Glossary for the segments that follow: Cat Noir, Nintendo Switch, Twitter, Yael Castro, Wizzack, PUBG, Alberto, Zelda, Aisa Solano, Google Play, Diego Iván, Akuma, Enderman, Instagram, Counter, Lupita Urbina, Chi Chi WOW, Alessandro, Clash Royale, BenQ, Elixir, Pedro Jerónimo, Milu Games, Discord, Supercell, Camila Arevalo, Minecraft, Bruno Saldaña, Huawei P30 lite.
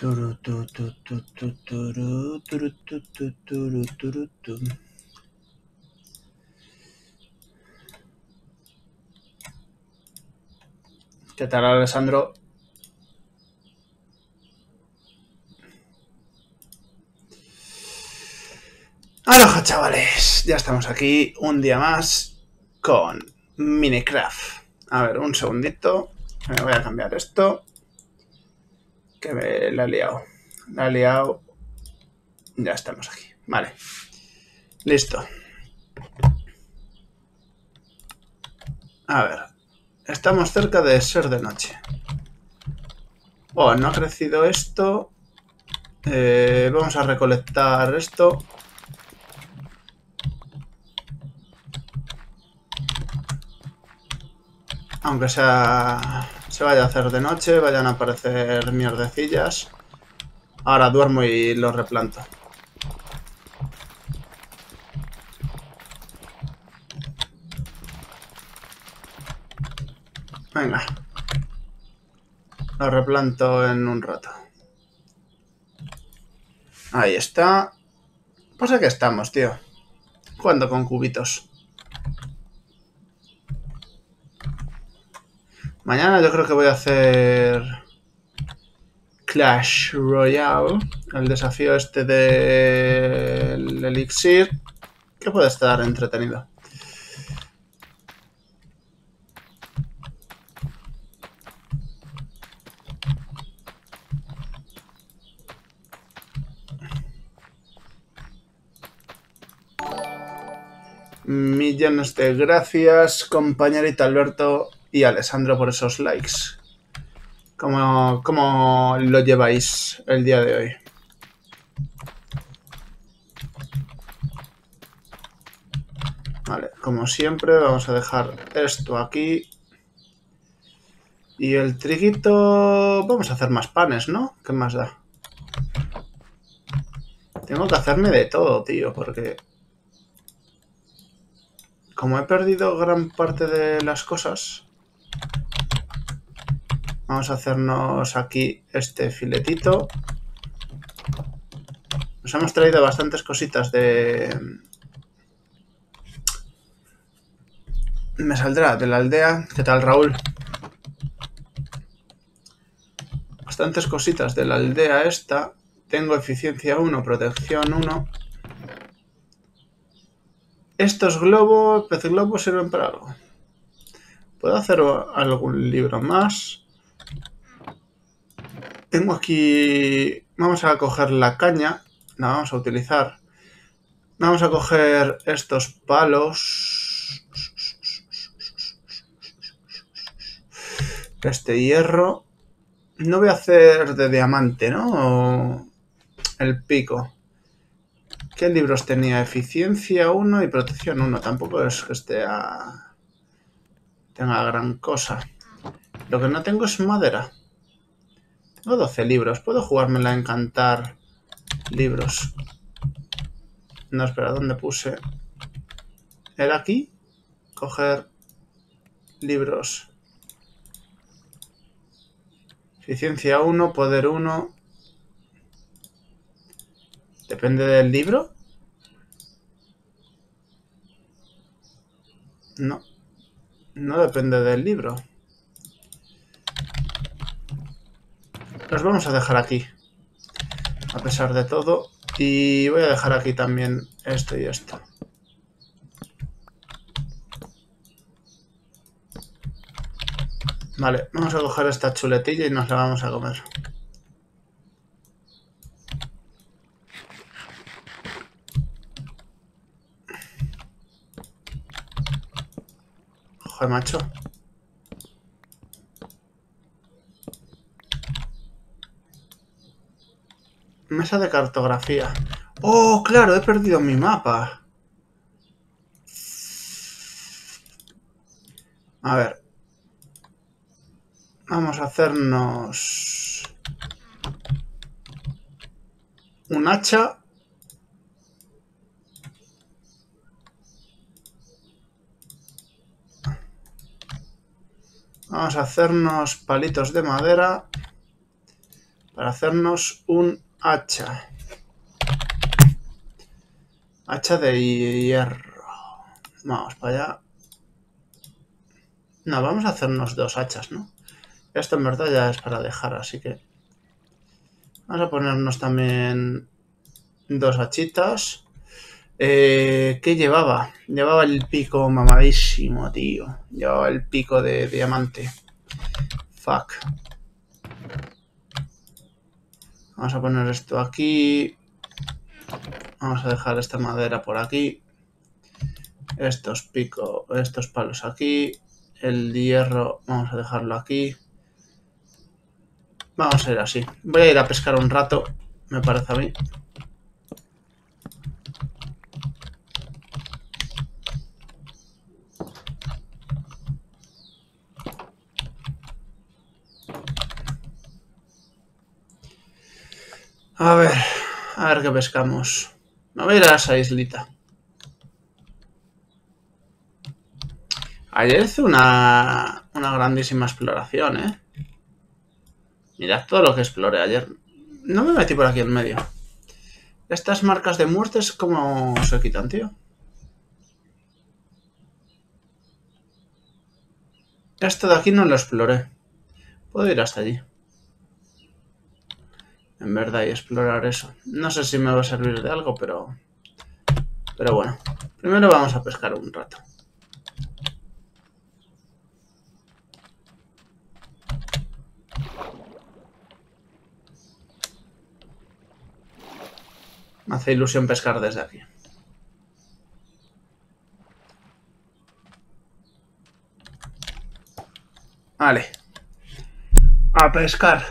¿Qué tal, Alessandro? Aloha, chavales. Ya estamos aquí un día más con Minecraft. A ver, un segundito. Me voy a cambiar esto. Que me la he liado. La he liado. Ya estamos aquí. Vale. Listo. A ver. Estamos cerca de ser de noche. Oh, no ha crecido esto. Vamos a recolectar esto. Aunque sea... se vaya a hacer de noche, vayan a aparecer mierdecillas. Ahora duermo y lo replanto. Venga. Lo replanto en un rato. Ahí está. Pues aquí estamos, tío. Jugando con cubitos. Mañana yo creo que voy a hacer Clash Royale, el desafío este del Elixir, que puede estar entretenido. Millones de gracias, compañerita Alberto. Y Alessandro por esos likes. ¿Cómo lo lleváis el día de hoy? Vale, como siempre vamos a dejar esto aquí. Y el triguito... vamos a hacer más panes, ¿no? ¿Qué más da? Tengo que hacerme de todo, tío, porque... como he perdido gran parte de las cosas... vamos a hacernos aquí este filetito. Nos hemos traído bastantes cositas de... me saldrá de la aldea. ¿Qué tal, Raúl? Bastantes cositas de la aldea esta. Tengo eficiencia 1, protección 1. Estos globos, pez globos, sirven para algo. ¿Puedo hacer algún libro más? Tengo aquí... vamos a coger la caña. La vamos a utilizar. Vamos a coger estos palos. Este hierro. No voy a hacer de diamante, ¿no? El pico. ¿Qué libros tenía? Eficiencia 1 y protección 1. Tampoco es que tenga gran cosa. Lo que no tengo es madera. Tengo 12 libros. ¿Puedo jugármela a encantar libros? No, espera, ¿dónde puse? ¿Era aquí? Coger libros. Eficiencia 1, poder 1. ¿Depende del libro? No. No depende del libro. Los vamos a dejar aquí. A pesar de todo. Y voy a dejar aquí también esto y esto. Vale, vamos a coger esta chuletilla y nos la vamos a comer. Joder, macho. Mesa de cartografía. ¡Oh, claro! He perdido mi mapa. A ver. Vamos a hacernos... un hacha... vamos a hacernos palitos de madera. para hacernos un hacha. Hacha de hierro. Vamos para allá. No, vamos a hacernos dos hachas, ¿no? Esto en verdad ya es para dejar, así que... Vamos a ponernos también dos hachitas. ¿Qué llevaba? Llevaba el pico mamadísimo, tío. Llevaba el pico de diamante. Fuck. Vamos a poner esto aquí. Vamos a dejar esta madera por aquí. Estos picos, estos palos aquí. El hierro, vamos a dejarlo aquí. Vamos a ir así. Voy a ir a pescar un rato, me parece a mí. A ver qué pescamos. Me voy a ir a esa islita. Ayer hice una grandísima exploración, ¿eh? Mirad todo lo que exploré ayer. No me metí por aquí en medio. Estas marcas de muertes, ¿cómo se quitan, tío? Esto de aquí no lo exploré. Puedo ir hasta allí. En verdad, y explorar eso. No sé si me va a servir de algo, pero... Pero bueno. Primero vamos a pescar un rato. Me hace ilusión pescar desde aquí. Vale. A pescar.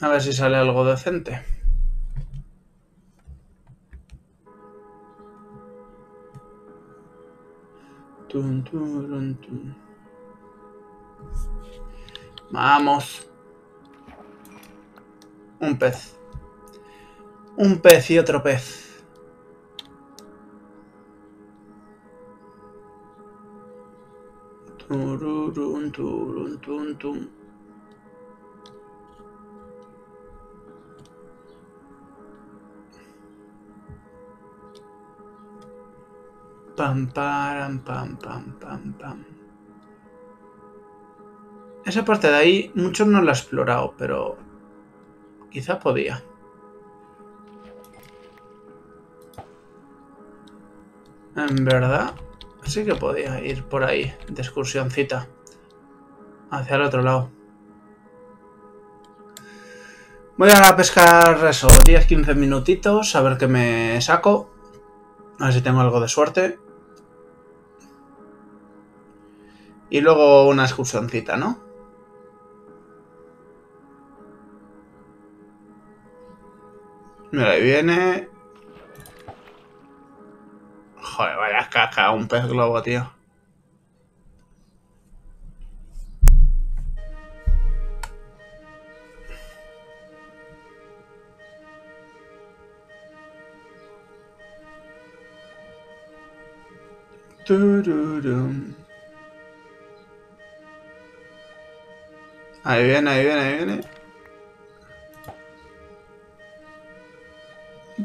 A ver si sale algo decente. Tum, tum, tum, tum. Vamos. Un pez. Un pez y otro pez. Tururun, turun, tum, tum. Pam, param, pam, pam, pam, pam. Esa parte de ahí, muchos no la he explorado, pero quizá podía. En verdad, sí que podía ir por ahí, de excursioncita, hacia el otro lado. Voy a pescar eso, 10-15 minutitos, a ver qué me saco. A ver si tengo algo de suerte. Y luego una excursioncita, ¿no? Mira, ahí viene. Joder, vaya caca, un pez globo, tío. Tururum. Ahí viene, ahí viene, ahí viene.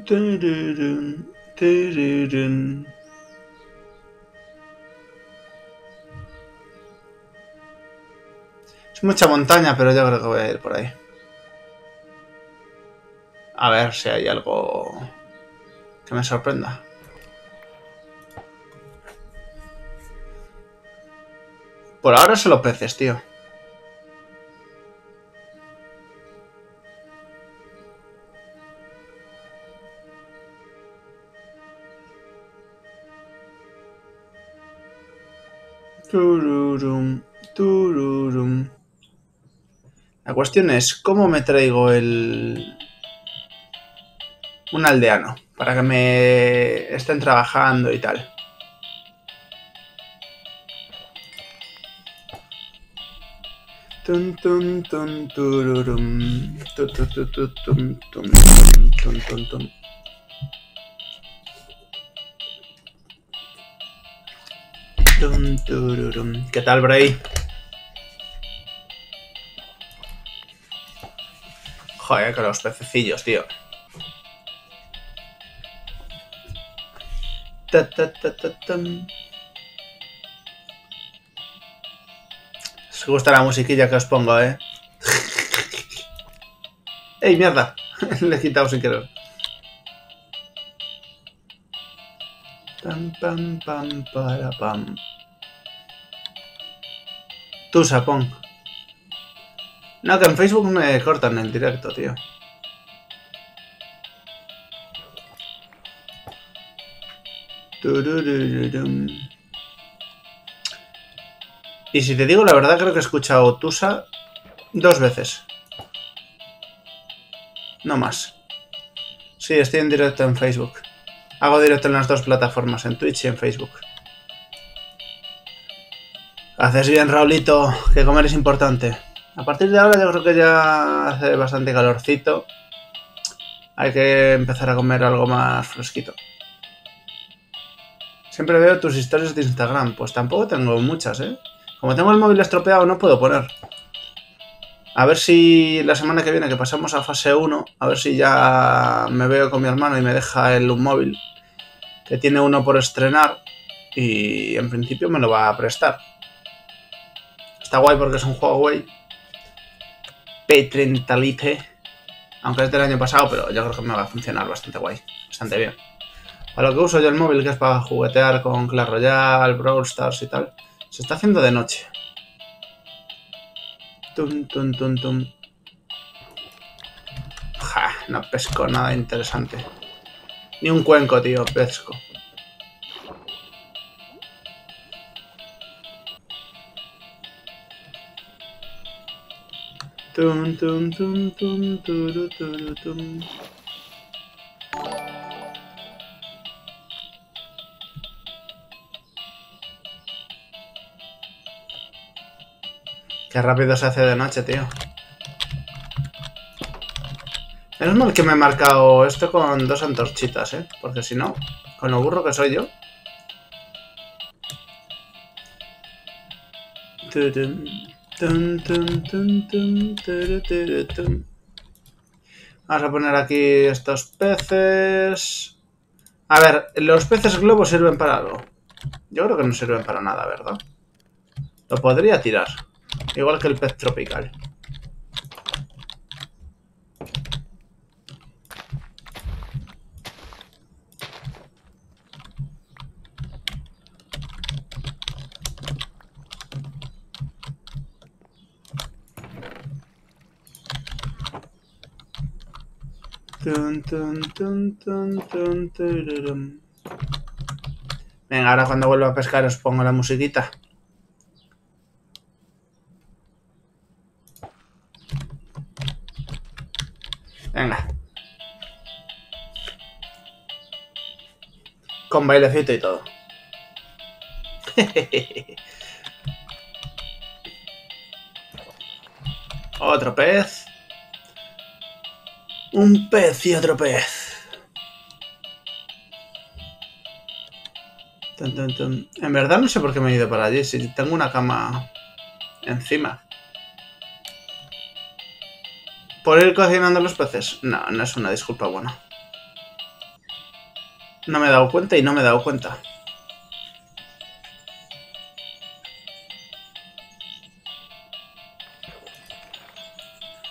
Tururum, tururum. Es mucha montaña, pero yo creo que voy a ir por ahí. A ver si hay algo que me sorprenda. Por ahora solo peces, tío. Tururum, tururum. La cuestión es, ¿cómo me traigo un aldeano? Para que me estén trabajando y tal. Tum, tum, tum, tururum. Tum, tum, tum, tum, tum, tum, tum, tum, tum. ¿Qué tal, Bray? Joder, con los pececillos, tío. Os gusta la musiquilla que os pongo, ¿eh? ¡Ey, mierda! Le he quitado sin querer. Pam, pam, pam, para, pam. Tú, sapón. No, que en Facebook me cortan el directo, tío. Y si te digo la verdad, creo que he escuchado Tusa 2 veces. No más. Sí, estoy en directo en Facebook. Hago directo en las dos plataformas, en Twitch y en Facebook. Haces bien, Raulito, que comer es importante. A partir de ahora yo creo que ya hace bastante calorcito. Hay que empezar a comer algo más fresquito. Siempre veo tus historias de Instagram. Pues tampoco tengo muchas, ¿eh? Como tengo el móvil estropeado, no puedo poner. A ver si la semana que viene, que pasamos a fase 1, a ver si ya me veo con mi hermano y me deja el un móvil, que tiene uno por estrenar, y en principio me lo va a prestar. Está guay porque es un Huawei P30 lite, aunque es del año pasado, pero yo creo que me va a funcionar bastante guay, bastante bien. Para lo que uso yo el móvil, que es para juguetear con Clash Royale, Brawl Stars y tal. Se está haciendo de noche. Tum, tum, tum, tum. Ja, no pesco nada interesante. Ni un cuenco, tío, pesco. Tum, tum, tum, tum, turu, turu, tum. Qué rápido se hace de noche, tío. Menos mal que me he marcado esto con 2 antorchitas, ¿eh? Porque si no, con lo burro que soy yo. Vamos a poner aquí estos peces. A ver, ¿los peces globos sirven para algo? Yo creo que no sirven para nada, ¿verdad? Lo podría tirar. Igual que el pez tropical. Venga, ahora cuando vuelva a pescar os pongo la musiquita. Venga. Con bailecito y todo. Otro pez. Un pez y otro pez. Tun, tun, tun. En verdad no sé por qué me he ido para allí. Si tengo una cama encima. ¿Por ir cocinando los peces? No, no es una disculpa buena. No me he dado cuenta y no me he dado cuenta.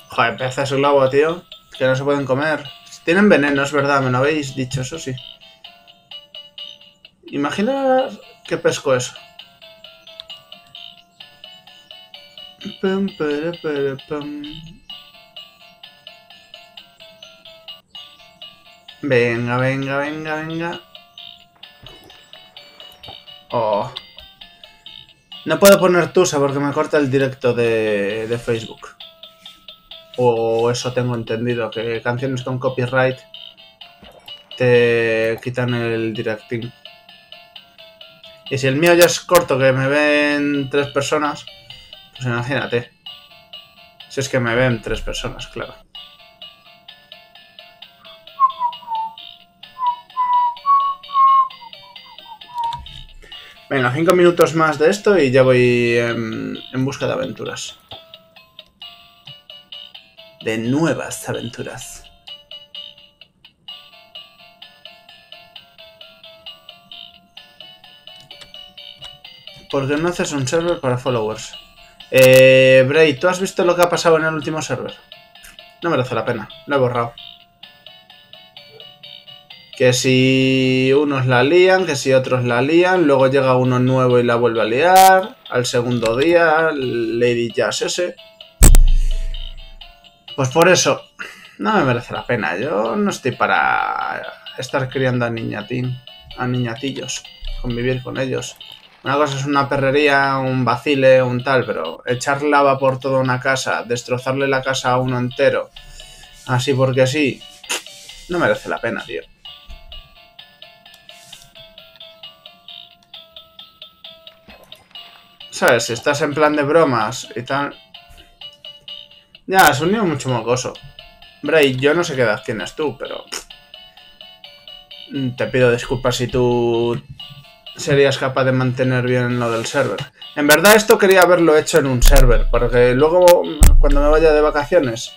Joder, peces globo, tío. Que no se pueden comer. Tienen veneno, es verdad, me lo habéis dicho, eso sí. Imagina que pesco eso. Pum, pere, pere, pum. Venga, venga, venga, venga. Oh. No puedo poner Tusa porque me corta el directo de Facebook. O eso tengo entendido, que canciones con copyright te quitan el directing. Y si el mío ya es corto, que me ven 3 personas, pues imagínate. Si es que me ven 3 personas, claro. Venga, 5 minutos más de esto y ya voy en busca de aventuras. De nuevas aventuras. ¿Por qué no haces un server para followers? Bray, ¿tú has visto lo que ha pasado en el último server? No merece la pena, lo he borrado. Que si unos la lían, que si otros la lían, luego llega uno nuevo y la vuelve a liar. Al segundo día, Lady Jazz ese. Pues por eso, no me merece la pena. Yo no estoy para estar criando a niñatillos, convivir con ellos. Una cosa es una perrería, un vacile, un tal, pero echar lava por toda una casa, destrozarle la casa a uno entero, así porque sí, no merece la pena, tío. ¿Sabes? Si estás en plan de bromas y tal... Ya, has unido mucho mocoso. Bray, yo no sé qué edad tienes tú, pero... Te pido disculpas si tú... serías capaz de mantener bien lo del server. En verdad esto quería haberlo hecho en un server, porque luego cuando me vaya de vacaciones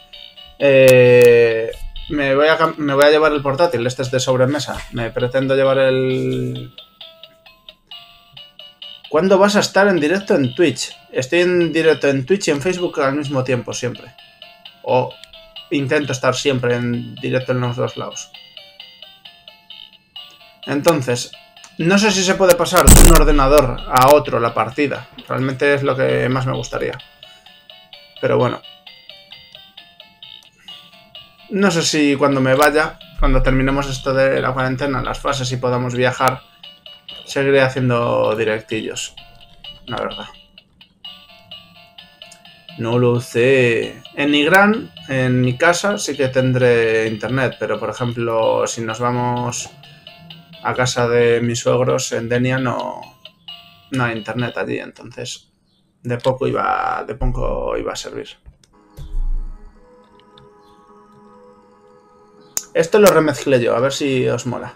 me voy a llevar el portátil. Este es de sobremesa. Me pretendo llevar el... ¿Cuándo vas a estar en directo en Twitch? Estoy en directo en Twitch y en Facebook al mismo tiempo siempre. O intento estar siempre en directo en los dos lados. Entonces... No sé si se puede pasar de un ordenador a otro la partida. Realmente es lo que más me gustaría. Pero bueno. No sé si cuando me vaya, cuando terminemos esto de la cuarentena, las fases y podamos viajar, seguiré haciendo directillos. La verdad. No lo sé. En Igrán, en mi casa, sí que tendré internet. Pero por ejemplo, si nos vamos... a casa de mis suegros en Denia no hay internet allí, entonces de poco iba a servir. Esto lo remezclé yo, a ver si os mola.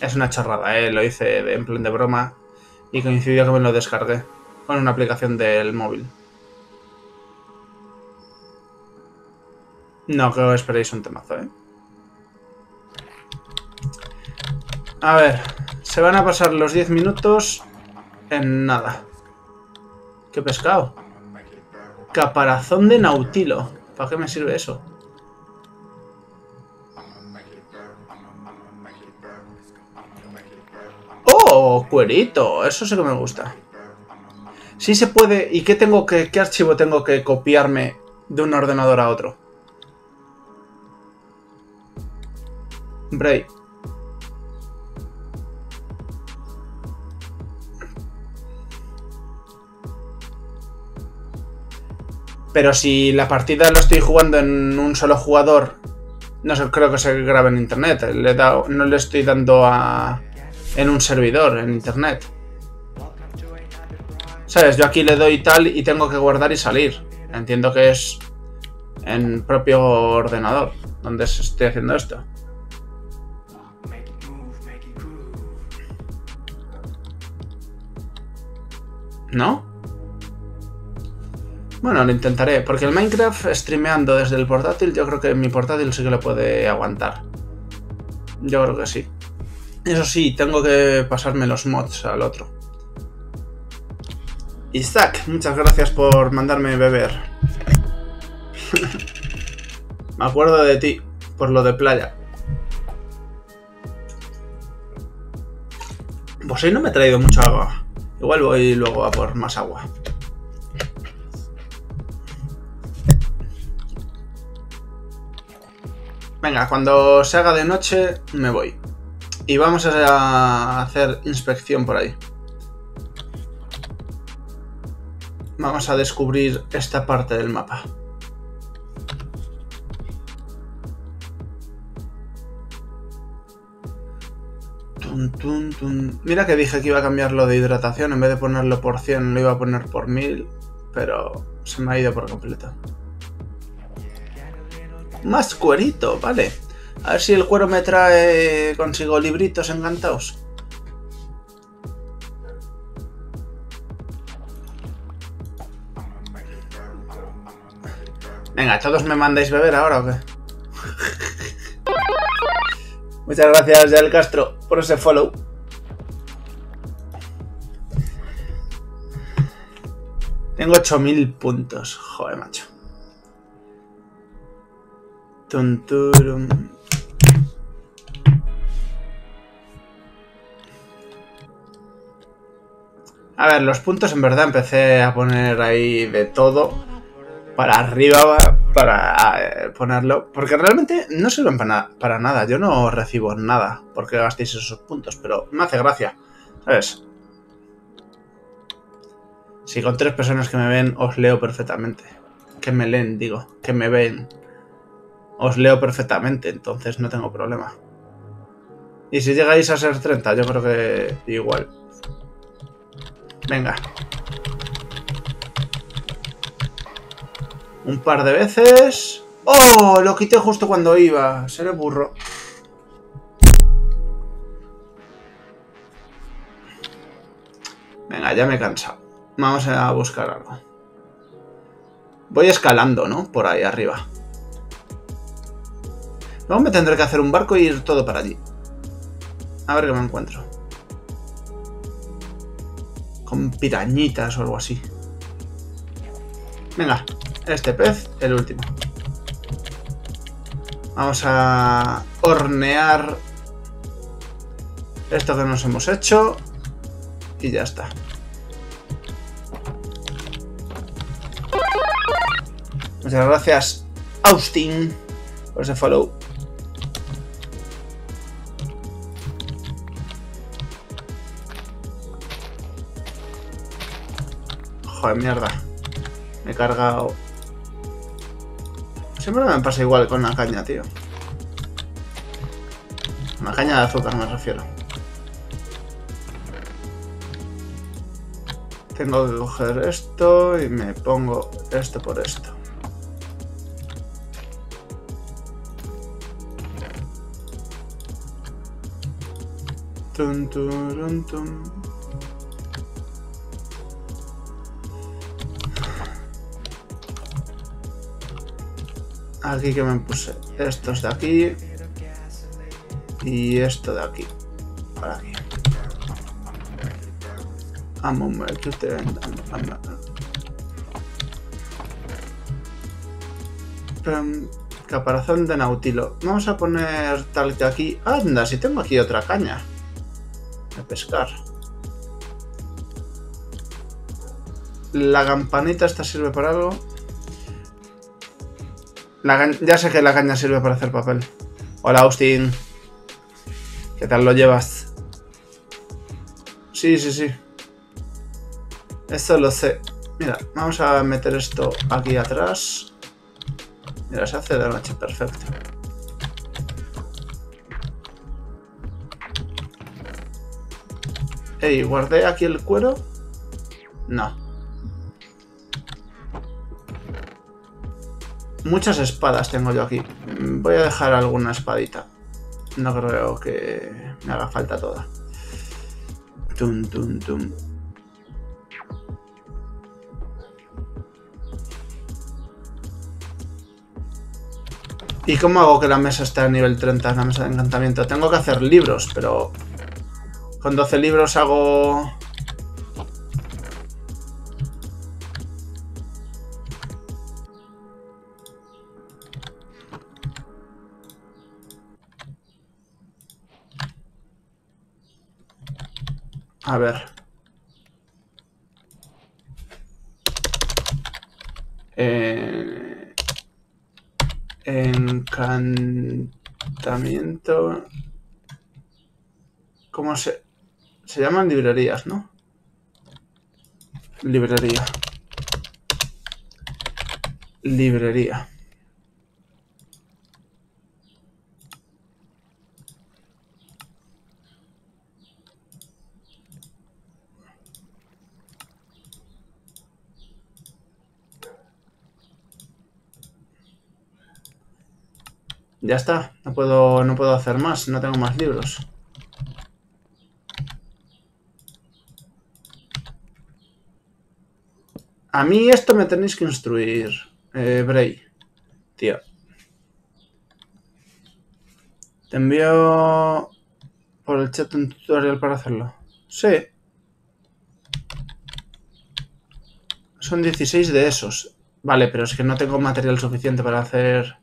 Es una chorrada, lo hice en plan de broma y coincidió que me lo descargué con una aplicación del móvil. No, que os esperéis un temazo, A ver, se van a pasar los 10 minutos en nada. ¿Qué pescado? Caparazón de nautilo. ¿Para qué me sirve eso? ¡Oh, cuerito! Eso sí que me gusta. Sí se puede... ¿Y qué tengo que, qué archivo tengo que copiarme de un ordenador a otro? Bray. Pero si la partida la estoy jugando en un solo jugador, no sé, creo que se grabe en internet. No le estoy dando a... en un servidor, en internet. ¿Sabes? Yo aquí le doy tal y tengo que guardar y salir. Entiendo que es en propio ordenador donde estoy haciendo esto. ¿No? Bueno, lo intentaré, porque el Minecraft streameando desde el portátil, yo creo que mi portátil sí que lo puede aguantar. Yo creo que sí. Eso sí, tengo que pasarme los mods al otro. Isaac, muchas gracias por mandarme beber. Me acuerdo de ti, por lo de playa. Pues hoy no me he traído mucha agua. Igual voy luego a por más agua. Venga, cuando se haga de noche me voy. Y vamos a hacer inspección por ahí. Vamos a descubrir esta parte del mapa. Tun, tun, tun. Mira que dije que iba a cambiarlo de hidratación. En vez de ponerlo por 100 lo iba a poner por 1000. Pero se me ha ido por completo. Más cuerito, vale. A ver si el cuero me trae... Consigo libritos encantados. Venga, ¿todos me mandáis beber ahora o qué? Muchas gracias, Yael Castro, por ese follow. Tengo 8000 puntos. Joder, macho. Tunturum. A ver, los puntos en verdad empecé a poner ahí de todo. Para arriba, para ponerlo. Porque realmente no sirven para nada. Yo no recibo nada porque gastéis esos puntos. Pero me hace gracia, ¿sabes? Si con 3 personas que me ven os leo perfectamente. Que me leen, digo. Que me ven. Os leo perfectamente, entonces no tengo problema. Y si llegáis a ser 30, yo creo que igual. Venga. Un par de veces. ¡Oh! Lo quité justo cuando iba. Seré burro. Venga, ya me he cansado. Vamos a buscar algo. Voy escalando, ¿no? Por ahí arriba. Luego me tendré que hacer un barco e ir todo para allí. A ver qué me encuentro. Con pirañitas o algo así. Venga, este pez, el último. Vamos a hornear esto que nos hemos hecho. Y ya está. Muchas gracias, Austin, por ese follow. Joder, mierda. Me he cargado. Siempre me pasa igual con la caña, tío. Una caña de azúcar me refiero. Tengo que coger esto y me pongo esto por esto. Tum, tum, tum. Aquí que me puse estos de aquí y esto de aquí para aquí. Caparazón de nautilo. Vamos a poner tal que aquí. Anda, si tengo aquí otra caña de pescar. La campanita esta sirve para algo. Ya sé que la caña sirve para hacer papel. Hola, Austin. ¿Qué tal lo llevas? Sí, sí, sí. Esto lo sé. Mira, vamos a meter esto aquí atrás. Mira, se hace de noche, perfecto. Ey, ¿guardé aquí el cuero? No. Muchas espadas tengo yo aquí. Voy a dejar alguna espadita. No creo que me haga falta toda. Tum, tum, tum. ¿Y cómo hago que la mesa esté a nivel 30? La mesa de encantamiento. Tengo que hacer libros, pero... Con 12 libros hago... A ver. Encantamiento. ¿Cómo se...? Se llaman librerías, ¿no? Librería. Librería. Ya está, no puedo hacer más, no tengo más libros. A mí esto me tenéis que instruir, Bray. Tío. Te envío por el chat un tutorial para hacerlo. Sí. Son 16 de esos. Vale, pero es que no tengo material suficiente para hacer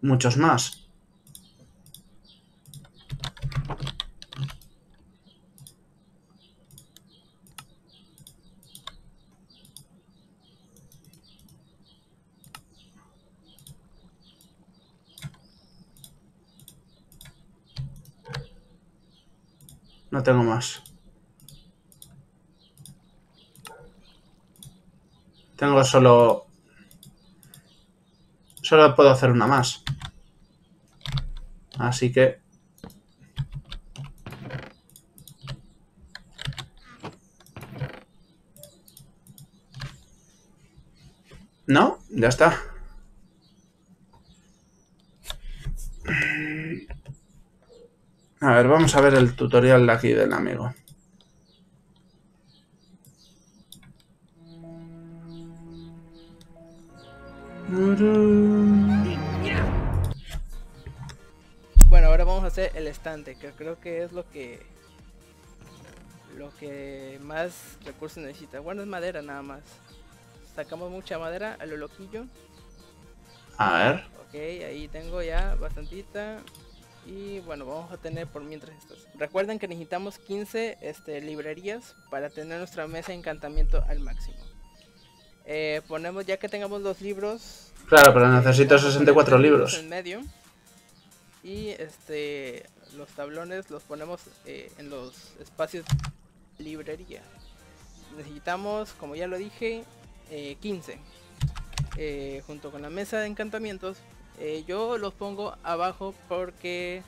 muchos más. No tengo más. Tengo solo... Solo puedo hacer una más. Así que... ¿No? Ya está. A ver, vamos a ver el tutorial de aquí del amigo. Bueno, ahora vamos a hacer el estante, que creo que es lo que más recursos necesita. Bueno, es madera nada más. Sacamos mucha madera a lo loquillo. A ver. Ok, ahí tengo ya bastantita. Y bueno, vamos a tener por mientras estas. Recuerden que necesitamos 15 librerías para tener nuestra mesa de encantamiento al máximo. Ponemos ya que tengamos los libros. Claro, pero necesito 64 libros en medio. Y los tablones los ponemos en los espacios librería. Necesitamos, como ya lo dije, 15 junto con la mesa de encantamientos. Yo los pongo abajo porque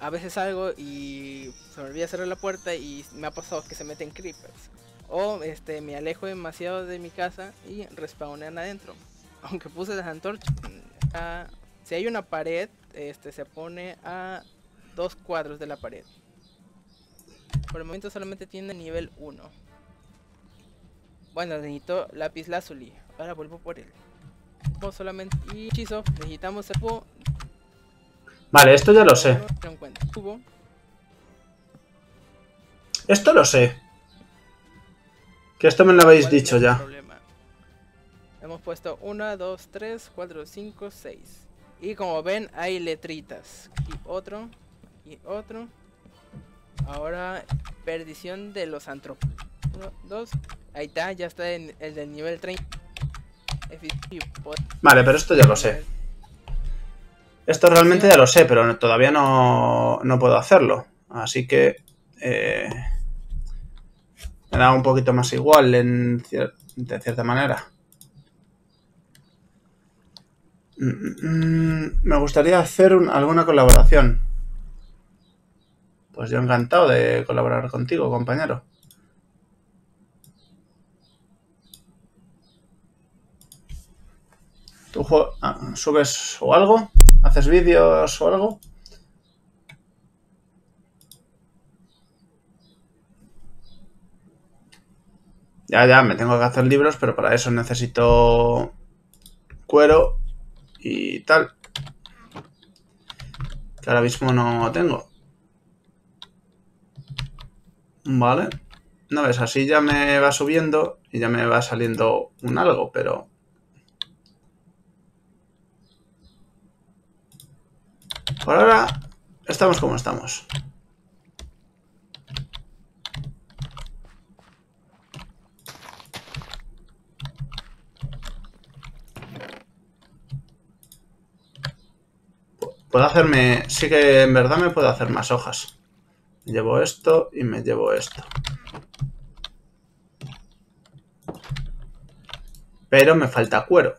a veces salgo y se me olvida cerrar la puerta y me ha pasado que se meten creepers. O me alejo demasiado de mi casa y respawnan adentro. Aunque puse las antorchas, si hay una pared, se pone a 2 cuadros de la pared. Por el momento solamente tiene nivel 1. Bueno, necesito lápiz lazuli. Ahora vuelvo por él. Solamente y hechizo, necesitamos el cubo. Vale, esto ya lo sé. Cubo. Esto lo sé. Que esto me lo habéis dicho ya. Problema. Hemos puesto 1, 2, 3, 4, 5, 6. Y como ven, hay letritas. Y otro, y otro. Ahora, perdición de los antropos. 1, 2. Ahí está, ya está en el del nivel 30. Vale, pero esto ya lo sé. Esto realmente ya lo sé, pero todavía no puedo hacerlo. Así que me da un poquito más igual de cierta manera. Me gustaría hacer alguna colaboración. Pues yo encantado de colaborar contigo, compañero. ¿Tú subes o algo? ¿Haces vídeos o algo? Ya, me tengo que hacer libros, pero para eso necesito cuero y tal. Que ahora mismo no tengo. Vale. No ves, así ya me va subiendo y ya me va saliendo un algo, pero... Por ahora estamos como estamos. Puedo hacerme... Sí que en verdad me puedo hacer más hojas. Me llevo esto y me llevo esto. Pero me falta cuero.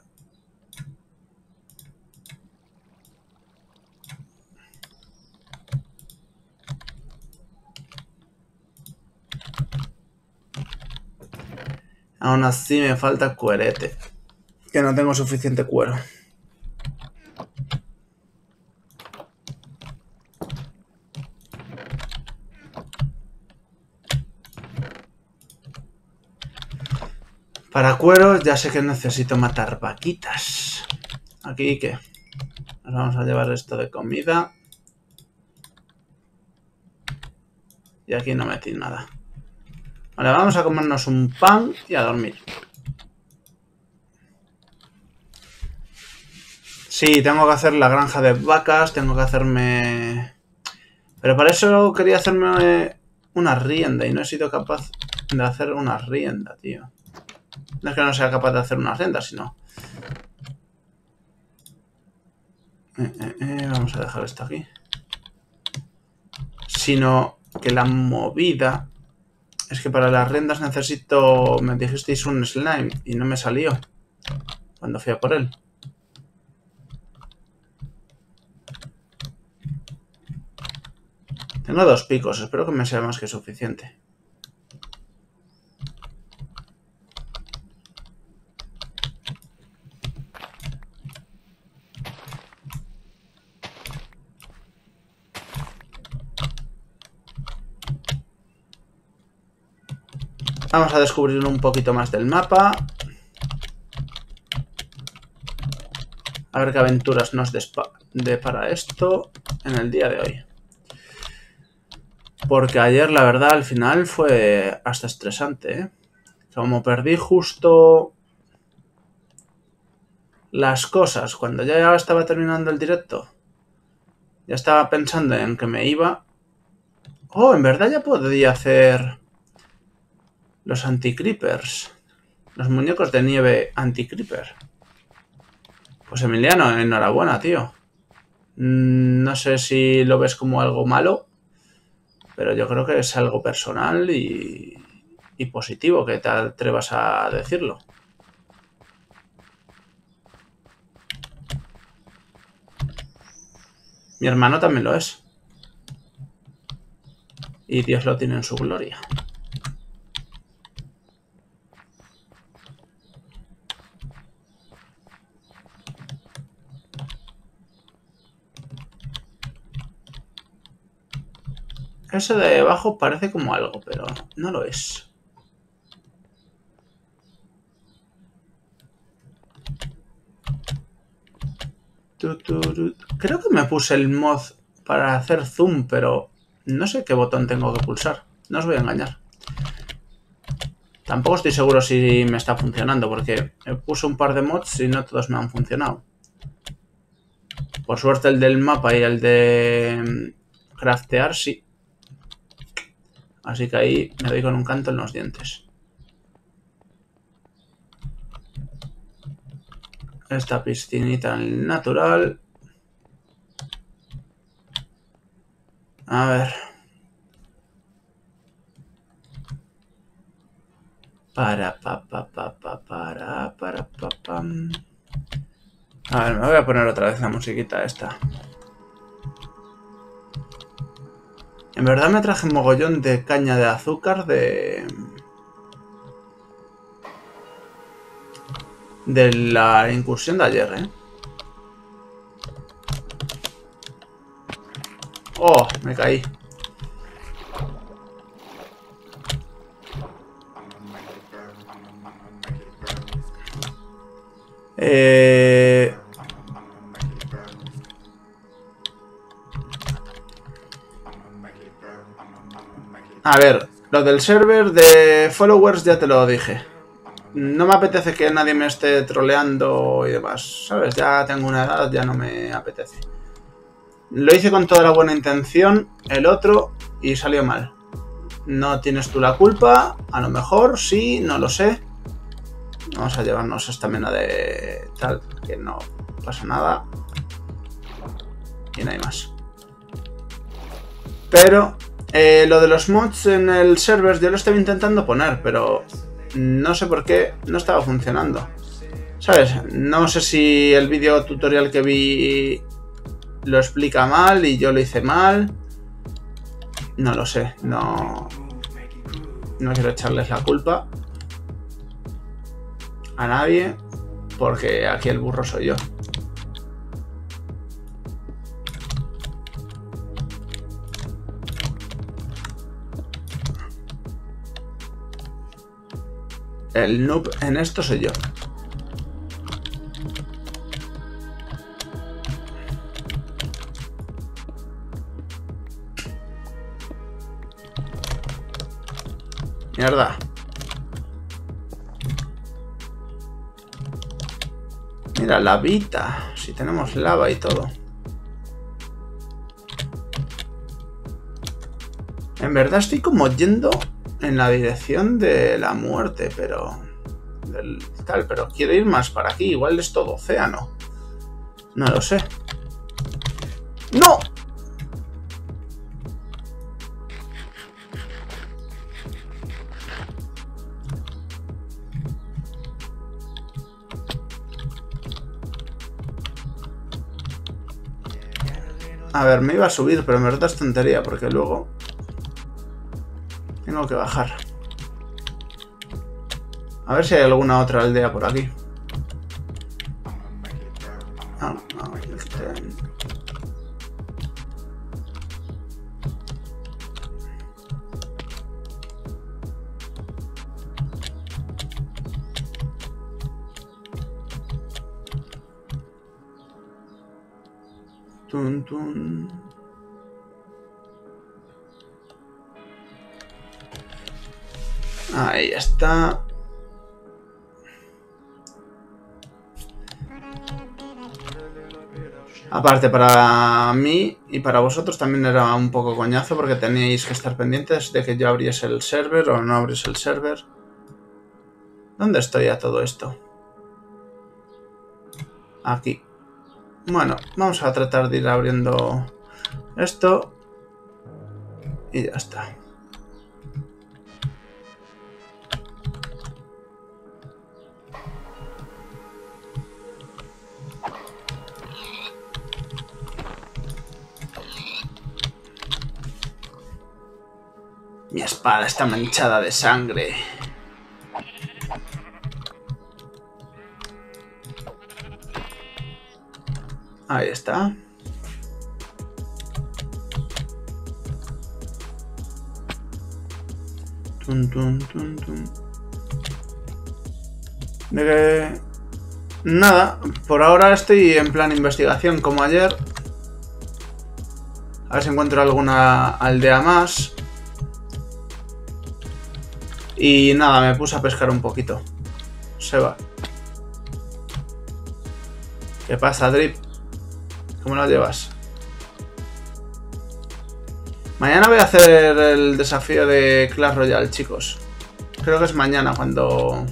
Aún así me falta cuerete. Que no tengo suficiente cuero. Para cuero ya sé que necesito matar vaquitas. Aquí, ¿qué? Nos vamos a llevar esto de comida. Y aquí no metí nada. Vale, vamos a comernos un pan y a dormir. Sí, tengo que hacer la granja de vacas, tengo que hacerme... Pero para eso quería hacerme una rienda y no he sido capaz de hacer una rienda, tío. No es que no sea capaz de hacer una rienda, sino... vamos a dejar esto aquí. Sino que la movida... Es que para las riendas necesito... Me dijisteis un slime y no me salió cuando fui a por él. Tengo 2 picos, espero que me sea más que suficiente. Vamos a descubrir un poquito más del mapa. A ver qué aventuras nos depara esto en el día de hoy. Porque ayer, la verdad, al final fue hasta estresante, ¿eh? Como perdí justo las cosas, cuando ya estaba terminando el directo, ya estaba pensando en que me iba. Oh, en verdad ya podía hacer los anti-creepers, los muñecos de nieve anti-creeper. Pues Emiliano, enhorabuena, tío. No sé si lo ves como algo malo. Pero yo creo que es algo personal y positivo, que te atrevas a decirlo. Mi hermano también lo es. Y Dios lo tiene en su gloria. Eso de abajo parece como algo, pero no lo es. Creo que me puse el mod para hacer zoom, pero no sé qué botón tengo que pulsar. No os voy a engañar. Tampoco estoy seguro si me está funcionando, porque puse un par de mods y no todos me han funcionado. Por suerte el del mapa y el de craftear sí. Así que ahí me doy con un canto en los dientes. Esta piscinita natural. A ver. Para pam. A ver, me voy a poner otra vez la musiquita esta. En verdad me traje un mogollón de caña de azúcar de la incursión de ayer, ¿eh? Oh, me caí. A ver, lo del server de followers ya te lo dije. No me apetece que nadie me esté troleando y demás, ¿sabes? Ya tengo una edad, ya no me apetece. Lo hice con toda la buena intención, el otro, y salió mal. No tienes tú la culpa, a lo mejor, sí, no lo sé. Vamos a llevarnos esta mena de tal, que no pasa nada. Y no hay más. Pero... lo de los mods en el server yo lo estaba intentando poner, pero no sé por qué no estaba funcionando. ¿Sabes? No sé si el vídeo tutorial que vi lo explica mal y yo lo hice mal. No lo sé, no quiero echarles la culpa a nadie, porque aquí el burro soy yo. El noob en esto soy yo. Mierda. Mira, lavita. Si tenemos lava y todo. En verdad estoy como yendo en la dirección de la muerte, pero... pero quiero ir más para aquí. Igual es todo océano. No lo sé. ¡No! A ver, me iba a subir, pero en verdad es tontería, porque luego tengo que bajar. A ver si hay alguna otra aldea por aquí. Ahí está. Aparte, para mí y para vosotros también era un poco coñazo porque teníais que estar pendientes de que yo abriese el server o no abriese el server. ¿Dónde estoy a todo esto? Aquí. Bueno, vamos a tratar de ir abriendo esto y ya está. Mi espada está manchada de sangre. Ahí está. Tum, tum, tum, tum. Nada, por ahora estoy en plan investigación como ayer. A ver si encuentro alguna aldea más. Y nada, me puse a pescar un poquito. Se va. ¿Qué pasa, Drip? ¿Cómo lo llevas? Mañana voy a hacer el desafío de Clash Royale, chicos. Creo que es mañana cuando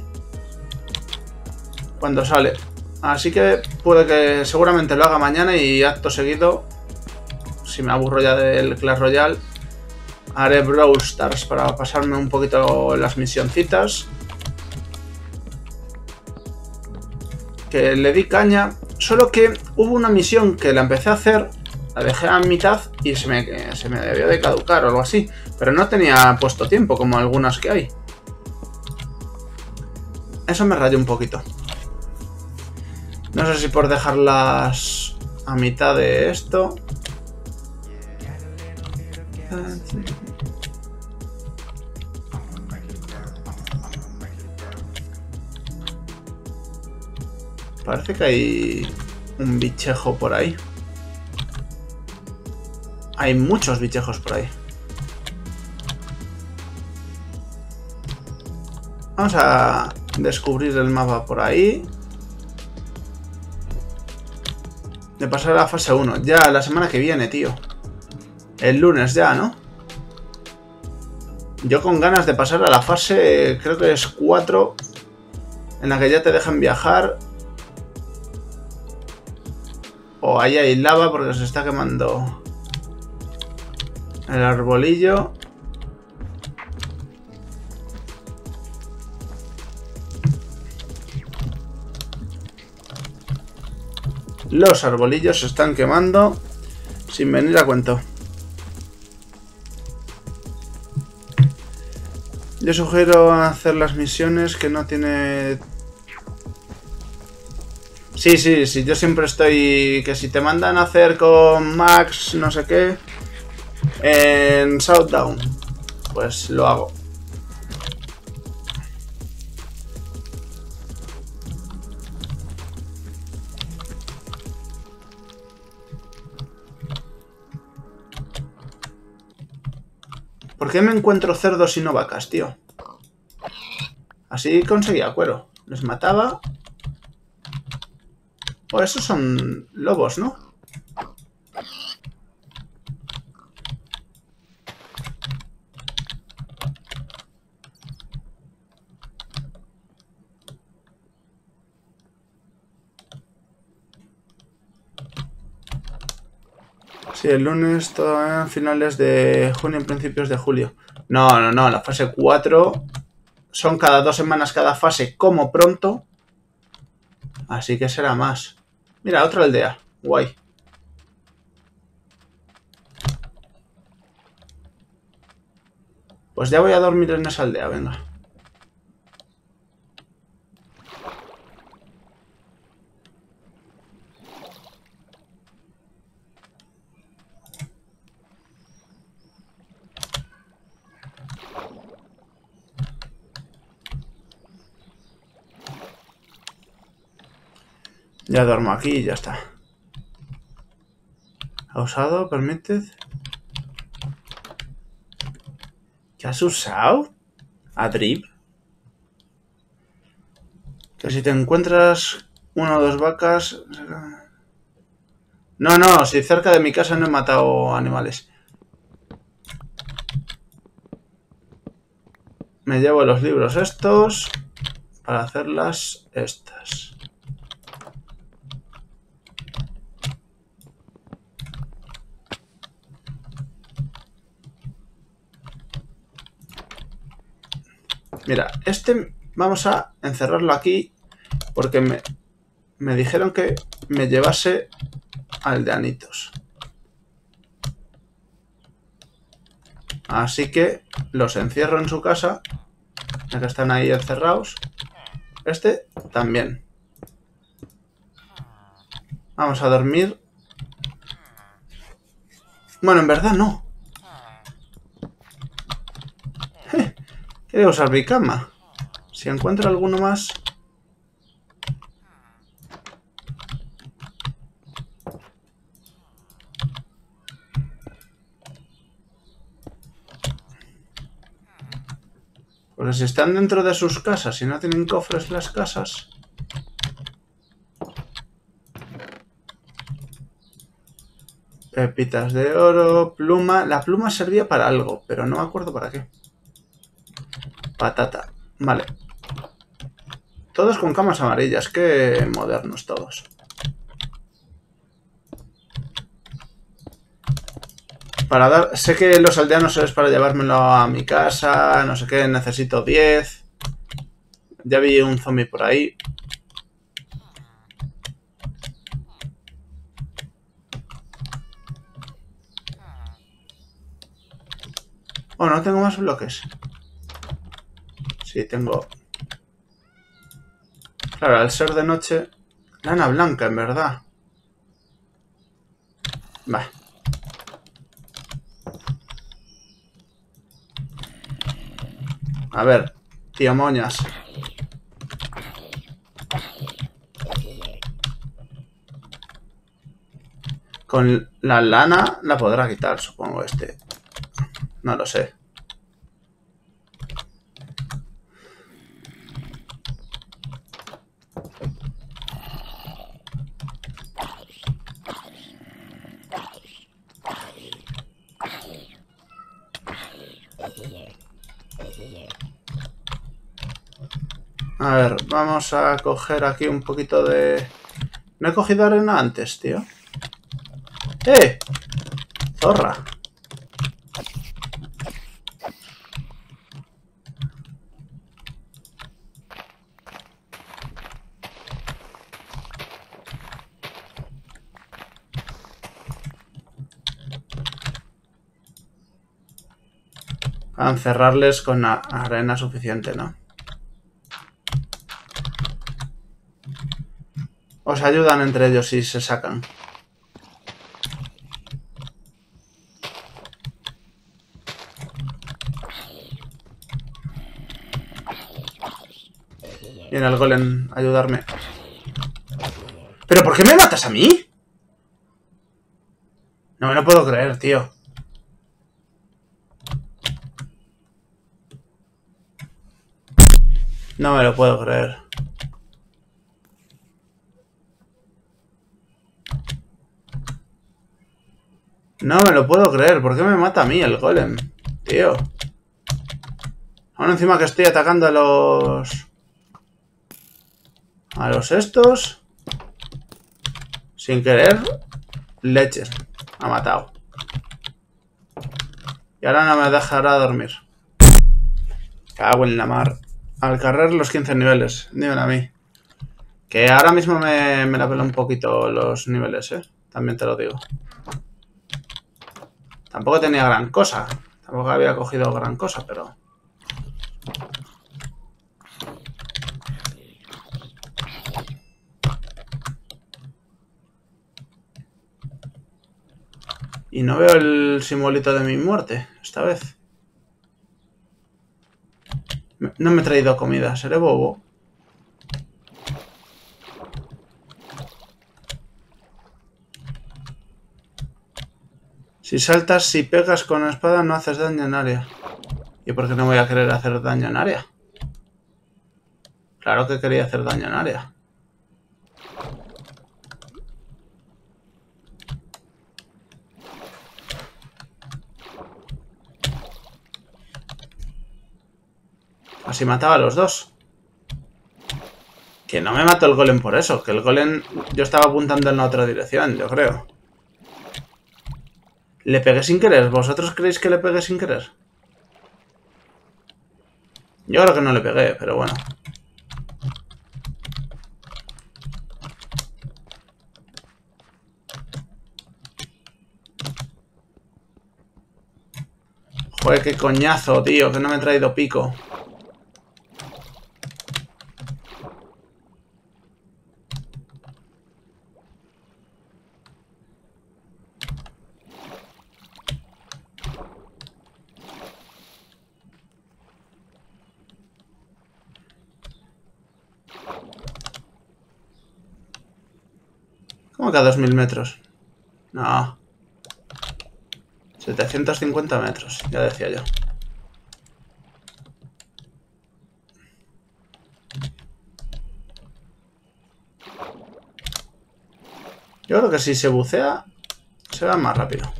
sale. Así que puede que seguramente lo haga mañana y acto seguido, si me aburro ya del Clash Royale, haré Brawl Stars para pasarme un poquito las misioncitas. Que le di caña. Solo que hubo una misión que la empecé a hacer, la dejé a mitad y se me debió de caducar o algo así. Pero no tenía puesto tiempo, como algunas que hay. Eso me rayó un poquito. No sé si por dejarlas a mitad de esto. Parece que hay un bichejo por ahí. Hay muchos bichejos por ahí. Vamos a descubrir el mapa por ahí. De pasar a la fase 1. Ya la semana que viene, tío. El lunes ya, ¿no? Yo con ganas de pasar a la fase, creo que es 4. En la que ya te dejan viajar. Oh, ahí hay lava porque se está quemando el arbolillo. Los arbolillos se están quemando sin venir a cuento. Yo sugiero hacer las misiones que no tiene... Sí, yo siempre estoy... Que si te mandan a hacer con Max, no sé qué, en Southdown, pues lo hago. ¿Por qué me encuentro cerdos y no vacas, tío? Así conseguía cuero. Les mataba. Oh, esos son lobos, ¿no? Sí, el lunes todavía finales de junio, principios de julio. No, no, no, la fase 4 son cada 2 semanas cada fase como pronto. Así que será más. Mira, otra aldea. Guay. Pues ya voy a dormir en esa aldea, venga. Ya duermo aquí y ya está. ¿Ha usado? ¿Permitted? ¿Qué has usado? ¿A drip? Que si te encuentras 1 o 2 vacas... No, no, si cerca de mi casa no he matado animales. Me llevo los libros estos para hacerlas estas. Mira, este vamos a encerrarlo aquí porque me dijeron que me llevase aldeanitos. Así que los encierro en su casa, ya que están ahí encerrados. Este también. Vamos a dormir. Bueno, en verdad no. Quiero usar mi cama. Si encuentro alguno más. Porque si están dentro de sus casas y no tienen cofres las casas. Pepitas de oro, pluma. La pluma servía para algo, pero no me acuerdo para qué. Patata. Vale. Todos con camas amarillas. Qué modernos todos. Para dar... Sé que los aldeanos es para llevármelo a mi casa. No sé qué. Necesito 10. Ya vi un zombie por ahí. Oh, no tengo más bloques. Sí, tengo... Claro, al ser de noche... Lana blanca, en verdad. Va. A ver, tío moñas. Con la lana la podrá quitar, supongo, este. No lo sé. A ver, vamos a coger aquí un poquito de... No he cogido arena antes, tío. ¡Eh! ¡Zorra! A encerrarles con arena suficiente, ¿no? Os ayudan entre ellos si se sacan. Viene el golem a ayudarme. ¿Pero por qué me matas a mí? No me lo puedo creer, tío. No me lo puedo creer. No me lo puedo creer. ¿Por qué me mata a mí el golem? Tío. Ahora encima que estoy atacando a los... a los estos. Sin querer. Leches. Ha matado. Y ahora no me dejará dormir. Cago en la mar. Al carrer los 15 niveles. Dímelo a mí. Que ahora mismo me la pela un poquito los niveles, ¿eh? También te lo digo. Tampoco tenía gran cosa. Tampoco había cogido gran cosa, pero... Y no veo el simbolito de mi muerte, esta vez. No me he traído comida, seré bobo. Si saltas, si pegas con la espada, no haces daño en área. ¿Y por qué no voy a querer hacer daño en área? Claro que quería hacer daño en área. Así mataba a los dos. Que no me mató el golem por eso. Que el golem... yo estaba apuntando en la otra dirección, yo creo. Le pegué sin querer. ¿Vosotros creéis que le pegué sin querer? Yo creo que no le pegué, pero bueno. Joder, qué coñazo, tío. Que no me he traído pico. ¿Cómo que a 2000 metros? No. 750 metros, ya decía yo. Yo creo que si se bucea, se va más rápido.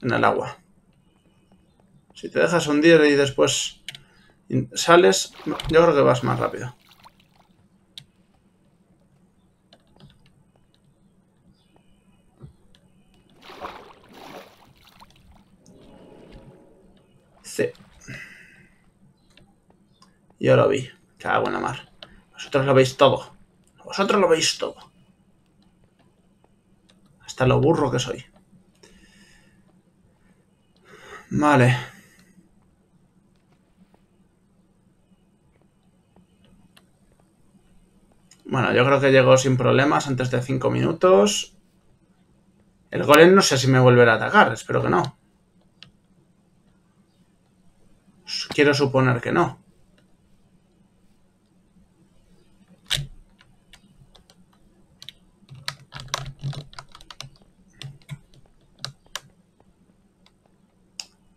En el agua. Si te dejas hundir y después sales, yo creo que vas más rápido. Sí. Yo lo vi. Cago en la mar. Vosotros lo veis todo. Vosotros lo veis todo. Hasta lo burro que soy. Vale. Bueno, yo creo que llegó sin problemas antes de 5 minutos. El golem no sé si me volverá a atacar. Espero que no. Quiero suponer que no.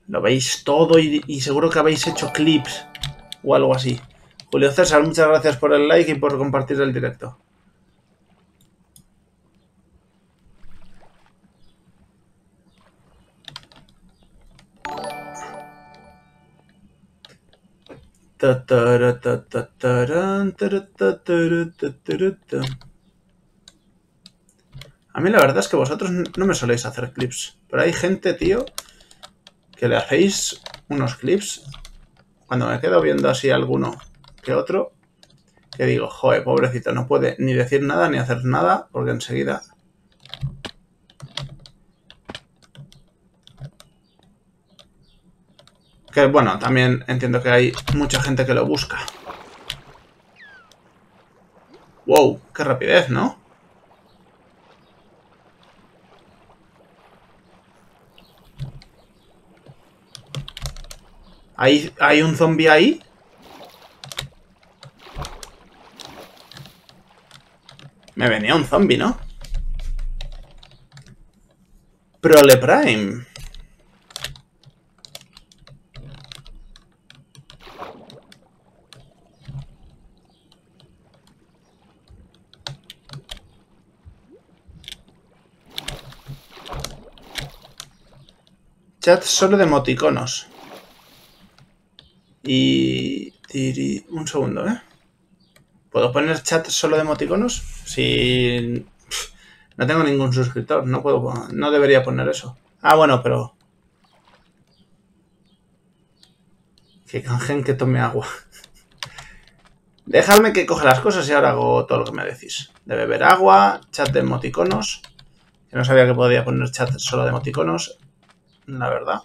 Lo veis todo y seguro que habéis hecho clips o algo así. Julio César, muchas gracias por el like y por compartir el directo. A mí la verdad es que vosotros no me soléis hacer clips. Pero hay gente, tío, que le hacéis unos clips. Cuando me quedo viendo así alguno que otro, que digo, joder, pobrecito, no puede ni decir nada ni hacer nada, porque enseguida... Que bueno, también entiendo que hay mucha gente que lo busca. ¡Wow! ¡Qué rapidez!, ¿no? ¿Hay un zombie ahí? Me venía un zombie, ¿no? Prole Prime. Chat solo de emoticonos. Y... un segundo, ¿eh? ¿Puedo poner chat solo de emoticonos? Si... No tengo ningún suscriptor, no puedo... No debería poner eso. Ah, bueno, pero... Que canjen que tome agua. Dejadme que coja las cosas y ahora hago todo lo que me decís. De beber agua, chat de emoticonos. Que no sabía que podía poner chat solo de emoticonos. La verdad.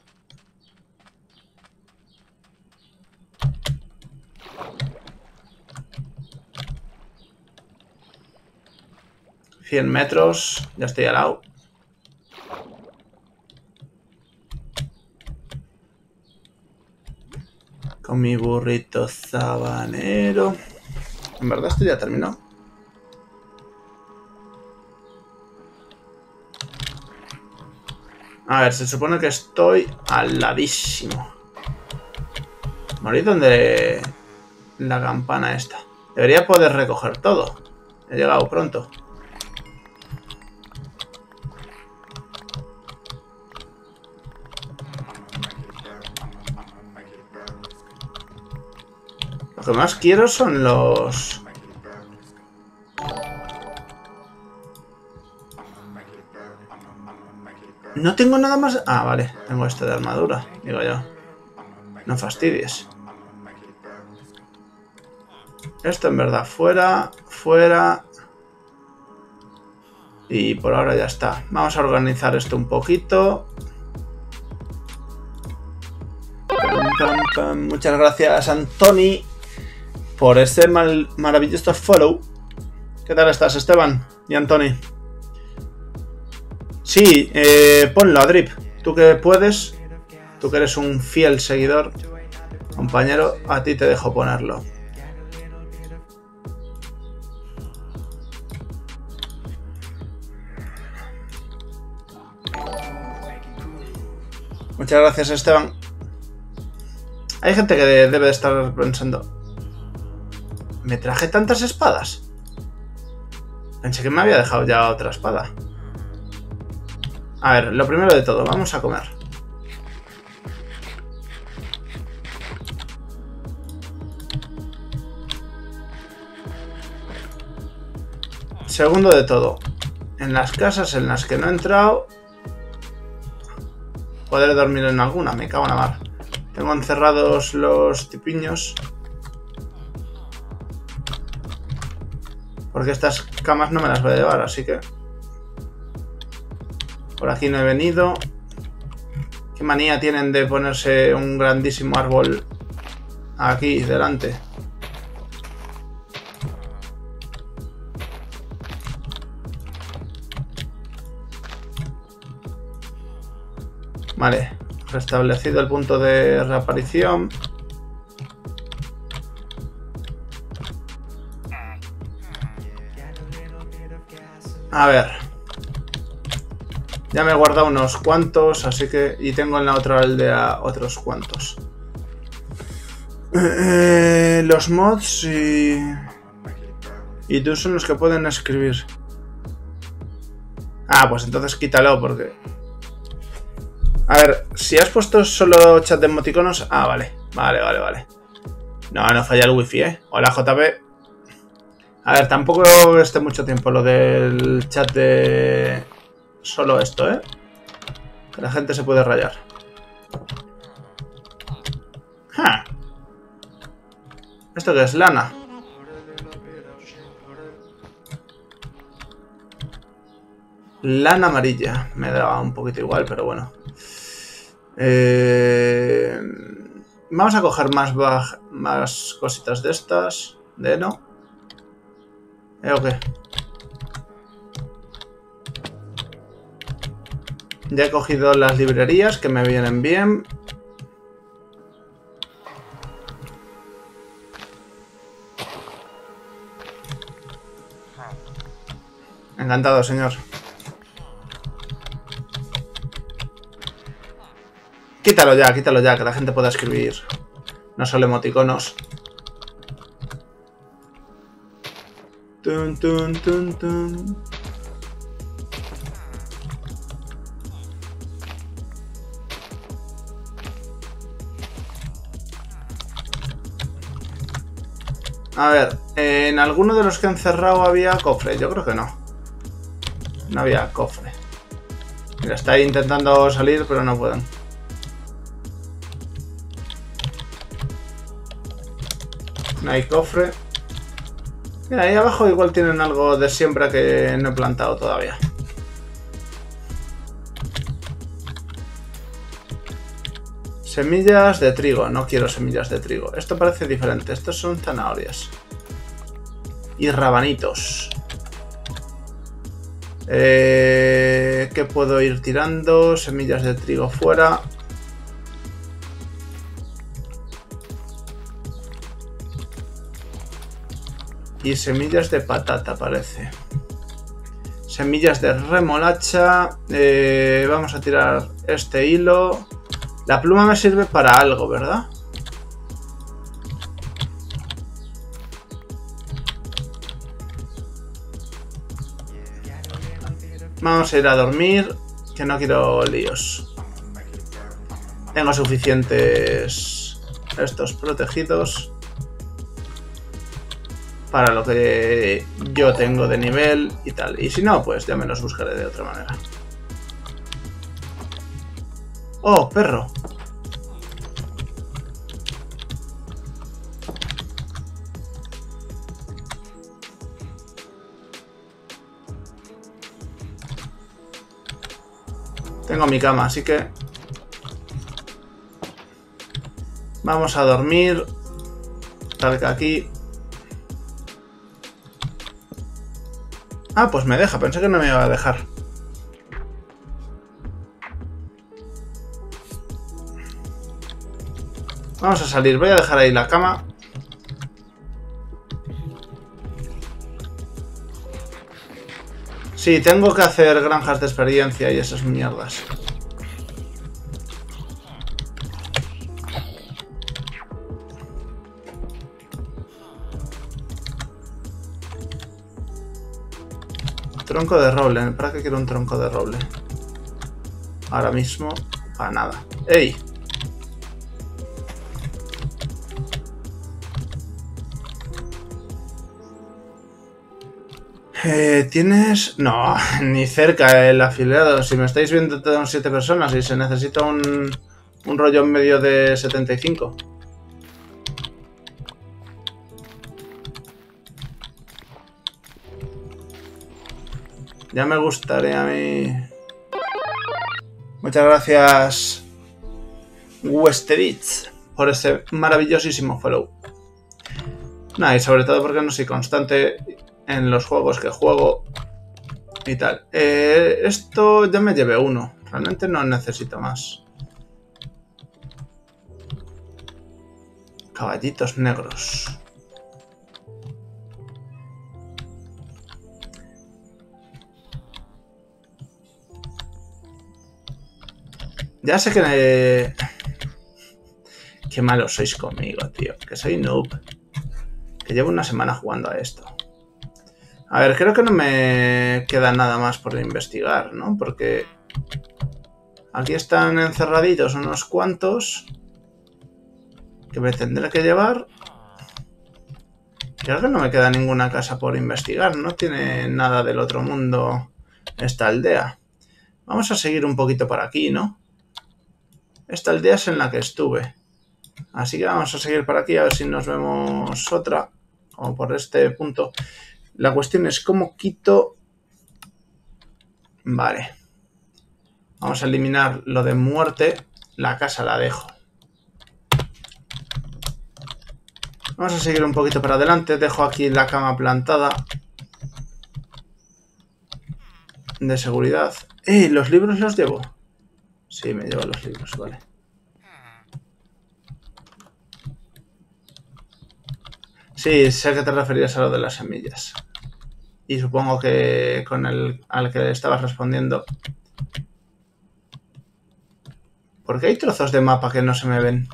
...100 metros... ...ya estoy al lado... ...con mi burrito sabanero... ...en verdad esto ya terminó... ...a ver, se supone que estoy... ...al ladísimo... ...morí donde... ...la campana esta... ...debería poder recoger todo... ...he llegado pronto... Lo que más quiero son los... No tengo nada más... Ah, vale. Tengo este de armadura, digo yo. No fastidies. Esto en verdad. Fuera, fuera. Y por ahora ya está. Vamos a organizar esto un poquito. Muchas gracias, Antoni, por este maravilloso follow. ¿Qué tal estás, Esteban y Antoni? Sí, ponlo a drip. Tú que puedes, tú que eres un fiel seguidor, compañero, a ti te dejo ponerlo. Muchas gracias, Esteban. Hay gente que debe de estar pensando... ¿Me traje tantas espadas? Pensé que me había dejado ya otra espada. A ver, lo primero de todo, vamos a comer. Segundo de todo, en las casas en las que no he entrado... Podré dormir en alguna, me cago en la mar. Tengo encerrados los tipiños. Porque estas camas no me las voy a llevar, así que... Por aquí no he venido. ¿Qué manía tienen de ponerse un grandísimo árbol aquí, delante? Vale. Restablecido el punto de reaparición. A ver. Ya me he guardado unos cuantos, así que... Y tengo en la otra aldea otros cuantos. Los mods y... tú son los que pueden escribir. Ah, pues entonces quítalo porque... A ver, si has puesto solo chat de emoticonos... Ah, vale, vale, vale, vale. No, no falla el wifi, ¿eh? Hola, JP. A ver, tampoco esté mucho tiempo lo del chat de... Solo esto, ¿eh? Que la gente se puede rayar. ¿Esto qué es? Lana. Lana amarilla. Me da un poquito igual, pero bueno. Vamos a coger más cositas de estas. ¿De no? ¿O qué? Ya he cogido las librerías que me vienen bien. Encantado, señor. Quítalo ya, que la gente pueda escribir. No solo emoticonos. Tun, tun, tun, tun. A ver, en alguno de los que han cerrado había cofre. Yo creo que no. No había cofre. Mira, está ahí intentando salir, pero no pueden. No hay cofre. Mira, ahí abajo igual tienen algo de siembra que no he plantado todavía. Semillas de trigo. No quiero semillas de trigo. Esto parece diferente. Estos son zanahorias. Y rabanitos. ¿Qué puedo ir tirando? Semillas de trigo fuera. Y semillas de patata, parece. Semillas de remolacha. Vamos a tirar este hilo. La pluma me sirve para algo, ¿verdad? Vamos a ir a dormir, que no quiero líos. Tengo suficientes estos protegidos para lo que yo tengo de nivel y tal. Y si no, pues ya me los buscaré de otra manera. ¡Oh, perro! Tengo mi cama, así que... Vamos a dormir. Tal que aquí... Ah, pues me deja. Pensé que no me iba a dejar. Vamos a salir, voy a dejar ahí la cama. Sí, tengo que hacer granjas de experiencia y esas mierdas. Tronco de roble, ¿para qué quiero un tronco de roble? Ahora mismo, para nada. ¡Ey! ¿Tienes...? No, ni cerca el afiliado. Si me estáis viendo tengo 7 personas y se necesita un rollo en medio de 75. Ya me gustaría a mí... Muchas gracias, Westerich, por ese maravillosísimo follow. Nada, y sobre todo porque no soy constante... en los juegos que juego y tal. Esto ya me llevé uno. Realmente no necesito más. Caballitos negros. Ya sé que... Qué malos sois conmigo, tío. Que soy noob. Que llevo una semana jugando a esto. A ver, creo que no me queda nada más por investigar, ¿no? Porque aquí están encerraditos unos cuantos que me tendré que llevar. Creo que no me queda ninguna casa por investigar, no tiene nada del otro mundo esta aldea. Vamos a seguir un poquito por aquí, ¿no? Esta aldea es en la que estuve. Así que vamos a seguir por aquí a ver si nos vemos otra o por este punto. La cuestión es cómo quito... Vale. Vamos a eliminar lo de muerte. La casa la dejo. Vamos a seguir un poquito para adelante. Dejo aquí la cama plantada. De seguridad. ¡Eh! ¿Los libros los llevo? Sí, me llevo los libros, vale. Sí, sé que te referías a lo de las semillas. Y supongo que con el al que le estabas respondiendo. ¿Por qué hay trozos de mapa que no se me ven?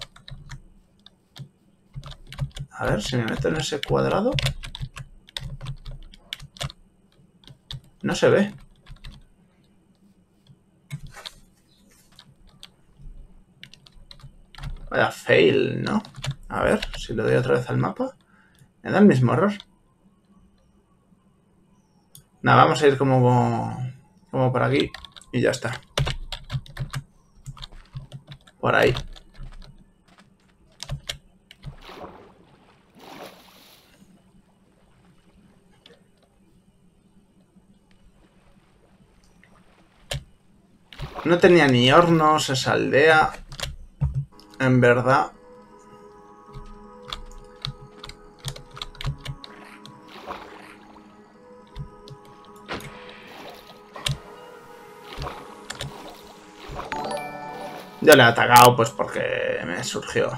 A ver, si me meto en ese cuadrado. No se ve. Vaya fail, ¿no? A ver, si le doy otra vez al mapa. ¿Me da el mismo error? Nada, vamos a ir como por aquí y ya está. Por ahí. No tenía ni hornos esa aldea, en verdad. Yo le he atacado pues porque me surgió.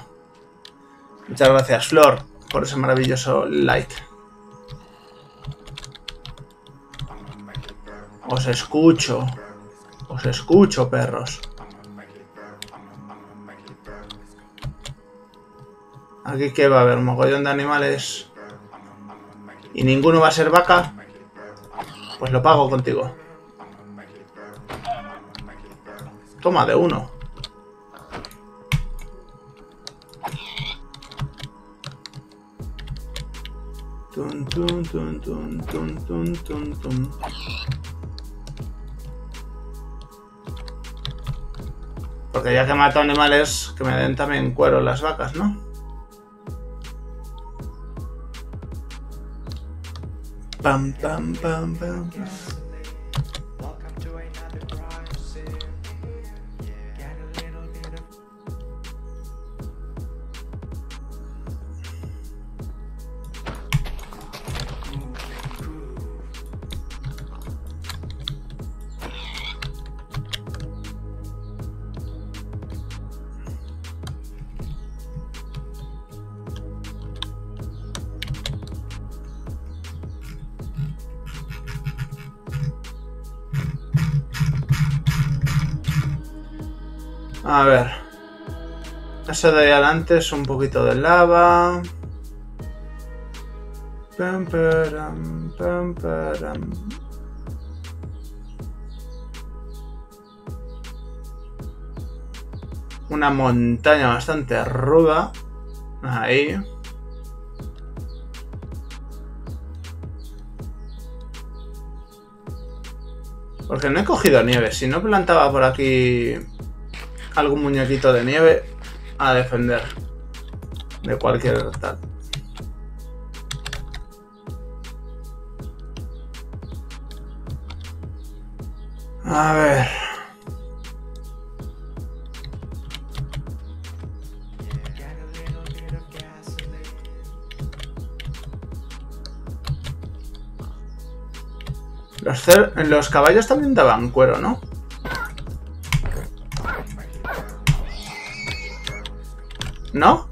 Muchas gracias, Flor, por ese maravilloso like. Os escucho. Os escucho, perros. Aquí que va a haber un mogollón de animales. ¿Y ninguno va a ser vaca? Pues lo pago contigo. Toma de uno. Tun, tun, tun, tun, tun, tun, tun, tun. Porque ya que mato animales, que me den también cuero las vacas, ¿no? Pam, pam, pam, pam, pam. A ver, eso de ahí adelante es un poquito de lava. Pam, pam, pam, pam. Una montaña bastante ruda. Ahí. Porque no he cogido nieve, si no plantaba por aquí algún muñequito de nieve a defender de cualquier tal. A ver. Los caballos también daban cuero, ¿no? ¿No?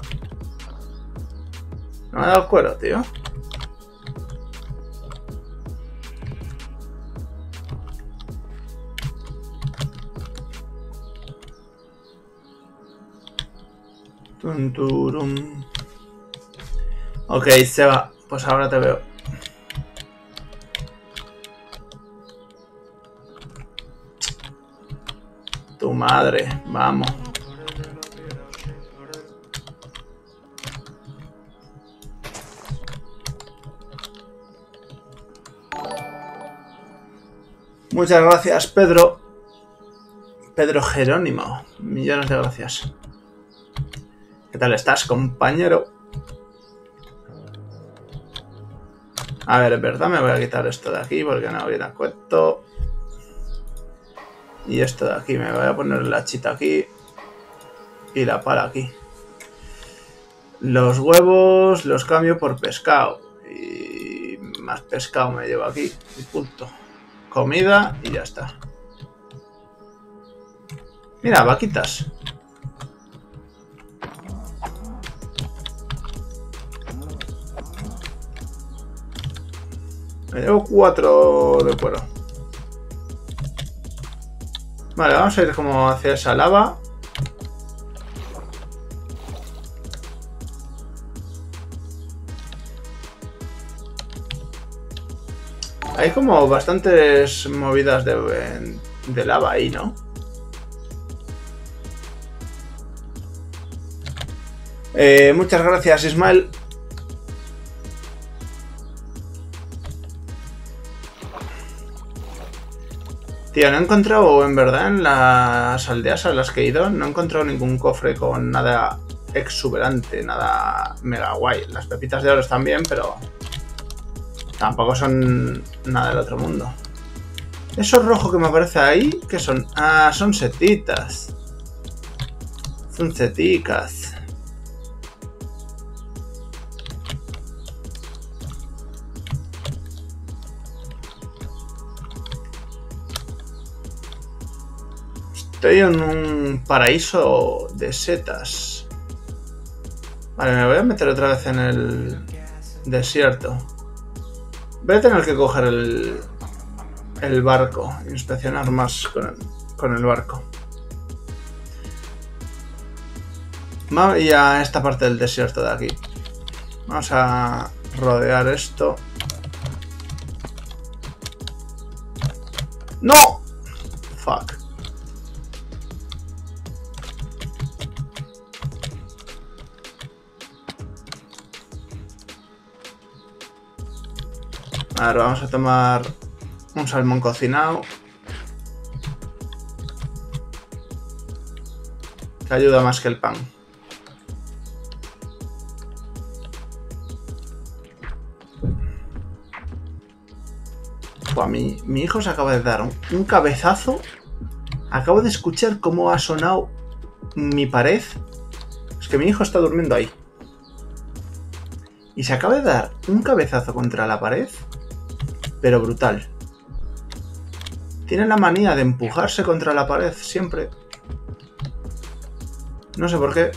No me ha dado cuero, tío. Tunturum. Ok, Seba, pues ahora te veo. Tu madre, vamos. Muchas gracias, Pedro. Pedro Jerónimo. Millones de gracias. ¿Qué tal estás, compañero? A ver, es verdad, me voy a quitar esto de aquí porque no viene a cuento. Y esto de aquí, me voy a poner la chita aquí. Y la pala aquí. Los huevos los cambio por pescado. Y más pescado me llevo aquí. Y punto. Comida y ya está. Mira, vaquitas. Me llevo 4 de cuero. Vale, vamos a ir como hacia esa lava. Hay como bastantes movidas de lava ahí, ¿no? Muchas gracias, Ismael. Tío, no he encontrado, en verdad, en las aldeas a las que he ido, no he encontrado ningún cofre con nada exuberante, nada mega guay. Las pepitas de oro están bien, pero tampoco son nada del otro mundo. Eso rojo que me aparece ahí, ¿qué son? Ah, son setitas. Son seticas. Estoy en un paraíso de setas. Vale, me voy a meter otra vez en el desierto. Voy a tener que coger el barco, inspeccionar más con el barco. Vamos a esta parte del desierto de aquí. Vamos a rodear esto. ¡No! Fuck. Ahora vamos a tomar un salmón cocinado. Que ayuda más que el pan. Buah, mi hijo se acaba de dar un cabezazo. Acabo de escuchar cómo ha sonado mi pared. Es que mi hijo está durmiendo ahí. Y se acaba de dar un cabezazo contra la pared. Pero brutal. Tiene la manía de empujarse contra la pared siempre. No sé por qué.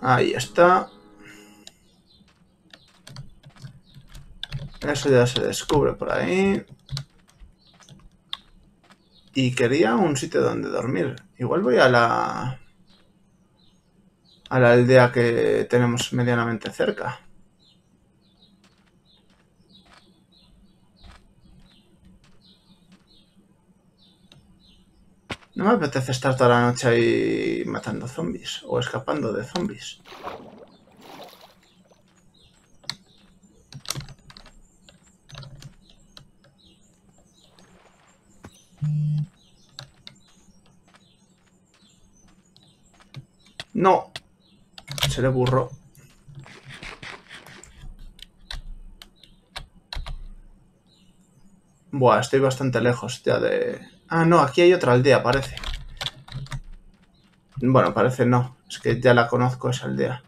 Ahí está. Eso ya se descubre por ahí. Y quería un sitio donde dormir. Igual voy a la aldea que tenemos medianamente cerca. No me apetece estar toda la noche ahí matando zombies o escapando de zombies. No, se le burro. Buah, estoy bastante lejos ya de... Ah, no, aquí hay otra aldea, parece. Bueno, parece no, es que ya la conozco esa aldea.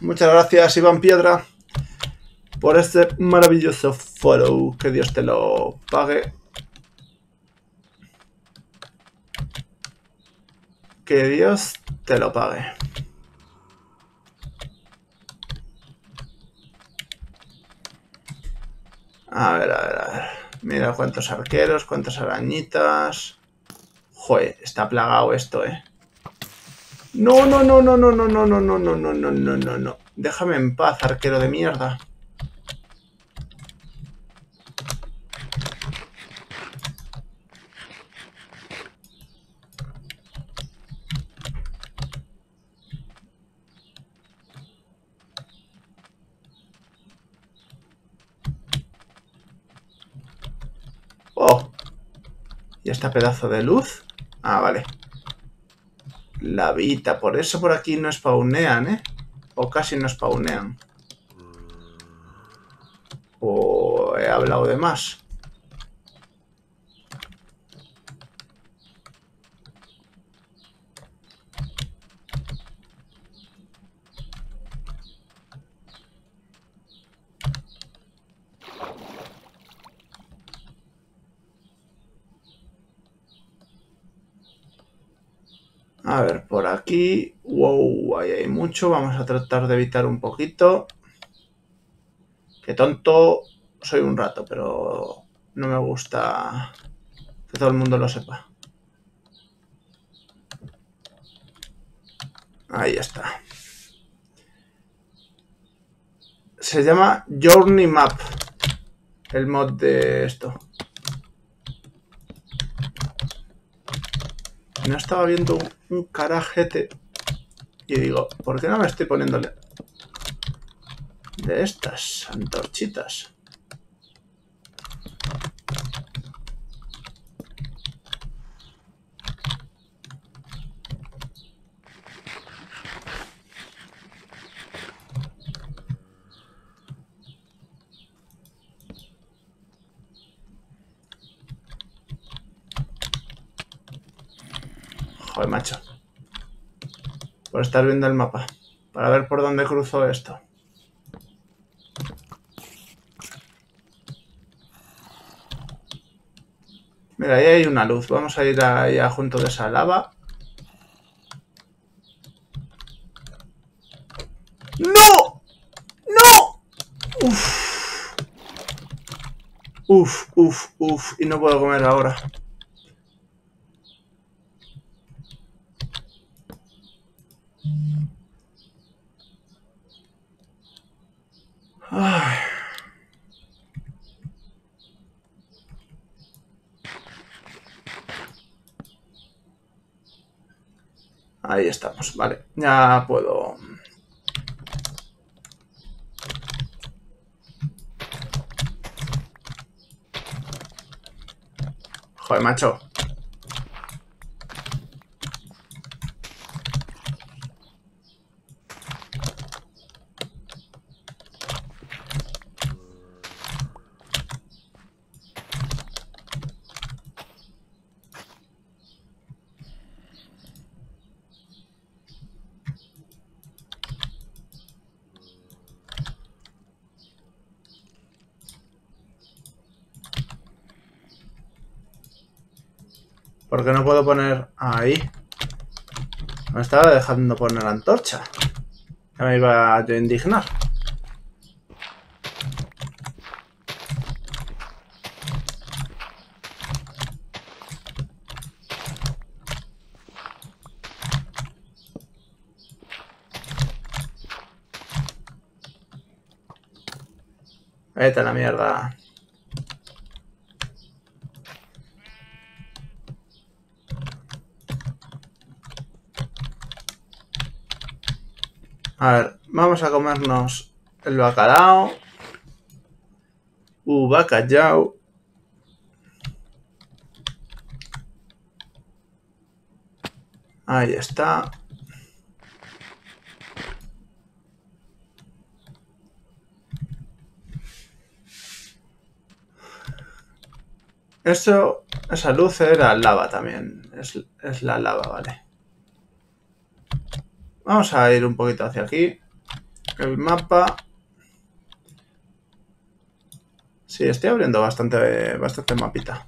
Muchas gracias, Iván Piedra, por este maravilloso follow. Que Dios te lo pague. Que Dios te lo pague. A ver, a ver, a ver. Mira cuántos arqueros, cuántas arañitas. Joder, está plagado esto, ¿eh? No, no, no, no, no, no, no, no, no, no, no, no, no, no, no. Déjame en paz, arquero de mierda. Oh. ¿Y este pedazo de luz? Ah, vale. Lavita, por eso por aquí no spawnean, ¿eh? O casi no spawnean. O he hablado de más. A ver, por aquí... Wow, ahí hay mucho. Vamos a tratar de evitar un poquito. Que Que tonto soy un rato, pero no me gusta que todo el mundo lo sepa. Ahí está. Se llama Journey Map, el mod de esto. No estaba viendo un carajete y digo, ¿por qué no me estoy poniéndole de estas antorchitas? Joder, macho. Por estar viendo el mapa. Para ver por dónde cruzo esto. Mira, ahí hay una luz. Vamos a ir allá junto de esa lava. ¡No! ¡No! ¡Uf! ¡Uf, uf, uf! Y no puedo comer ahora. Ay. Ahí estamos, vale, ya puedo. Joder, macho. Porque no puedo poner ahí. Me estaba dejando poner la antorcha. Ya me iba a indignar. Vete a la mierda. A ver, vamos a comernos el bacalao. Bacalao. Ahí está. Eso, esa luz era lava también. Es la lava, vale. Vamos a ir un poquito hacia aquí. El mapa. Sí, estoy abriendo bastante mapita.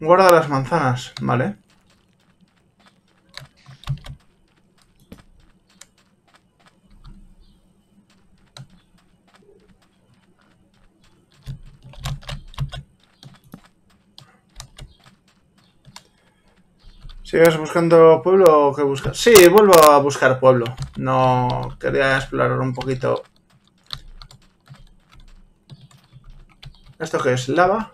Guarda las manzanas, vale. ¿Sigues buscando pueblo o qué buscas? Sí, vuelvo a buscar pueblo. No, quería explorar un poquito. ¿Esto qué es? ¿Lava?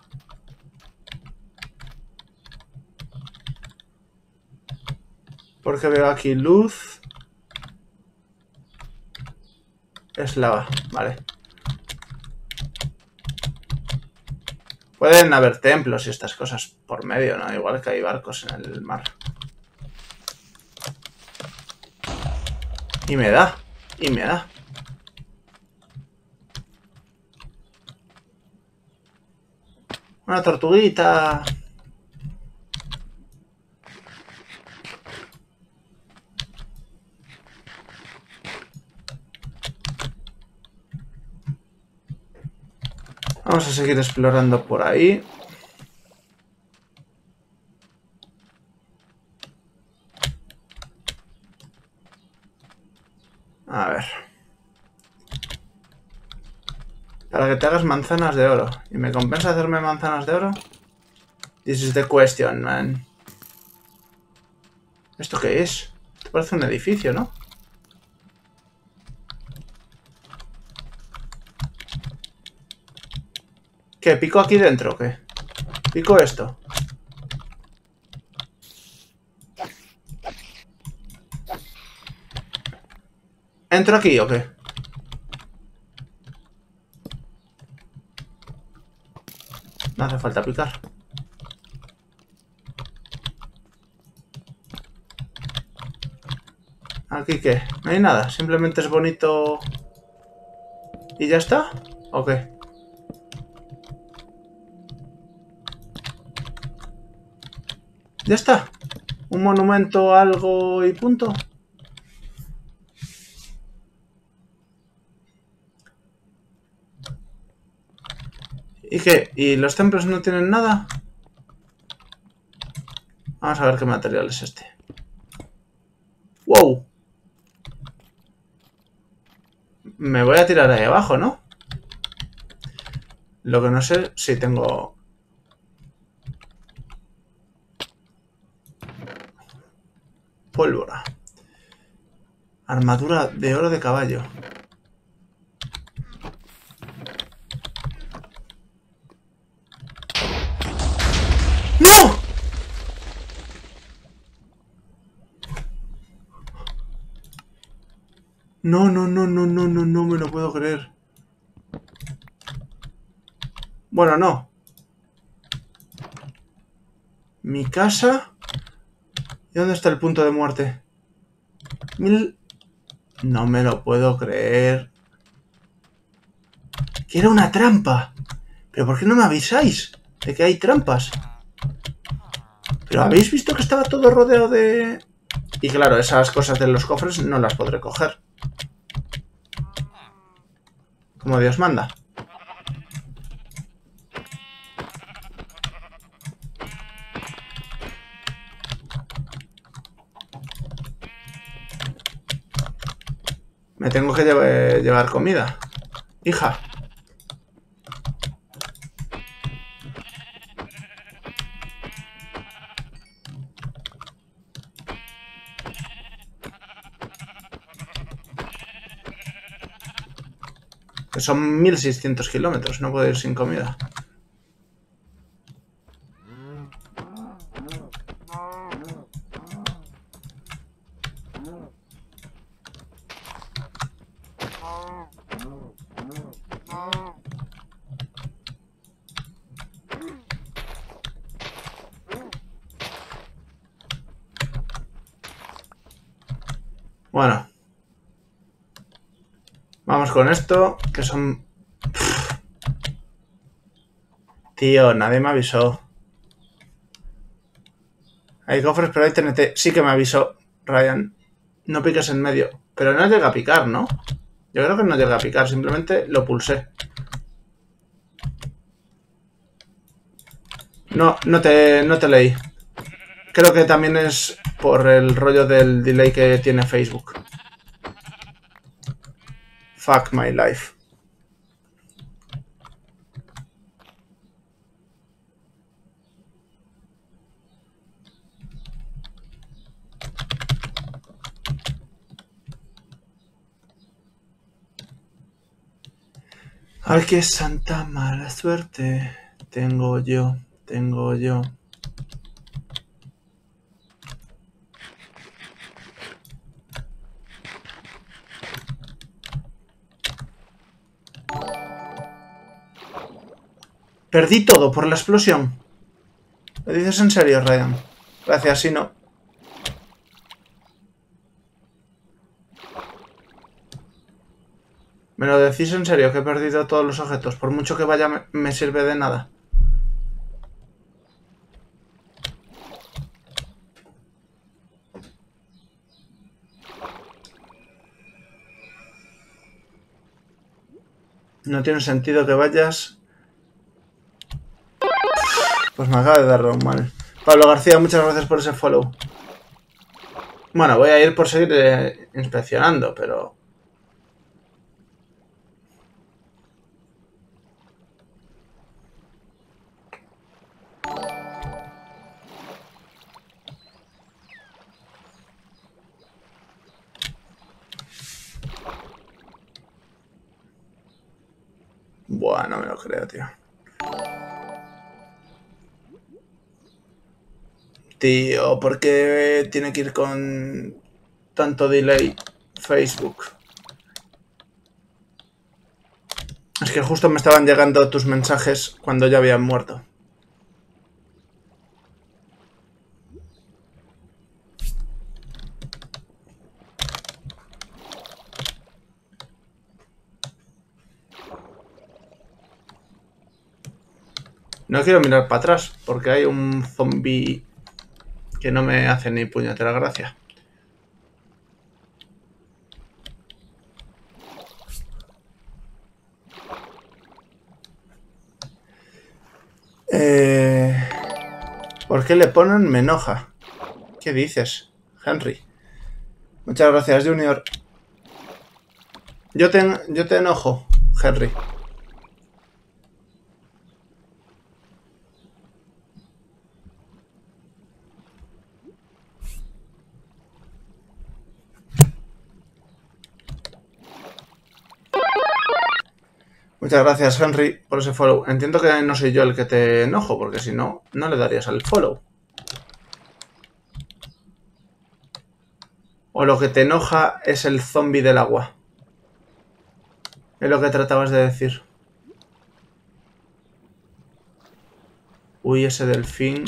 Porque veo aquí luz. Es lava, vale. Pueden haber templos y estas cosas por medio, ¿no? Igual que hay barcos en el mar. Y me da, y me da. Una tortuguita. Vamos a seguir explorando por ahí. Para que te hagas manzanas de oro. ¿Y me compensa hacerme manzanas de oro? This is the question, man. ¿Esto qué es? Te parece un edificio, ¿no? ¿Qué? ¿Pico aquí dentro o qué? Pico esto. ¿Entro aquí o qué? No hace falta picar. ¿Aquí qué? No hay nada. Simplemente es bonito. ¿Y ya está? ¿O qué? Ya está. Un monumento, algo y punto. ¿Y qué? ¿Y los templos no tienen nada? Vamos a ver qué material es este. ¡Wow! Me voy a tirar ahí abajo, ¿no? Lo que no sé si tengo... pólvora. Armadura de oro de caballo. ¡No! No, no, no, no, no, no, no me lo puedo creer. Bueno, no. Mi casa... ¿Y dónde está el punto de muerte? Mil... No me lo puedo creer. Que era una trampa. ¿Pero por qué no me avisáis de que hay trampas? ¿Pero habéis visto que estaba todo rodeado de...? Y claro, esas cosas de los cofres no las podré coger. Como Dios manda. Me tengo que llevar comida. Hija. Que son 1600 kilómetros. No puedo ir sin comida. Bueno, vamos con esto, que son... Pff. Tío, nadie me avisó. Hay cofres, pero hay TNT. Sí que me avisó, Ryan. No piques en medio. Pero no llega a picar, ¿no? Yo creo que no llega a picar, simplemente lo pulsé. No, no te leí. Creo que también es... por el rollo del delay que tiene Facebook. Fuck my life. Ay, qué santa mala suerte tengo yo. Perdí todo por la explosión. ¿Lo dices en serio, Ryan? Gracias, si no. ¿Me lo decís en serio que he perdido todos los objetos? Por mucho que vaya, me sirve de nada. No tiene sentido que vayas... Pues me acaba de dar un mal. Pablo García, muchas gracias por ese follow. Bueno, voy a ir por seguir inspeccionando, pero... Buah, no me lo creo, tío. Tío, ¿por qué tiene que ir con tanto delay Facebook? Es que justo me estaban llegando tus mensajes cuando ya habían muerto. No quiero mirar para atrás porque hay un zombie que no me hace ni puñetera gracia. ¿Por qué le ponen me enoja? ¿Qué dices, Henry? Muchas gracias, Junior. Yo te enojo, Henry. Muchas gracias, Henry, por ese follow. Entiendo que no soy yo el que te enojo, porque si no, no le darías al follow. O lo que te enoja es el zombie del agua. Es lo que tratabas de decir. Uy, ese delfín,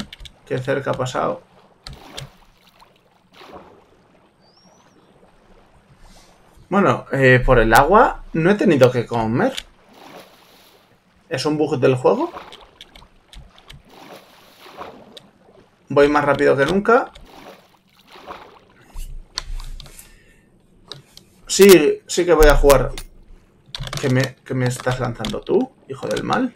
qué cerca ha pasado. Bueno, por el agua no he tenido que comer. ¿Es un bug del juego? Voy más rápido que nunca. Sí, sí que voy a jugar. ¿Qué me estás lanzando tú, hijo del mal?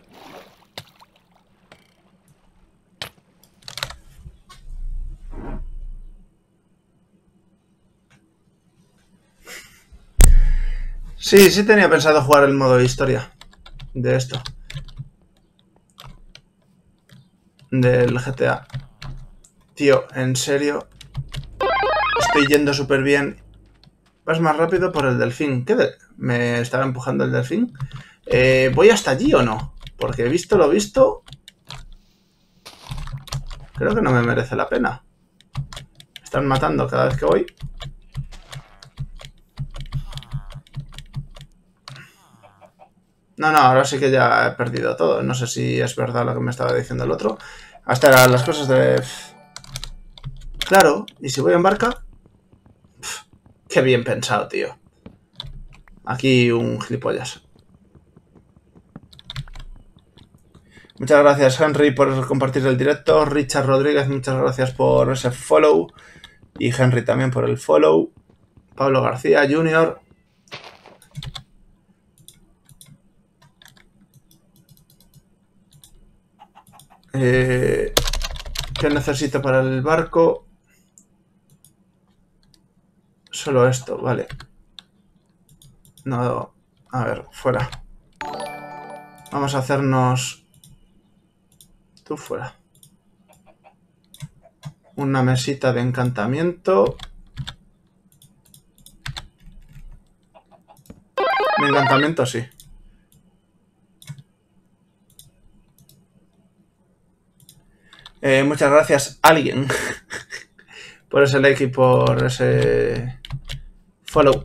Sí, sí tenía pensado jugar el modo de historia de esto. Del GTA. Tío, en serio. Estoy yendo súper bien. Vas más rápido por el delfín. ¿Qué? ¿Me estaba empujando el delfín? ¿Voy hasta allí o no? Porque he visto lo visto. Creo que no me merece la pena. Me están matando cada vez que voy. No, ahora sí que ya he perdido todo. No sé si es verdad lo que me estaba diciendo el otro. Hasta las cosas de... Claro, y si voy en barca... Qué bien pensado, tío. Aquí un gilipollas. Muchas gracias, Henry, por compartir el directo. Richard Rodríguez, muchas gracias por ese follow. Y Henry también por el follow. Pablo García Jr. ¿Qué necesito para el barco? Solo esto, vale. No, a ver, fuera. Vamos a hacernos... Tú fuera. Una mesita de encantamiento. De encantamiento, sí. Muchas gracias, alguien, por ese like y por ese follow.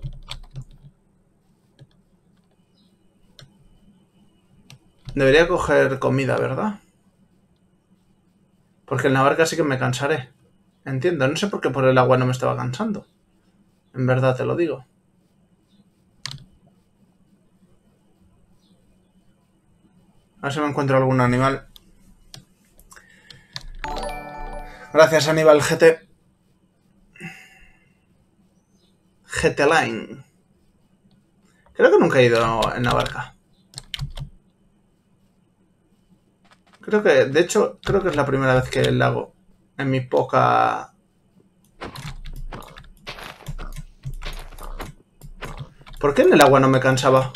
Debería coger comida, ¿verdad? Porque en la barca sí que me cansaré. Entiendo, no sé por qué por el agua no me estaba cansando. En verdad te lo digo. A ver si me encuentro algún animal. Gracias, Aníbal GT. GT Line. Creo que nunca he ido en la barca. Creo que, de hecho, creo que es la primera vez que la hago. En mi poca... ¿Por qué en el agua no me cansaba?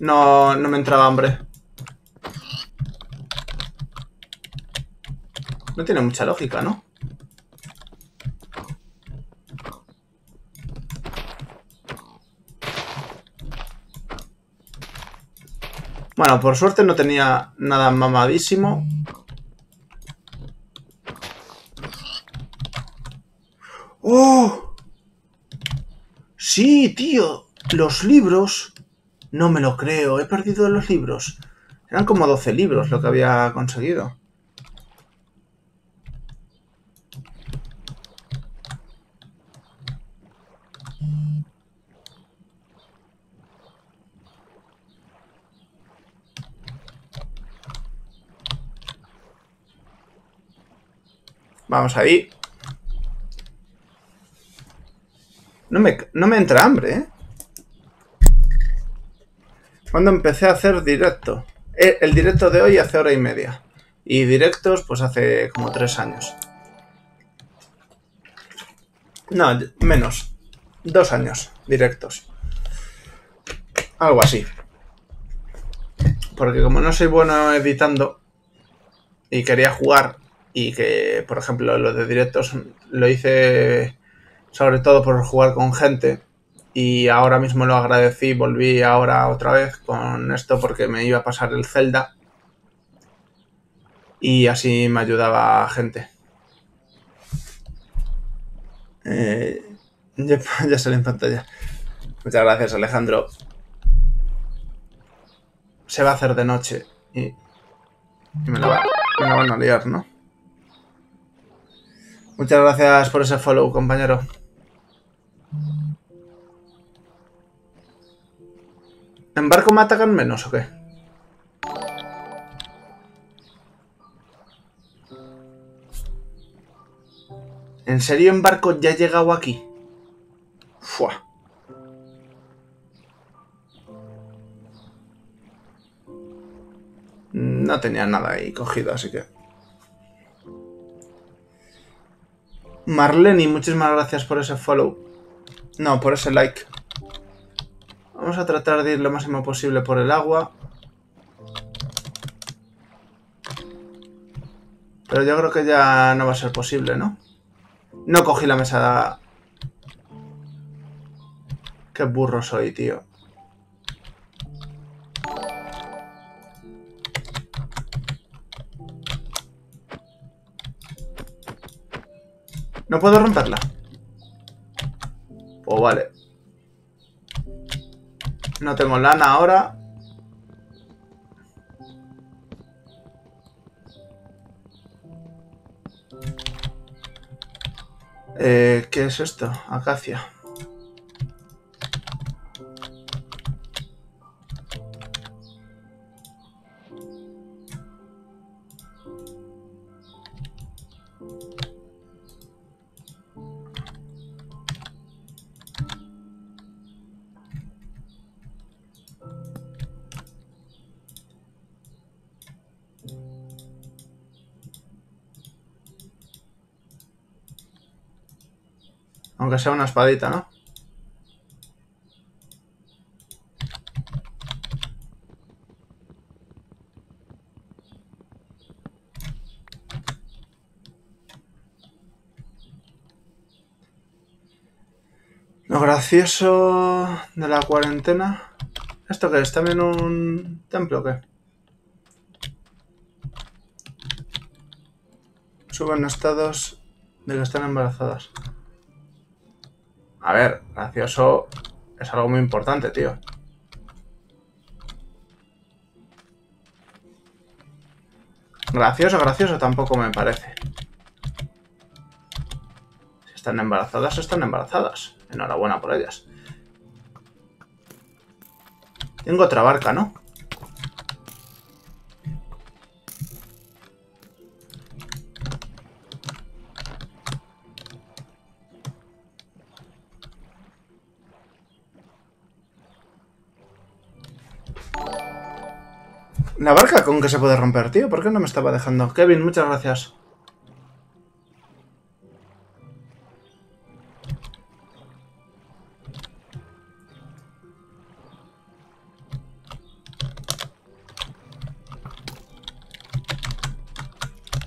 No me entraba hambre. No tiene mucha lógica, ¿no? Bueno, por suerte no tenía nada mamadísimo. ¡Oh! Sí, tío. Los libros. No me lo creo. He perdido los libros. Eran como 12 libros lo que había conseguido. Vamos ahí. No me entra hambre, ¿eh? Cuando empecé a hacer directo. El directo de hoy hace hora y media. Y directos, pues hace como 3 años. No, menos. 2 años directos. Algo así. Porque como no soy bueno editando y quería jugar... Y que, por ejemplo, lo de directos lo hice sobre todo por jugar con gente. Y ahora mismo lo agradecí, volví ahora otra vez con esto porque me iba a pasar el Zelda. Y así me ayudaba gente. Ya sale en pantalla. Muchas gracias, Alejandro. Se va a hacer de noche y me la van a liar, ¿no? Muchas gracias por ese follow, compañero. ¿En barco me atacan menos o qué? ¿En serio en barco ya he llegado aquí? Fua. No tenía nada ahí cogido, así que... Marleni, muchísimas gracias por ese follow. No, por ese like. Vamos a tratar de ir lo máximo posible por el agua. Pero yo creo que ya no va a ser posible, ¿no? No cogí la mesa. Qué burro soy, tío. ¿No puedo romperla? Pues vale. No tengo lana ahora. ¿Qué es esto? Acacia. Aunque sea una espadita, ¿no? Lo gracioso de la cuarentena... ¿Esto qué es? ¿También un templo o qué? Suben estados de que están embarazadas. A ver, gracioso es algo muy importante, tío. Gracioso, gracioso tampoco me parece. Si están embarazadas, están embarazadas. Enhorabuena por ellas. Tengo otra barca, ¿no? La barca con que se puede romper, tío. ¿Por qué no me estaba dejando? Kevin, muchas gracias.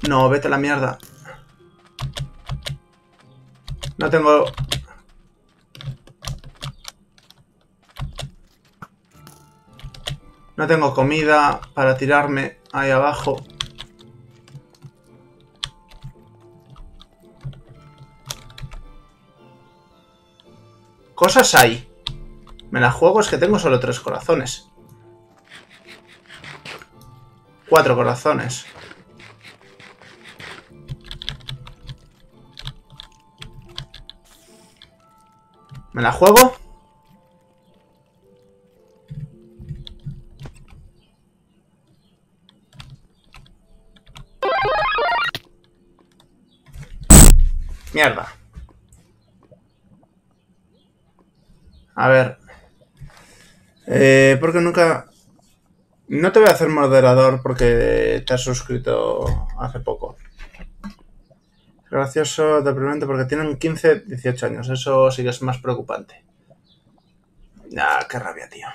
No, vete a la mierda. No tengo... No tengo comida para tirarme ahí abajo. Cosas hay. Me la juego, es que tengo solo 3 corazones. 4 corazones. ¿Me la juego? Mierda. A ver. Porque nunca... No te voy a hacer moderador porque te has suscrito hace poco. Gracioso, deprimente, porque tienen 15, 18 años. Eso sí que es más preocupante. Ah, qué rabia, tío.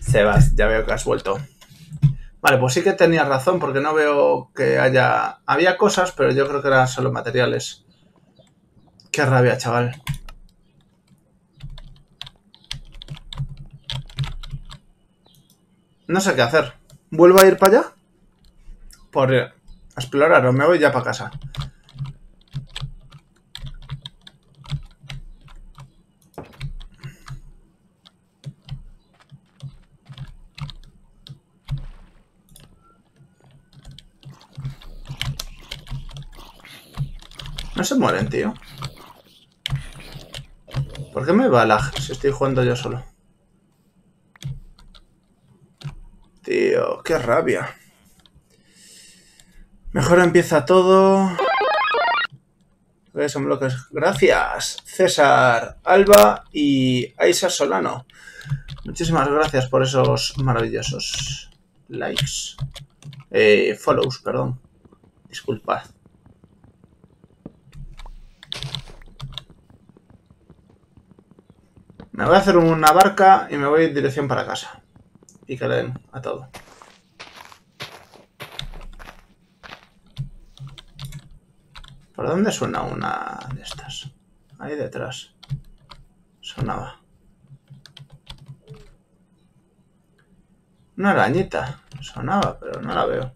Sebas, ya veo que has vuelto. Vale, pues sí que tenías razón, porque no veo que haya... Había cosas, pero yo creo que eran solo materiales. Qué rabia, chaval. No sé qué hacer. ¿Vuelvo a ir para allá? Por explorar, o me voy ya para casa. No se mueren, tío. ¿Por qué me va lag si estoy jugando yo solo? Tío, qué rabia. Mejor empieza todo. Son bloques. Gracias, César Alba y Aisa Solano. Muchísimas gracias por esos maravillosos likes. Follows, perdón. Disculpad. Me voy a hacer una barca y me voy en dirección para casa. Y que le den a todo. ¿Por dónde suena una de estas? Ahí detrás. Sonaba. Una arañita. Sonaba, pero no la veo.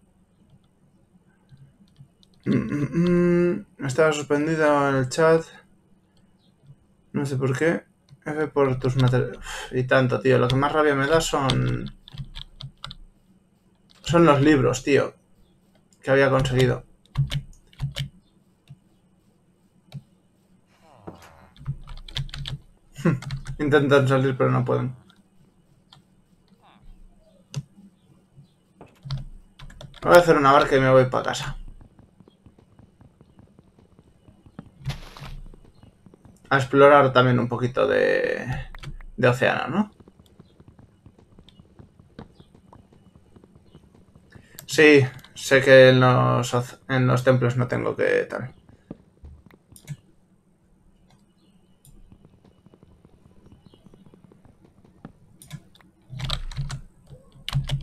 Estaba suspendido en el chat. No sé por qué. F por tus materiales. Y tanto, tío. Lo que más rabia me da son... Son los libros, tío. Que había conseguido. Intentan salir, pero no pueden. Voy a hacer una barca y me voy para casa. A explorar también un poquito de océano, ¿no? Sí, sé que en los templos no tengo que tal.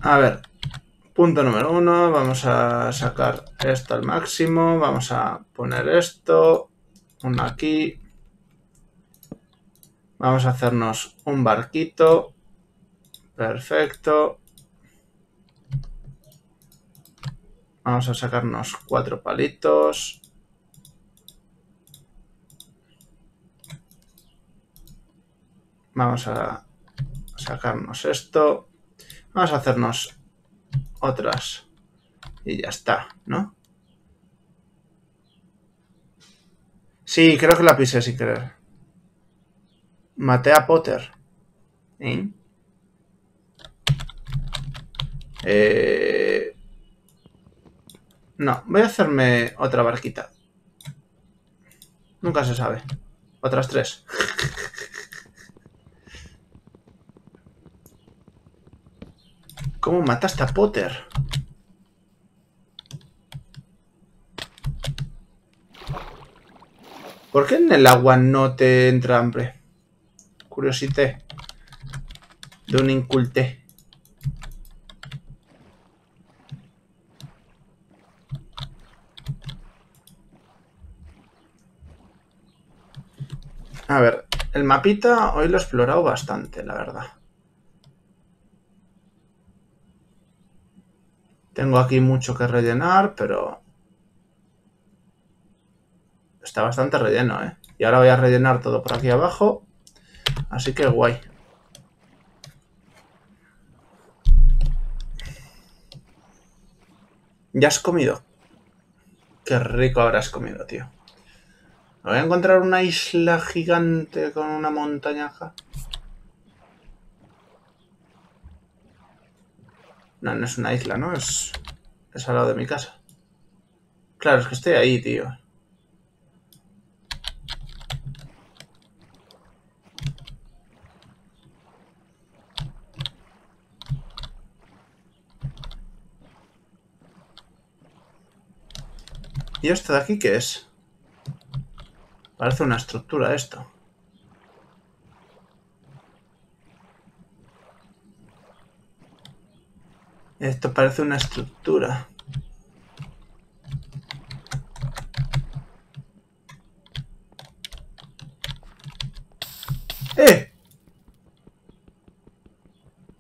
A ver, punto número 1, vamos a sacar esto al máximo, vamos a poner esto, uno aquí, vamos a hacernos un barquito, perfecto, vamos a sacarnos 4 palitos, vamos a sacarnos esto. Vamos a hacernos otras y ya está, ¿no? Sí, creo que la pisé sin querer. Maté a Potter. ¿Eh? No, voy a hacerme otra barquita. Nunca se sabe. Otras 3. ¿Cómo mataste a Potter? ¿Por qué en el agua no te entra hambre? Curiosité. De un inculté. A ver, El mapita hoy lo he explorado bastante, la verdad. Tengo aquí mucho que rellenar, pero está bastante relleno, ¿eh? Y ahora voy a rellenar todo por aquí abajo. Así que guay. ¿Ya has comido? Qué rico habrás comido, tío. ¿Me voy a encontrar una isla gigante con una montañaja? No, no es una isla, ¿no? Es al lado de mi casa. Claro, es que estoy ahí, tío. ¿Y esto de aquí qué es? Parece una estructura esto. Esto parece una estructura. ¡Eh!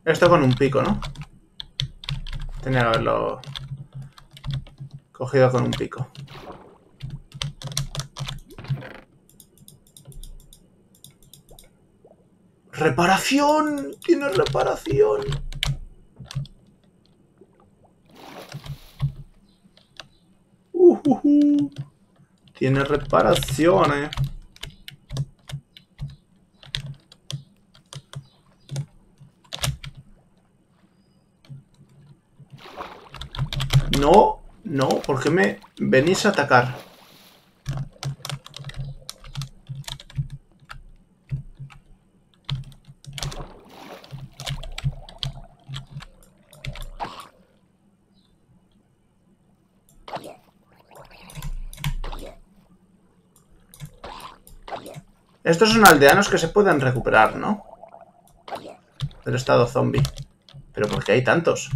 Esto con un pico, ¿no? Tenía que haberlo cogido con un pico. ¡Reparación! ¡Tiene reparación! Tiene reparación, eh. No, no, ¿por qué me venís a atacar? Estos son aldeanos que se pueden recuperar, ¿no? Del estado zombie. ¿Pero por qué hay tantos?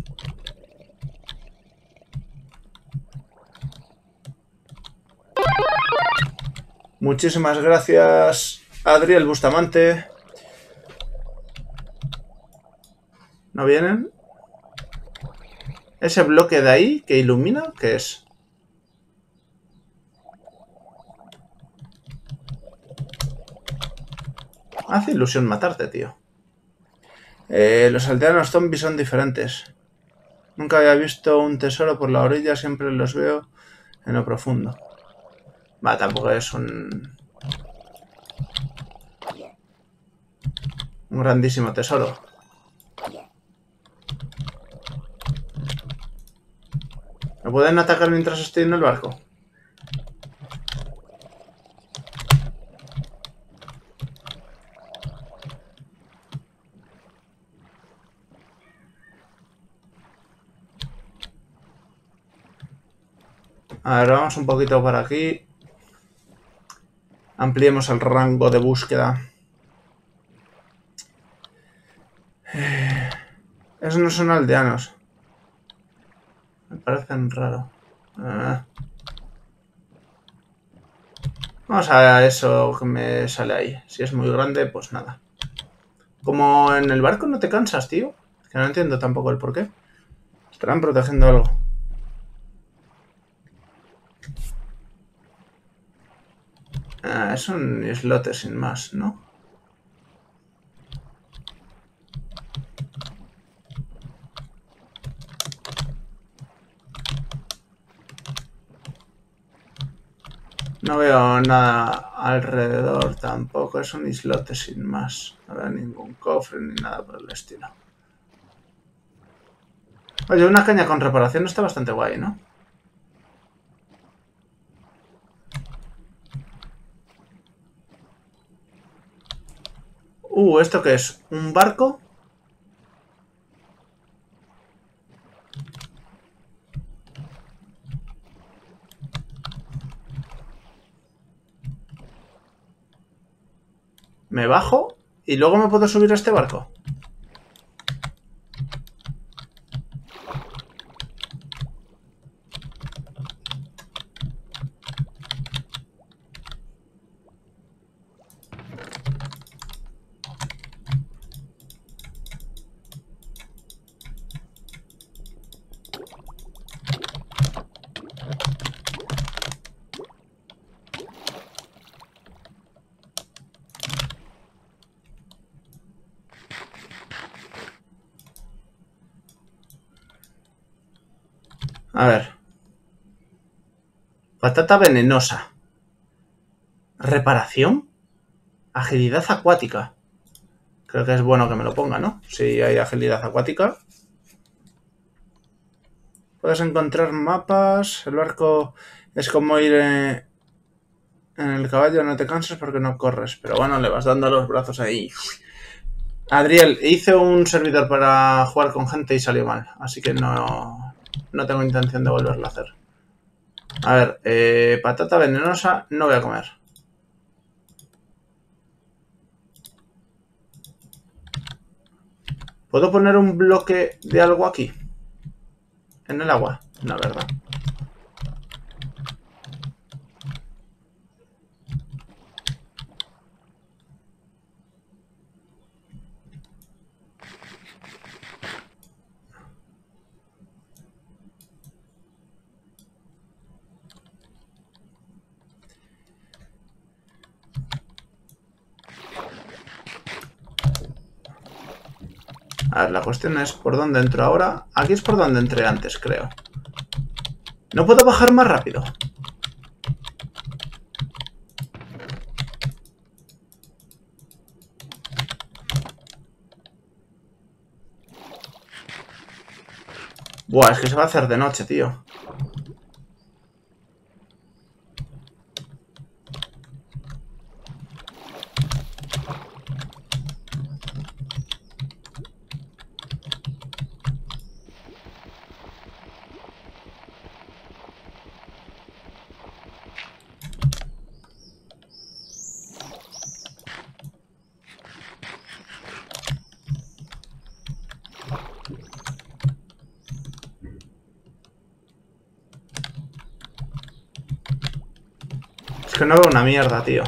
Muchísimas gracias, Adriel Bustamante. ¿No vienen? ¿Ese bloque de ahí que ilumina? ¿Qué es? Hace ilusión matarte, tío. Los aldeanos zombies son diferentes. Nunca había visto un tesoro por la orilla, siempre los veo en lo profundo. Va, tampoco es un grandísimo tesoro. ¿Me pueden atacar mientras estoy en el barco? A ver, vamos un poquito para aquí. Ampliemos el rango de búsqueda. Esos no son aldeanos. Me parecen raros. Vamos a ver eso que me sale ahí. Si es muy grande, pues nada. Como en el barco no te cansas, tío. Que no entiendo tampoco el porqué. Estarán protegiendo algo. Ah, es un islote sin más, ¿no? No veo nada alrededor tampoco, es un islote sin más. No veo ningún cofre ni nada por el estilo. Oye, una caña con reparación está bastante guay, ¿no? ¿Esto qué es? ¿Un barco? Me bajo y luego me puedo subir a este barco. A ver. Patata venenosa. Reparación. Agilidad acuática. Creo que es bueno que me lo ponga, ¿no? Si hay agilidad acuática. Puedes encontrar mapas. El barco es como ir en el caballo. No te cansas porque no corres. Pero bueno, le vas dando los brazos ahí. Adriel, hice un servidor para jugar con gente y salió mal. Así que no tengo intención de volverlo a hacer. A ver, patata venenosa no voy a comer. ¿Puedo poner un bloque de algo aquí? En el agua, la verdad. A ver, la cuestión es por dónde entro ahora. Aquí es por donde entré antes, creo. ¿No puedo bajar más rápido? Buah, es que se va a hacer de noche, tío. Que no veo una mierda, tío.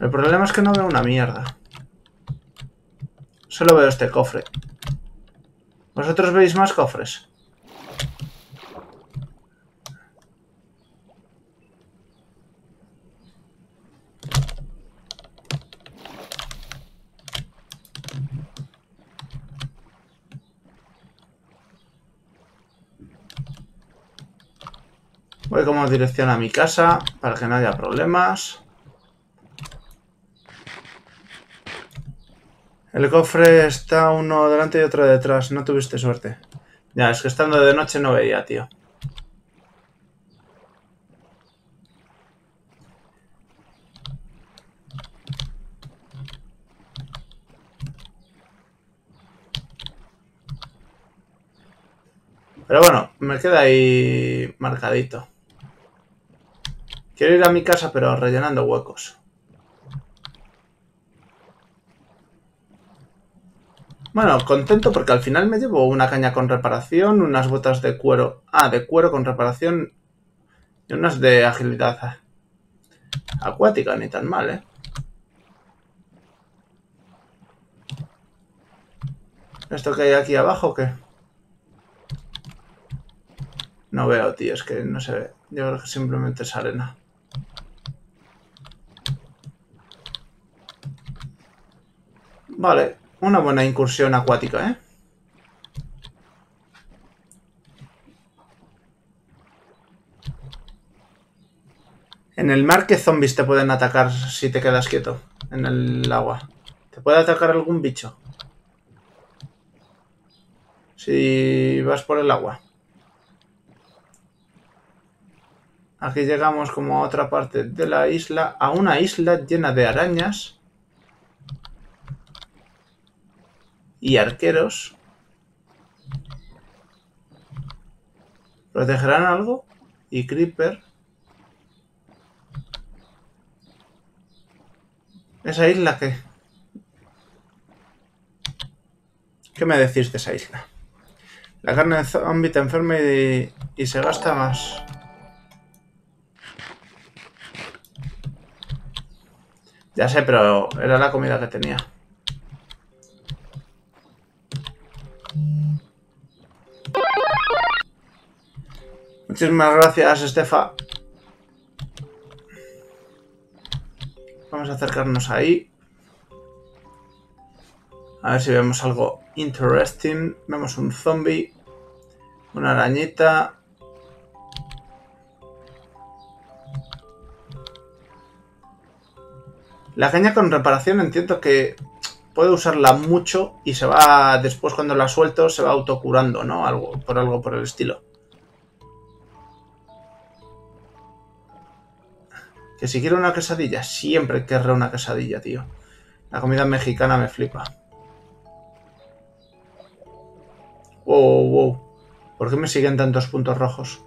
El problema es que no veo una mierda. Solo veo este cofre. ¿Vosotros veis más cofres? Voy como dirección a mi casa, para que no haya problemas. El cofre está uno delante y otro detrás. No tuviste suerte. Ya, es que estando de noche no veía, tío. Pero bueno, me queda ahí marcadito. Quiero ir a mi casa, pero rellenando huecos. Bueno, contento porque al final me llevo una caña con reparación, unas botas de cuero. Ah, de cuero con reparación y unas de agilidad acuática, ni tan mal, ¿eh? ¿Esto que hay aquí abajo o qué? No veo, tío, es que no se ve. Yo creo que simplemente es arena. Vale, una buena incursión acuática, ¿eh? En el mar, ¿qué zombies te pueden atacar si te quedas quieto en el agua? ¿Te puede atacar algún bicho? Si vas por el agua. Aquí llegamos como a otra parte de la isla, a una isla llena de arañas y arqueros. ¿Protegerán algo? Y Creeper. ¿Esa isla qué? ¿Qué me decís de esa isla? La carne de zombie te enferma y se gasta más. Ya sé, pero era la comida que tenía. Muchísimas gracias, Estefa. Vamos a acercarnos ahí. A ver si vemos algo interesting. Vemos un zombie, una arañita, La caña con reparación entiendo que puedo usarla mucho y se va, después cuando la suelto, se va autocurando, ¿no? Algo por el estilo. Que si quiero una quesadilla, siempre querré una quesadilla, tío. La comida mexicana me flipa. Wow, wow. ¿Por qué me siguen tantos puntos rojos?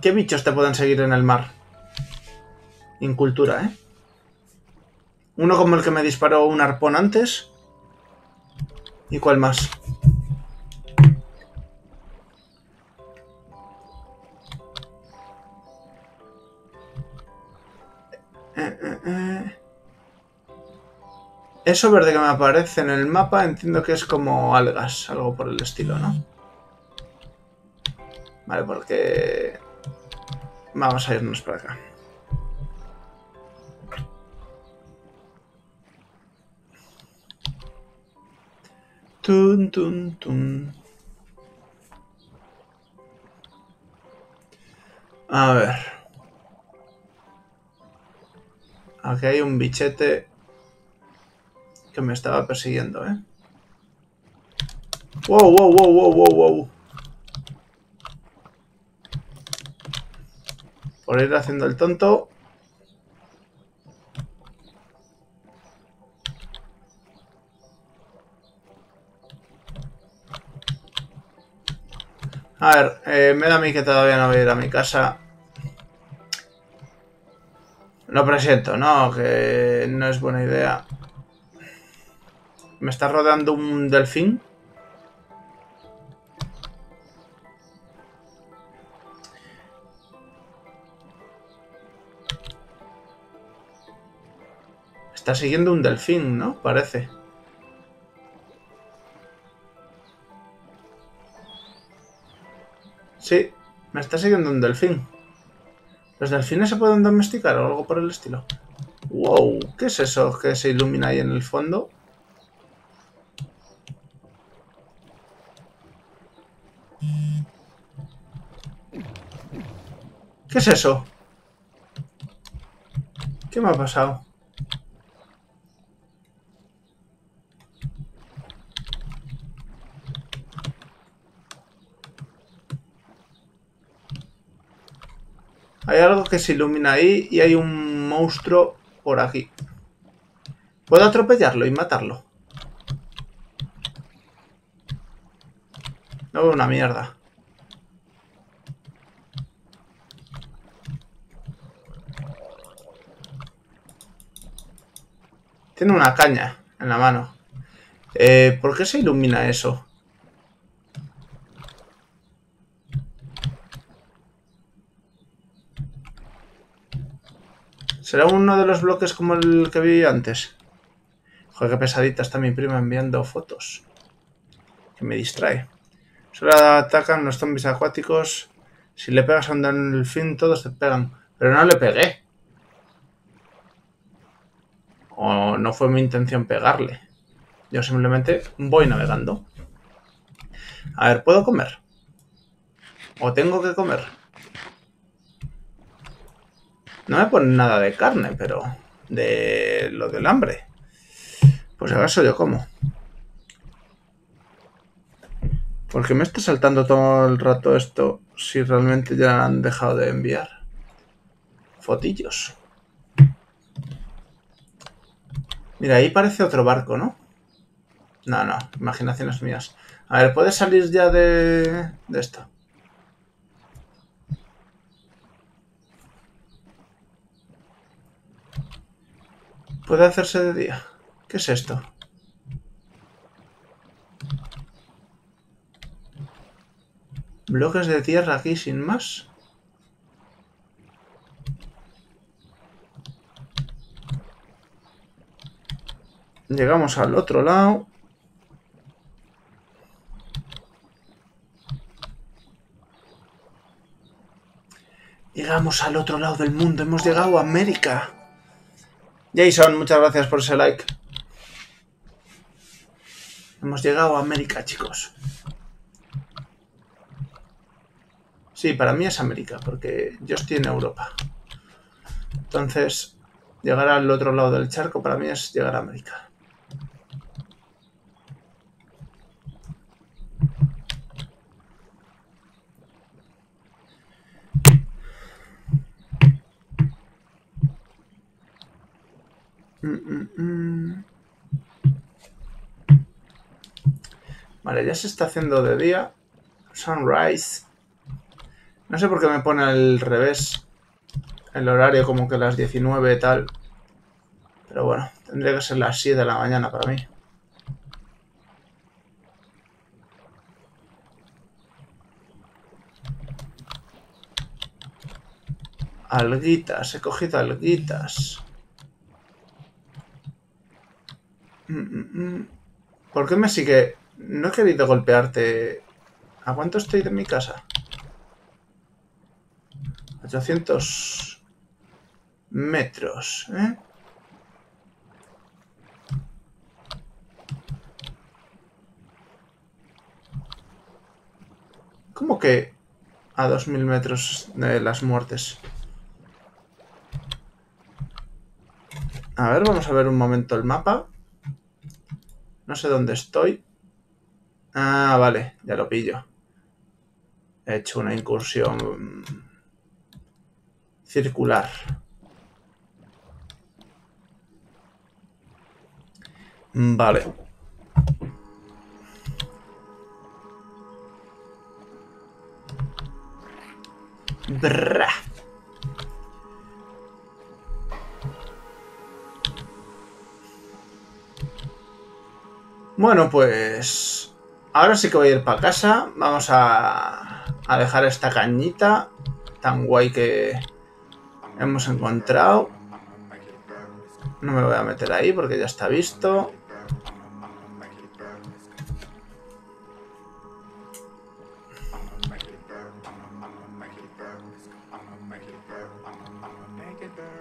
¿Qué bichos te pueden seguir en el mar? Incultura, ¿eh? Uno como el que me disparó un arpón antes. ¿Y cuál más? Eso verde que me aparece en el mapa, entiendo que es como algas, algo por el estilo, ¿no? Vale, porque... vamos a irnos para acá. Tun, tun, tun. A ver. Aquí hay un bichete que me estaba persiguiendo, ¿eh? ¡Wow, wow, wow, wow, wow, wow! Por ir haciendo el tonto. A ver, me da a mí que todavía no voy a ir a mi casa. Lo presiento, ¿no? Que no es buena idea. Me está rodeando un delfín. Está siguiendo un delfín, ¿no? Parece. Sí, me está siguiendo un delfín. ¿Los delfines se pueden domesticar o algo por el estilo? ¡Wow! ¿Qué es eso que se ilumina ahí en el fondo? ¿Qué es eso? ¿Qué me ha pasado? Hay algo que se ilumina ahí y hay un monstruo por aquí. ¿Puedo atropellarlo y matarlo? No veo una mierda. Tiene una caña en la mano. ¿Por qué se ilumina eso? ¿Será uno de los bloques como el que vi antes? Joder, qué pesadita está mi prima enviando fotos. Que me distrae. Solo atacan los zombies acuáticos. Si le pegas a un delfín, todos te pegan. Pero no le pegué. O no fue mi intención pegarle. Yo simplemente voy navegando. A ver, ¿puedo comer? ¿O tengo que comer? No me ponen nada de carne, pero de lo del hambre. Pues acaso yo como. Porque me está saltando todo el rato esto si realmente ya han dejado de enviar fotillos. Mira, ahí parece otro barco, ¿no? No, no, imaginaciones mías. A ver, ¿puedes salir ya de esto? ¿Puede hacerse de día? ¿Qué es esto? Bloques de tierra aquí sin más. Llegamos al otro lado. Llegamos al otro lado del mundo. Hemos llegado a América. Jason, muchas gracias por ese like. Hemos llegado a América, chicos. Sí, para mí es América, porque yo estoy en Europa. Entonces, llegar al otro lado del charco para mí es llegar a América. Vale, ya se está haciendo de día. Sunrise. No sé por qué me pone al revés el horario, como que las 19 y tal. Pero bueno, tendría que ser las 7 de la mañana para mí. Alguitas, he cogido alguitas. ¿Por qué me sigue? No he querido golpearte. ¿A cuánto estoy de mi casa? 800 metros, ¿eh? ¿Cómo que a 2000 metros de las muertes? A ver, vamos a ver un momento el mapa. No sé dónde estoy. Ah, vale, ya lo pillo. He hecho una incursión circular. Vale. Brrra. Bueno, pues ahora sí que voy a ir para casa. Vamos a dejar esta cañita tan guay que hemos encontrado. No me voy a meter ahí porque ya está visto.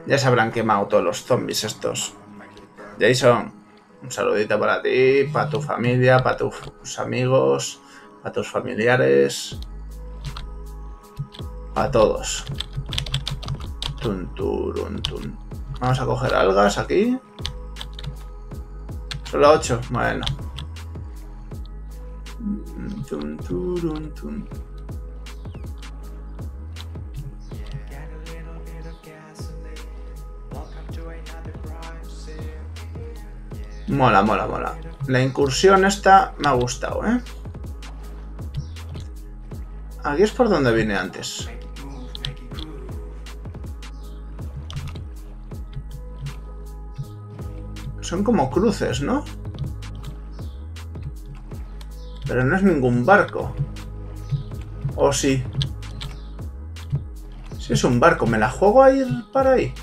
Ya se habrán quemado todos los zombies estos. Jason, un saludito para ti, para tu familia, para tus amigos, para tus familiares, para todos. Tun, turun, tun. Vamos a coger algas aquí. Solo 8, bueno. Tun, turun, tun. Mola, mola, mola. La incursión esta me ha gustado, ¿eh? Aquí es por donde vine antes. Son como cruces, ¿no? Pero no es ningún barco. ¿O sí? Sí es un barco. ¿Me la juego a ir para ahí?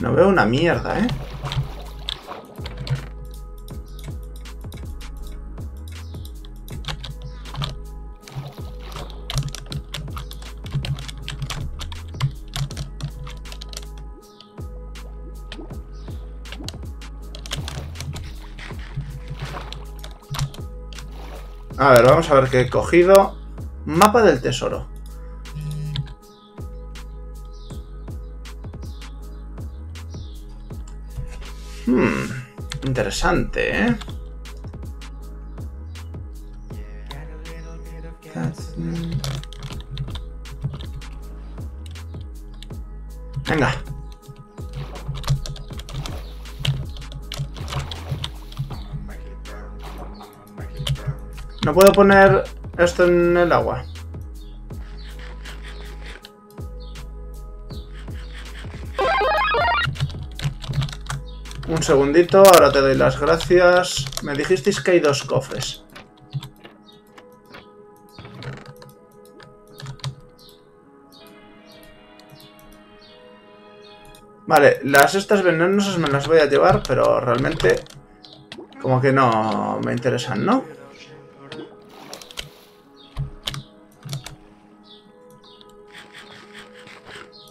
No veo una mierda, ¿eh? A ver, vamos a ver qué he cogido. Mapa del tesoro. Interesante, ¿eh? Venga. No puedo poner esto en el agua. Un segundito, ahora te doy las gracias. Me dijisteis que hay dos cofres. Vale, las estas venenosas me las voy a llevar, pero realmente como que no me interesan, ¿no?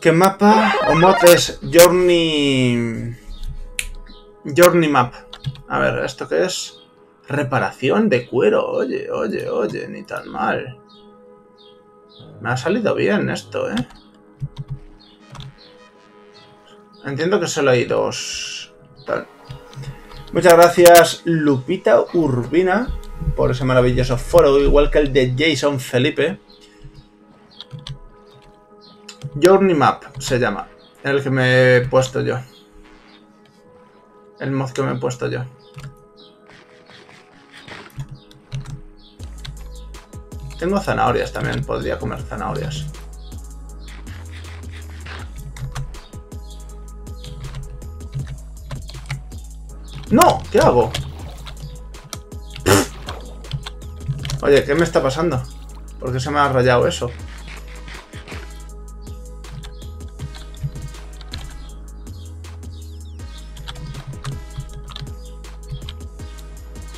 ¿Qué mapa o mod es Journey Map? A ver, ¿esto qué es? Reparación de cuero. Oye, oye, oye, ni tan mal. Me ha salido bien esto, ¿eh? Entiendo que solo hay dos. Tal. Muchas gracias, Lupita Urbina, por ese maravilloso foro, igual que el de Jason Felipe. Journey Map se llama, el que me he puesto yo. El mod que me he puesto yo. Tengo zanahorias también, podría comer zanahorias. ¡No! ¿Qué hago? Oye, ¿qué me está pasando? ¿Por qué se me ha rayado eso?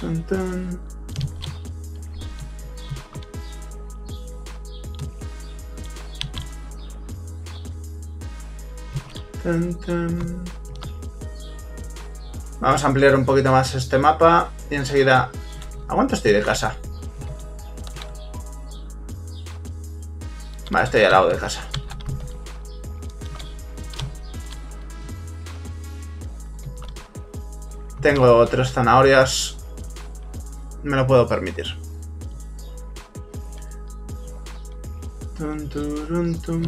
Tan, tan. Tan, tan. Vamos a ampliar un poquito más este mapa y enseguida... ¿A cuánto estoy de casa? Vale, estoy al lado de casa. Tengo 3 zanahorias. Me lo puedo permitir. Tum, tum, tum.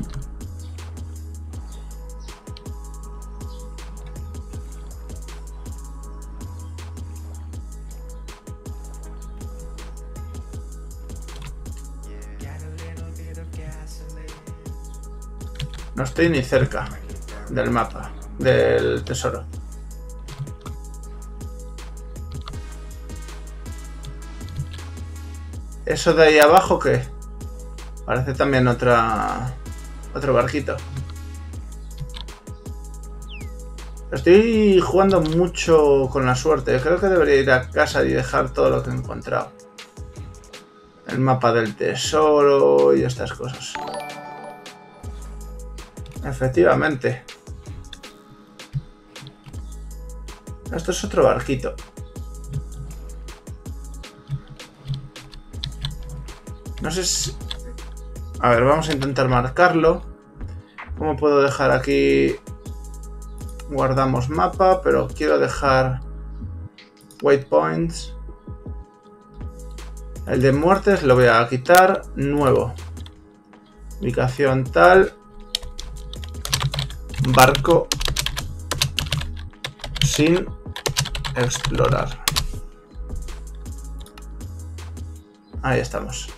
No estoy ni cerca del mapa, del tesoro. ¿Eso de ahí abajo qué? Parece también otro barquito. Estoy jugando mucho con la suerte. Creo que debería ir a casa y dejar todo lo que he encontrado. El mapa del tesoro y estas cosas. Efectivamente. Esto es otro barquito. No sé si... A ver, vamos a intentar marcarlo. ¿Cómo puedo dejar aquí? Guardamos mapa, pero quiero dejar... Waypoints. El de muertes lo voy a quitar. Nuevo. Ubicación tal... Barco sin explorar. Ahí estamos.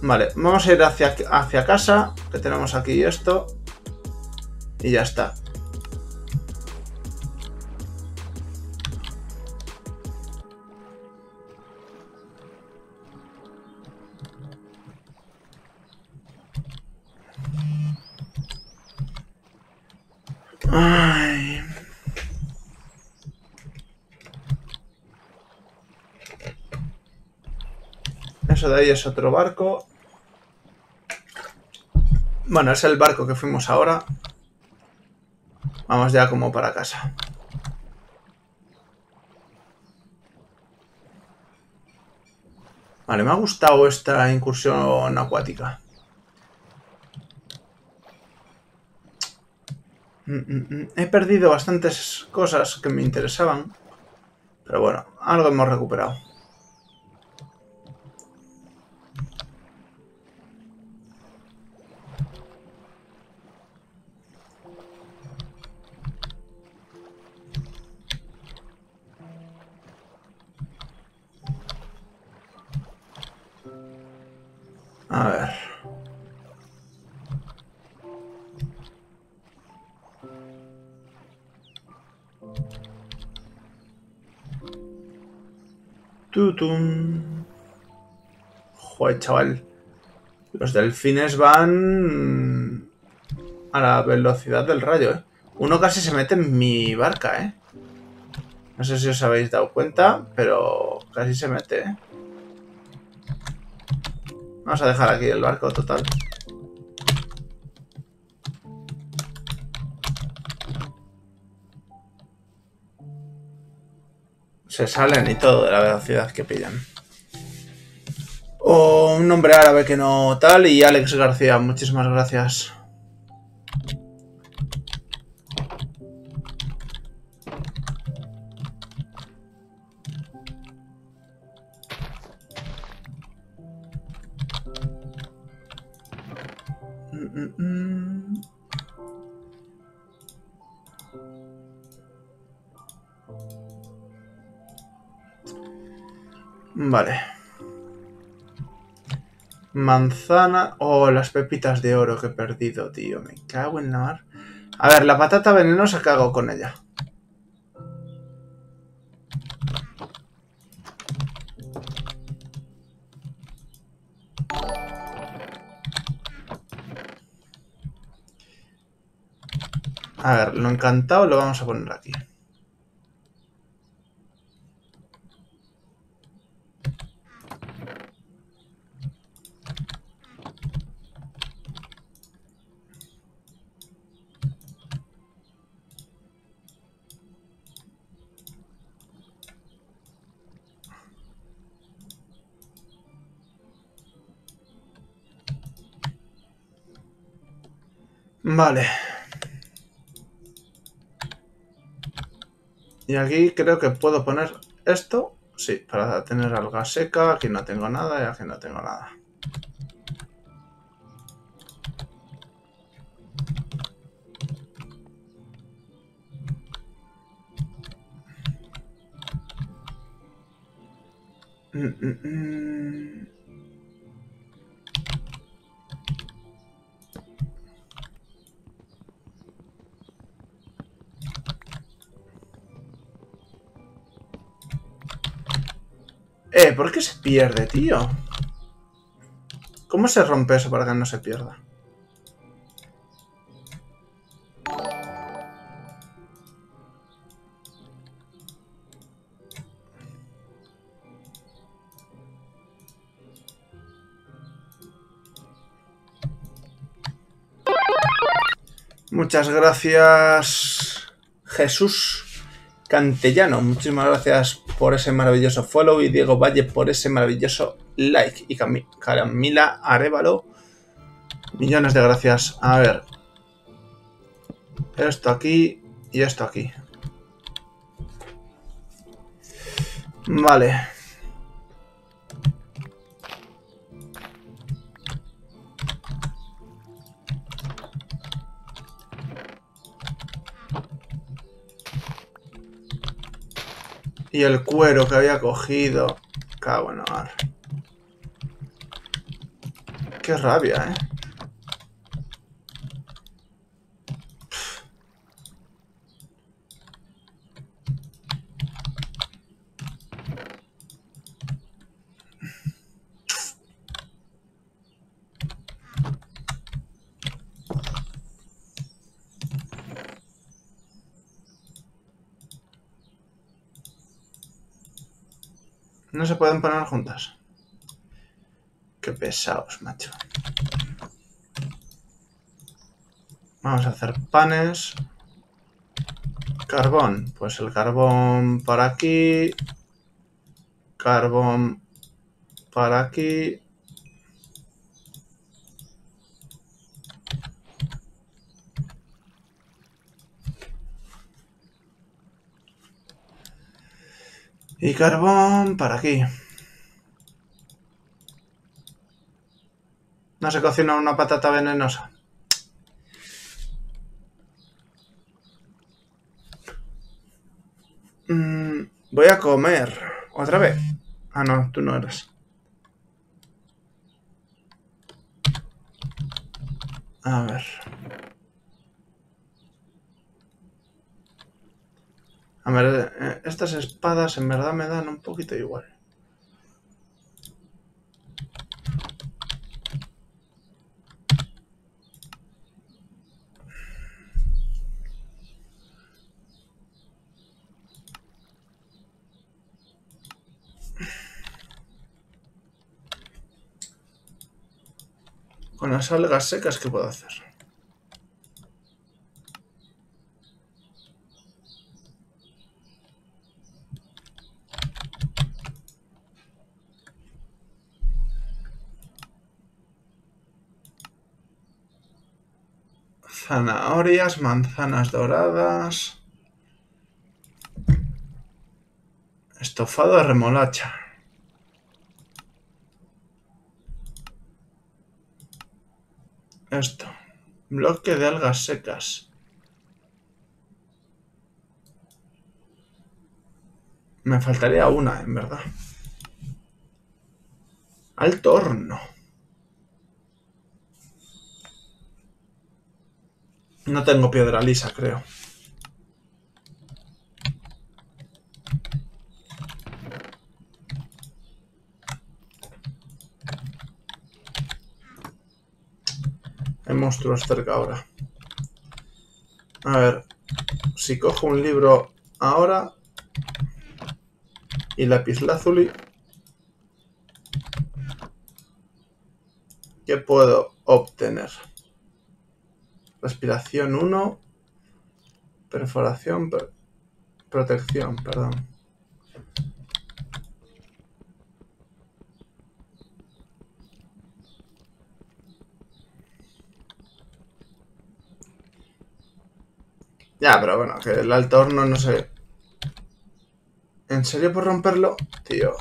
Vale, vamos a ir hacia casa, que tenemos aquí esto. Y ya está. Ay. Eso de ahí es otro barco. Bueno, es el barco que fuimos ahora. Vamos ya como para casa. Vale, me ha gustado esta incursión acuática. He perdido bastantes cosas que me interesaban, pero bueno, algo hemos recuperado. A ver... Tutum. Joder, chaval. Los delfines van a la velocidad del rayo, ¿eh? Uno casi se mete en mi barca, ¿eh? No sé si os habéis dado cuenta, pero casi se mete, ¿eh? Vamos a dejar aquí el barco total. Se salen y todo de la velocidad que pillan. O un nombre árabe que no tal. Y Alex García, muchísimas gracias. Vale. Manzana. Oh, las pepitas de oro que he perdido, tío. Me cago en la mar. A ver, la patata venenosa, ¿qué hago con ella? A ver, lo encantado lo vamos a poner aquí. Vale. Y aquí creo que puedo poner esto. Sí, para tener alga seca. Aquí no tengo nada y aquí no tengo nada. ¿Por qué se pierde, tío? ¿Cómo se rompe eso para que no se pierda? Muchas gracias, Jesús Cantellano, muchísimas gracias por ese maravilloso follow y Diego Valle por ese maravilloso like y Camila Arevalo, millones de gracias. A ver, esto aquí y esto aquí. Vale. Y el cuero que había cogido. Cago en mar. Qué rabia, ¿eh? No se pueden poner juntas. Qué pesados, macho. Vamos a hacer panes. Carbón. Pues el carbón para aquí. Carbón para aquí. Y carbón para aquí. No se cocina una patata venenosa. Voy a comer. ¿Otra vez? Ah, no, tú no eres. A ver. A ver, estas espadas en verdad me dan un poquito igual. Con las algas secas, ¿qué puedo hacer? zanahorias, manzanas doradas, estofado de remolacha. Esto, bloque de algas secas. Me faltaría una, en verdad. Alto horno. No tengo piedra lisa, creo. Hay monstruos cerca ahora. A ver, si cojo un libro ahora y lapislázuli, ¿qué puedo obtener? Respiración 1, perforación, protección, perdón. Ya, pero bueno, que el alto horno no sé. ¿En serio por romperlo? Tío.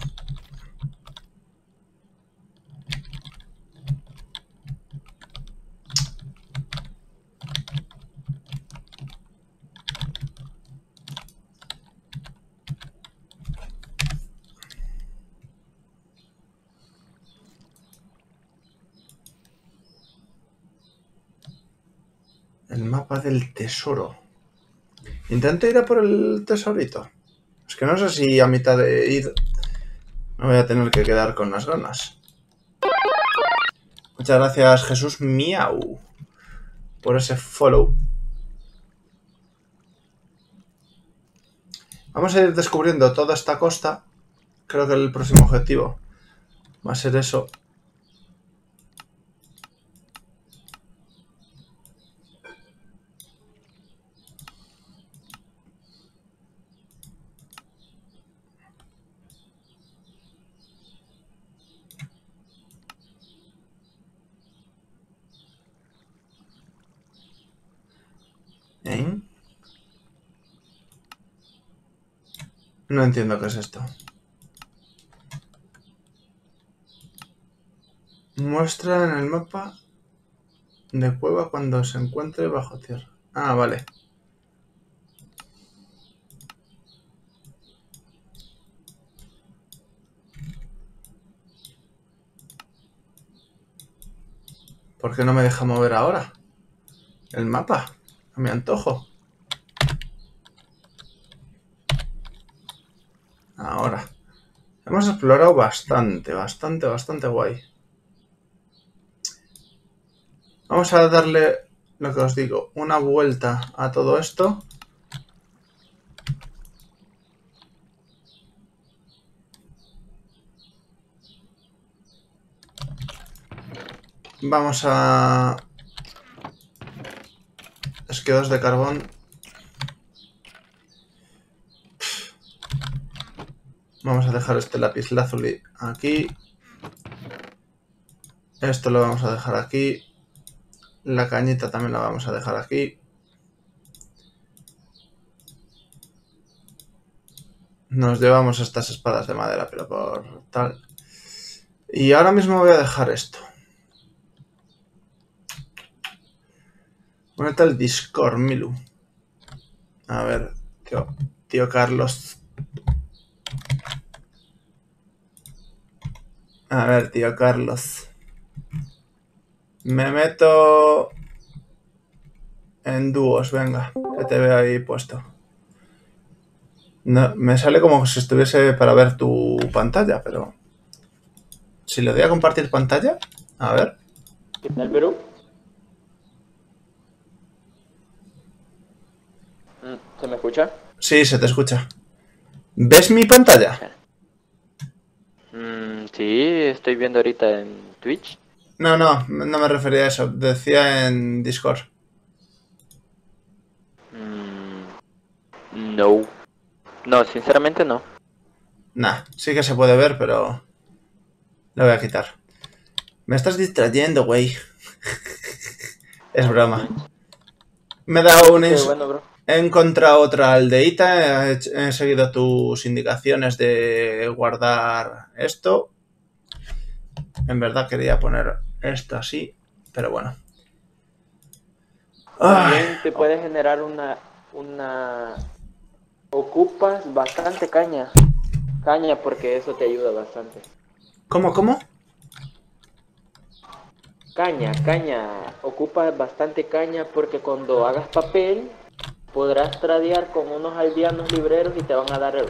El mapa del tesoro. Intento ir a por el tesorito. Es que no sé si a mitad de ir me voy a tener que quedar con las ganas. Muchas gracias, Jesús Miau, por ese follow. Vamos a ir descubriendo toda esta costa. Creo que el próximo objetivo va a ser eso. No entiendo qué es esto. Muestra en el mapa de cueva cuando se encuentre bajo tierra. Ah, vale. ¿Por qué no me deja mover ahora el mapa? A mi antojo. Ahora, hemos explorado bastante guay. Vamos a darle, lo que os digo, una vuelta a todo esto. Vamos a... esquedos de carbón. Vamos a dejar este lapislázuli aquí. Esto lo vamos a dejar aquí. La cañita también la vamos a dejar aquí. Nos llevamos estas espadas de madera, pero por tal. Y ahora mismo voy a dejar esto. Únete al Discord, Milu. A ver, tío Carlos... A ver, tío Carlos. Me meto en dúos, venga, que te veo ahí puesto. No, me sale como si estuviese para ver tu pantalla, pero... Si le doy a compartir pantalla, a ver. ¿Qué tal, Perú? ¿Se me escucha? Sí, se te escucha. ¿Ves mi pantalla? Sí, estoy viendo ahorita en Twitch. No me refería a eso. Decía en Discord. No. No, sinceramente no. Nah, sí que se puede ver, pero... lo voy a quitar. Me estás distrayendo, güey. Es broma. Me he dado un... Bueno, he encontrado otra aldeita, he seguido tus indicaciones de guardar esto. En verdad quería poner esto así, pero bueno. También te puede generar una... Ocupas bastante caña. Caña, porque eso te ayuda bastante. ¿Cómo, cómo? Caña, caña. Ocupas bastante caña porque cuando hagas papel podrás tradear con unos aldeanos libreros y te van a dar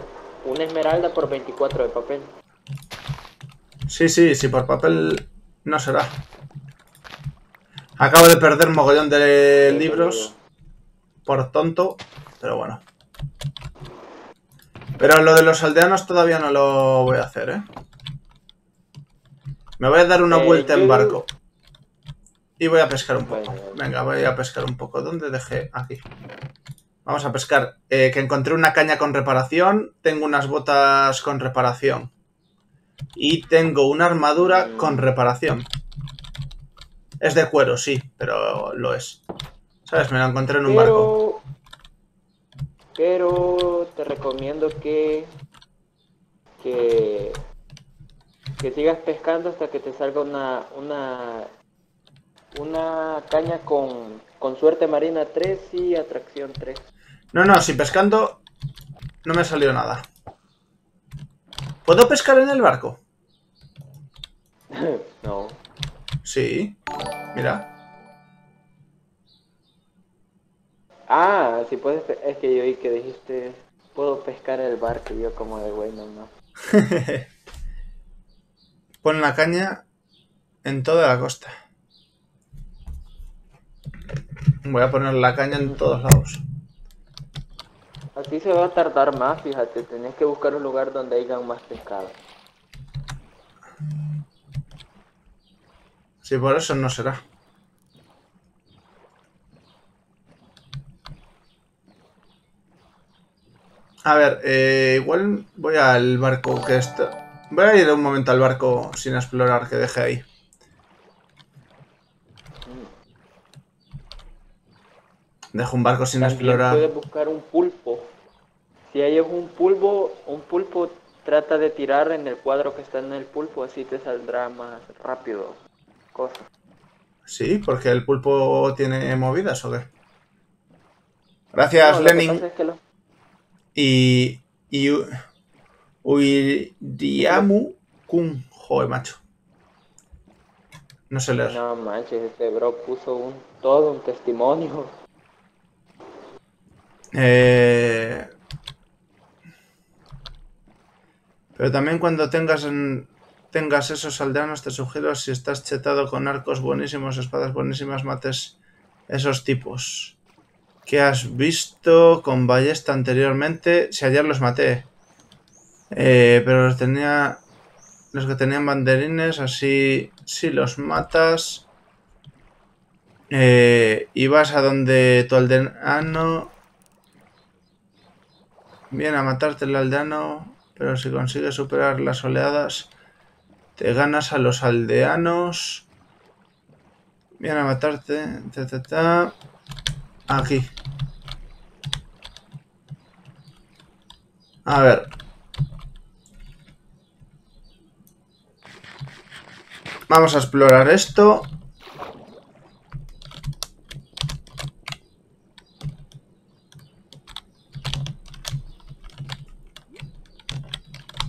una esmeralda por 24 de papel. Sí, sí, sí, por papel no será. Acabo de perder mogollón de libros por tonto, pero bueno. Pero lo de los aldeanos todavía no lo voy a hacer, ¿eh? Me voy a dar una vuelta en barco. Y voy a pescar un poco. Venga, voy a pescar un poco. ¿Dónde dejé? Aquí. Vamos a pescar. Que encontré una caña con reparación. Tengo unas botas con reparación. Y tengo una armadura con reparación. Es de cuero, sí, pero lo es. ¿Sabes? Me la encontré en un barco. Pero te recomiendo que sigas pescando hasta que te salga una caña con suerte marina 3 y atracción 3. No, no, si pescando no me salió nada. ¿Puedo pescar en el barco? No. Sí, mira. Ah, si puedes, es que yo vi que dijiste, puedo pescar en el barco, y yo como de güey, no, no. Pon la caña en toda la costa. Voy a poner la caña en todos lados. Así se va a tardar más, fíjate. Tenés que buscar un lugar donde hayan más pescado. Sí, por eso no será. A ver, igual voy al barco que está... Voy a ir un momento al barco sin explorar que dejé ahí. Dejo un barco sin explorar. Puedes buscar un pulpo. Si hay un pulpo trata de tirar en el cuadro que está en el pulpo, así te saldrá más rápido. Cosa. Sí, porque el pulpo tiene movidas, ¿o qué? Gracias, no, Lenin. Es que y Uiriamu Kun. Joder, macho. No sé leer. No manches, este bro puso todo un testimonio. Pero también cuando tengas esos aldeanos, te sugiero, si estás chetado con arcos buenísimos, espadas buenísimas, mates esos tipos que has visto con ballesta anteriormente. Si ayer los maté, pero los que tenían banderines, así si los matas y vas a donde tu aldeano viene a matarte el aldeano, pero si consigues superar las oleadas, te ganas a los aldeanos. Viene a matarte. Aquí. A ver. Vamos a explorar esto.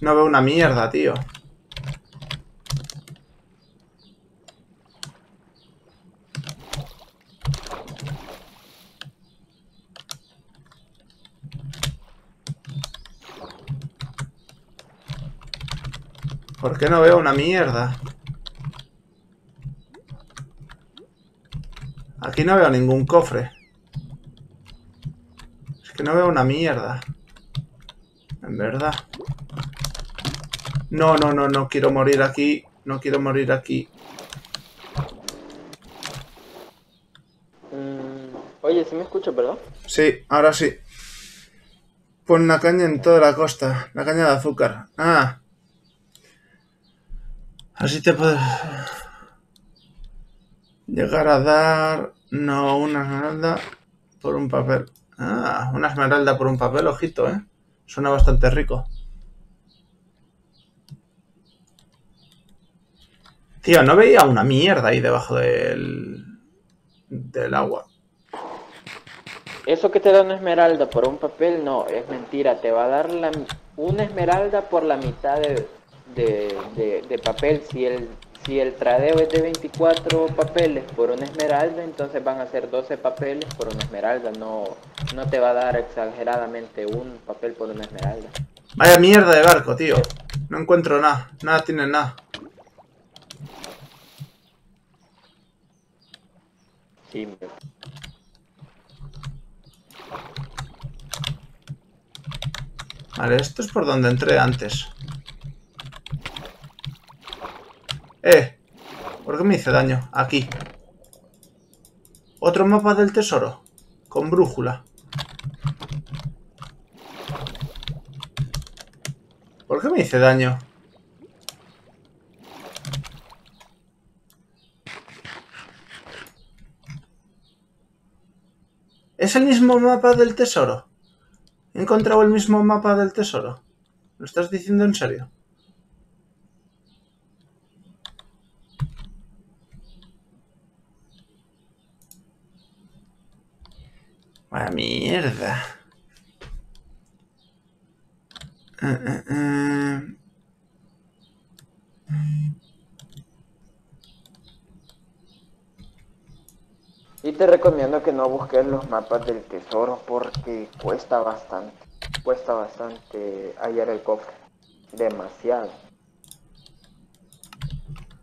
No veo una mierda, tío. ¿Por qué no veo una mierda? Aquí no veo ningún cofre. Es que no veo una mierda. En verdad. No, no, no, no quiero morir aquí. No quiero morir aquí. Oye, ¿sí me escuchas, verdad? Sí, ahora sí. Pon la caña en toda la costa. La caña de azúcar. Ah. Así te puedes... llegar a dar... No, una esmeralda. por un papel. Ah, una esmeralda por un papel, ojito, ¿eh? Suena bastante rico. Tío, no veía una mierda ahí debajo del agua. Eso que te da una esmeralda por un papel, no, es mentira. Te va a dar una esmeralda por la mitad de papel. Si el tradeo es de 24 papeles por una esmeralda, entonces van a ser 12 papeles por una esmeralda. No te va a dar exageradamente un papel por una esmeralda. Vaya mierda de barco, tío. No encuentro nada. Nada tiene nada. Sí, vale, esto es por donde entré antes. ¿Por qué me hice daño? Aquí. Otro mapa del tesoro. Con brújula. ¿Por qué me hice daño? ¿Es el mismo mapa del tesoro? He encontrado el mismo mapa del tesoro. ¿Lo estás diciendo en serio? Vaya mierda. Y te recomiendo que no busques los mapas del tesoro porque cuesta bastante. Cuesta bastante hallar el cofre. Demasiado.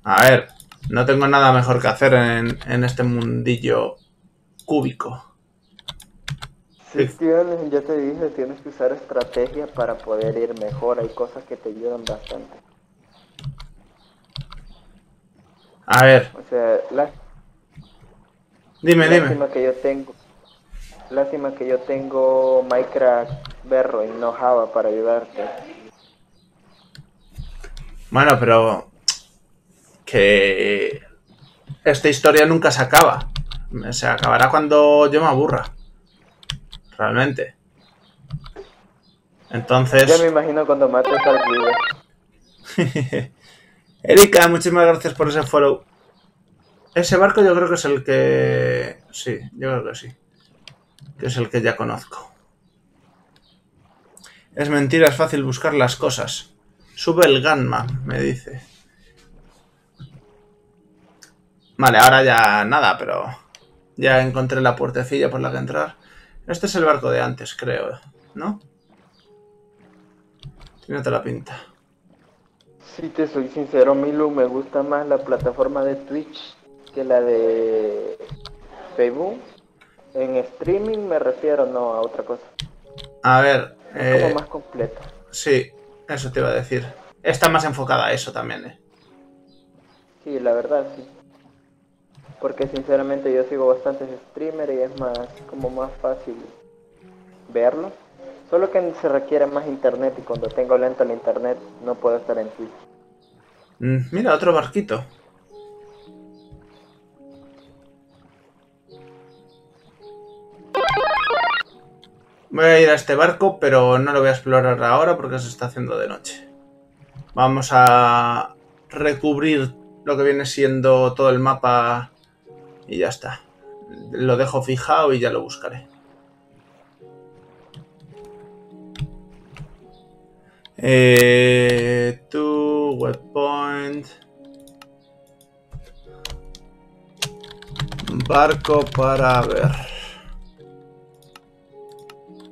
A ver, no tengo nada mejor que hacer en este mundillo cúbico. Sí, tienes, ya te dije, tienes que usar estrategia para poder ir mejor. Hay cosas que te ayudan bastante. A ver. O sea, Dime. Lástima que yo tengo Minecraft Berro y no Java para ayudarte. Bueno, pero... que... esta historia nunca se acaba. Se acabará cuando yo me aburra. Realmente. Entonces... ya me imagino cuando mates al líder. Erika, muchísimas gracias por ese follow. Ese barco yo creo que es el que... sí, yo creo que sí. Que es el que ya conozco. Es mentira, es fácil buscar las cosas. Sube el Gamma, me dice. Vale, ahora ya nada, pero... ya encontré la puertecilla por la que entrar. Este es el barco de antes, creo, ¿no? Tiene toda la pinta. Si te soy sincero, Milu, me gusta más la plataforma de Twitch que la de Facebook. En streaming me refiero, no a otra cosa. A ver... es como más completa. Sí, eso te iba a decir. Está más enfocada a eso también, ¿eh? Sí, la verdad, sí. Porque sinceramente yo sigo bastantes streamers y es más, como más fácil verlo. Solo que se requiere más internet y cuando tengo lento el internet no puedo estar en Twitch. Mira, otro barquito. Voy a ir a este barco, pero no lo voy a explorar ahora porque se está haciendo de noche. Vamos a recubrir lo que viene siendo todo el mapa y ya está. Lo dejo fijado y ya lo buscaré. To waypoint. Barco para ver.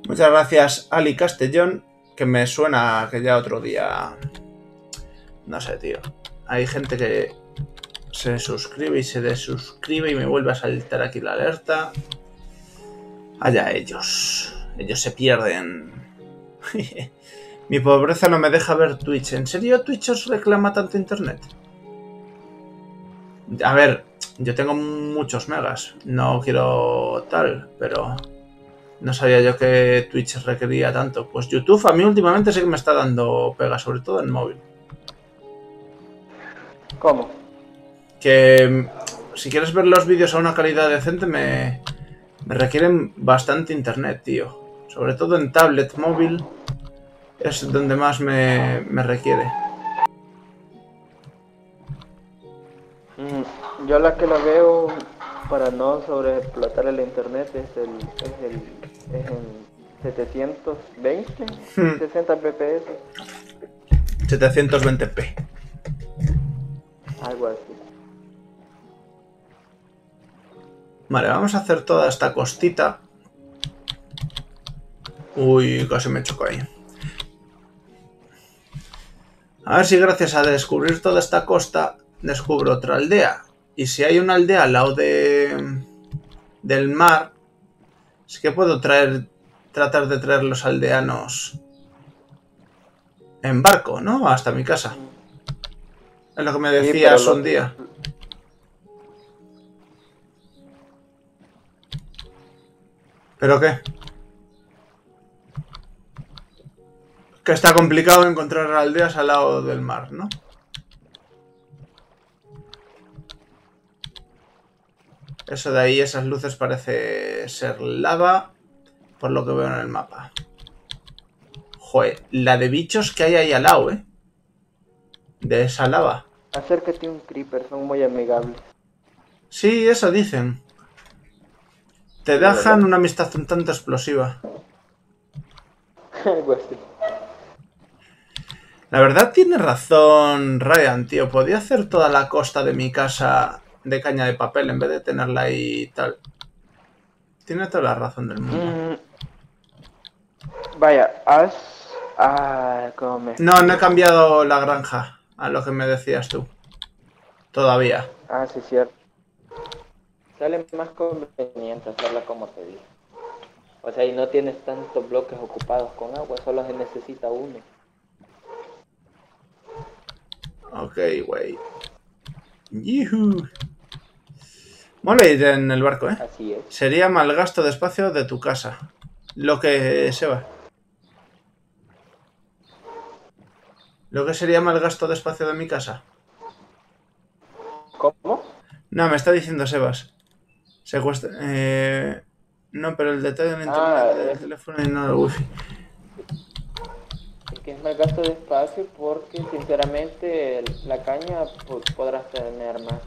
Muchas gracias, Ali Castellón, que me suena que ya otro día... no sé, tío. Hay gente que se suscribe y se desuscribe y me vuelve a saltar aquí la alerta. Allá ellos. Ellos se pierden. Mi pobreza no me deja ver Twitch. ¿En serio Twitch os reclama tanto internet? A ver, yo tengo muchos megas. No quiero tal, pero... no sabía yo que Twitch requería tanto. Pues YouTube a mí últimamente sí que me está dando pega, sobre todo en móvil. ¿Cómo? Que si quieres ver los vídeos a una calidad decente, me, Me requieren bastante internet, tío. Sobre todo en tablet móvil es donde más me requiere. Yo la que la veo para no sobreexplotar el internet es el 720, 60 bps. 720p. Algo así. Vale, vamos a hacer toda esta costita. Uy, casi me choco ahí. A ver si gracias a descubrir toda esta costa descubro otra aldea. Y si hay una aldea al lado del mar, sí que puedo tratar de traer los aldeanos en barco, ¿no? Hasta mi casa. Es lo que me decías un día. ¿Pero qué? Que está complicado encontrar aldeas al lado del mar, ¿no? Eso de ahí, esas luces parece ser lava, por lo que veo en el mapa. Joder, la de bichos que hay ahí al lado, ¿eh? De esa lava. Acércate un creeper, son muy amigables. Sí, eso dicen. Te dejan una amistad un tanto explosiva. Algo así. La verdad tiene razón Ryan, tío. Podía hacer toda la costa de mi casa de caña de papel en vez de tenerla ahí tal. Tiene toda la razón del mundo. Vaya, No, no he cambiado la granja a lo que me decías tú. Todavía. Ah, sí, cierto. Sale más conveniente hacerla como te dije. O sea, y no tienes tantos bloques ocupados con agua, solo se necesita uno. Ok, güey. ¡Yuhu! Mola ir en el barco, ¿eh? Así es. Sería mal gasto de espacio de tu casa. Lo que se va. Lo que sería mal gasto de espacio de mi casa. ¿Cómo? No, me está diciendo Sebas. Secuestra... No, pero el detalle del internet, del teléfono y no del wifi. Que es mal gasto de espacio porque sinceramente la caña podrás tener más.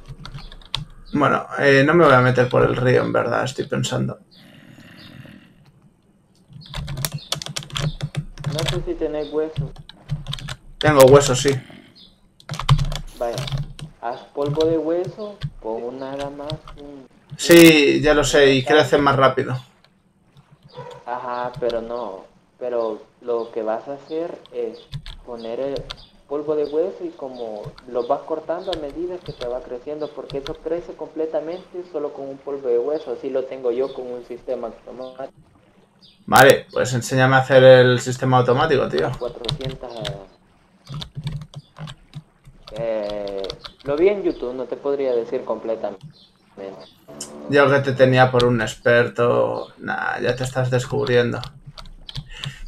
Bueno, no me voy a meter por el río, en verdad, estoy pensando. No sé si tenéis huesos. Tengo huesos, sí. Vaya, haz polvo de hueso, pon nada más. Sí, ya lo sé, y crecen más rápido. Ajá, pero no. Pero lo que vas a hacer es poner el polvo de hueso y como lo vas cortando a medida que te va creciendo, porque eso crece completamente solo con un polvo de hueso. Así lo tengo yo con un sistema automático. Vale, pues enséñame a hacer el sistema automático, tío. 400... lo vi en YouTube, no te podría decir completamente. Yo que te tenía por un experto... Nah, ya te estás descubriendo.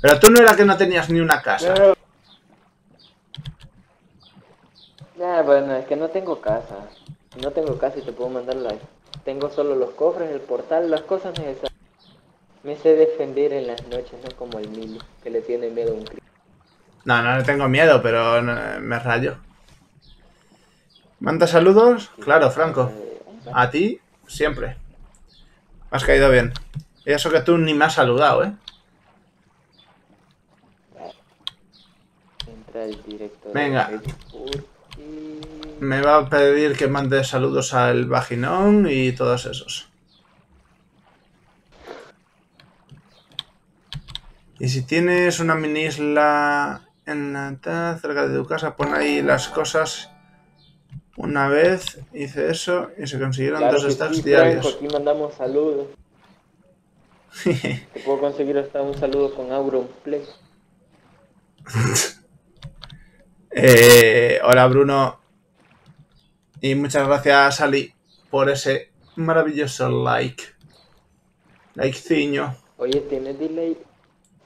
Pero tú no era que no tenías ni una casa. Pero... Ya, bueno, es que no tengo casa. No tengo casa y te puedo mandar live. Tengo solo los cofres, el portal, las cosas necesarias. Me sé defender en las noches, no como el Milo, que le tiene miedo a un crimen. No, no le tengo miedo, pero me rayo. ¿Manda saludos? Claro, Franco. A ti, siempre. Me has caído bien. Y eso que tú ni me has saludado, ¿eh? Venga, me va a pedir que mande saludos al vaginón y todos esos. Y si tienes una mini isla en la cerca de tu casa, pon ahí las cosas. Una vez hice eso y se consiguieron claro 2 stacks sí, diarios. Franco, aquí mandamos saludos. Te puedo conseguir hasta un saludo con Auron Play. Hola Bruno y muchas gracias Ali por ese maravilloso likeciño. Oye, ¿tienes delay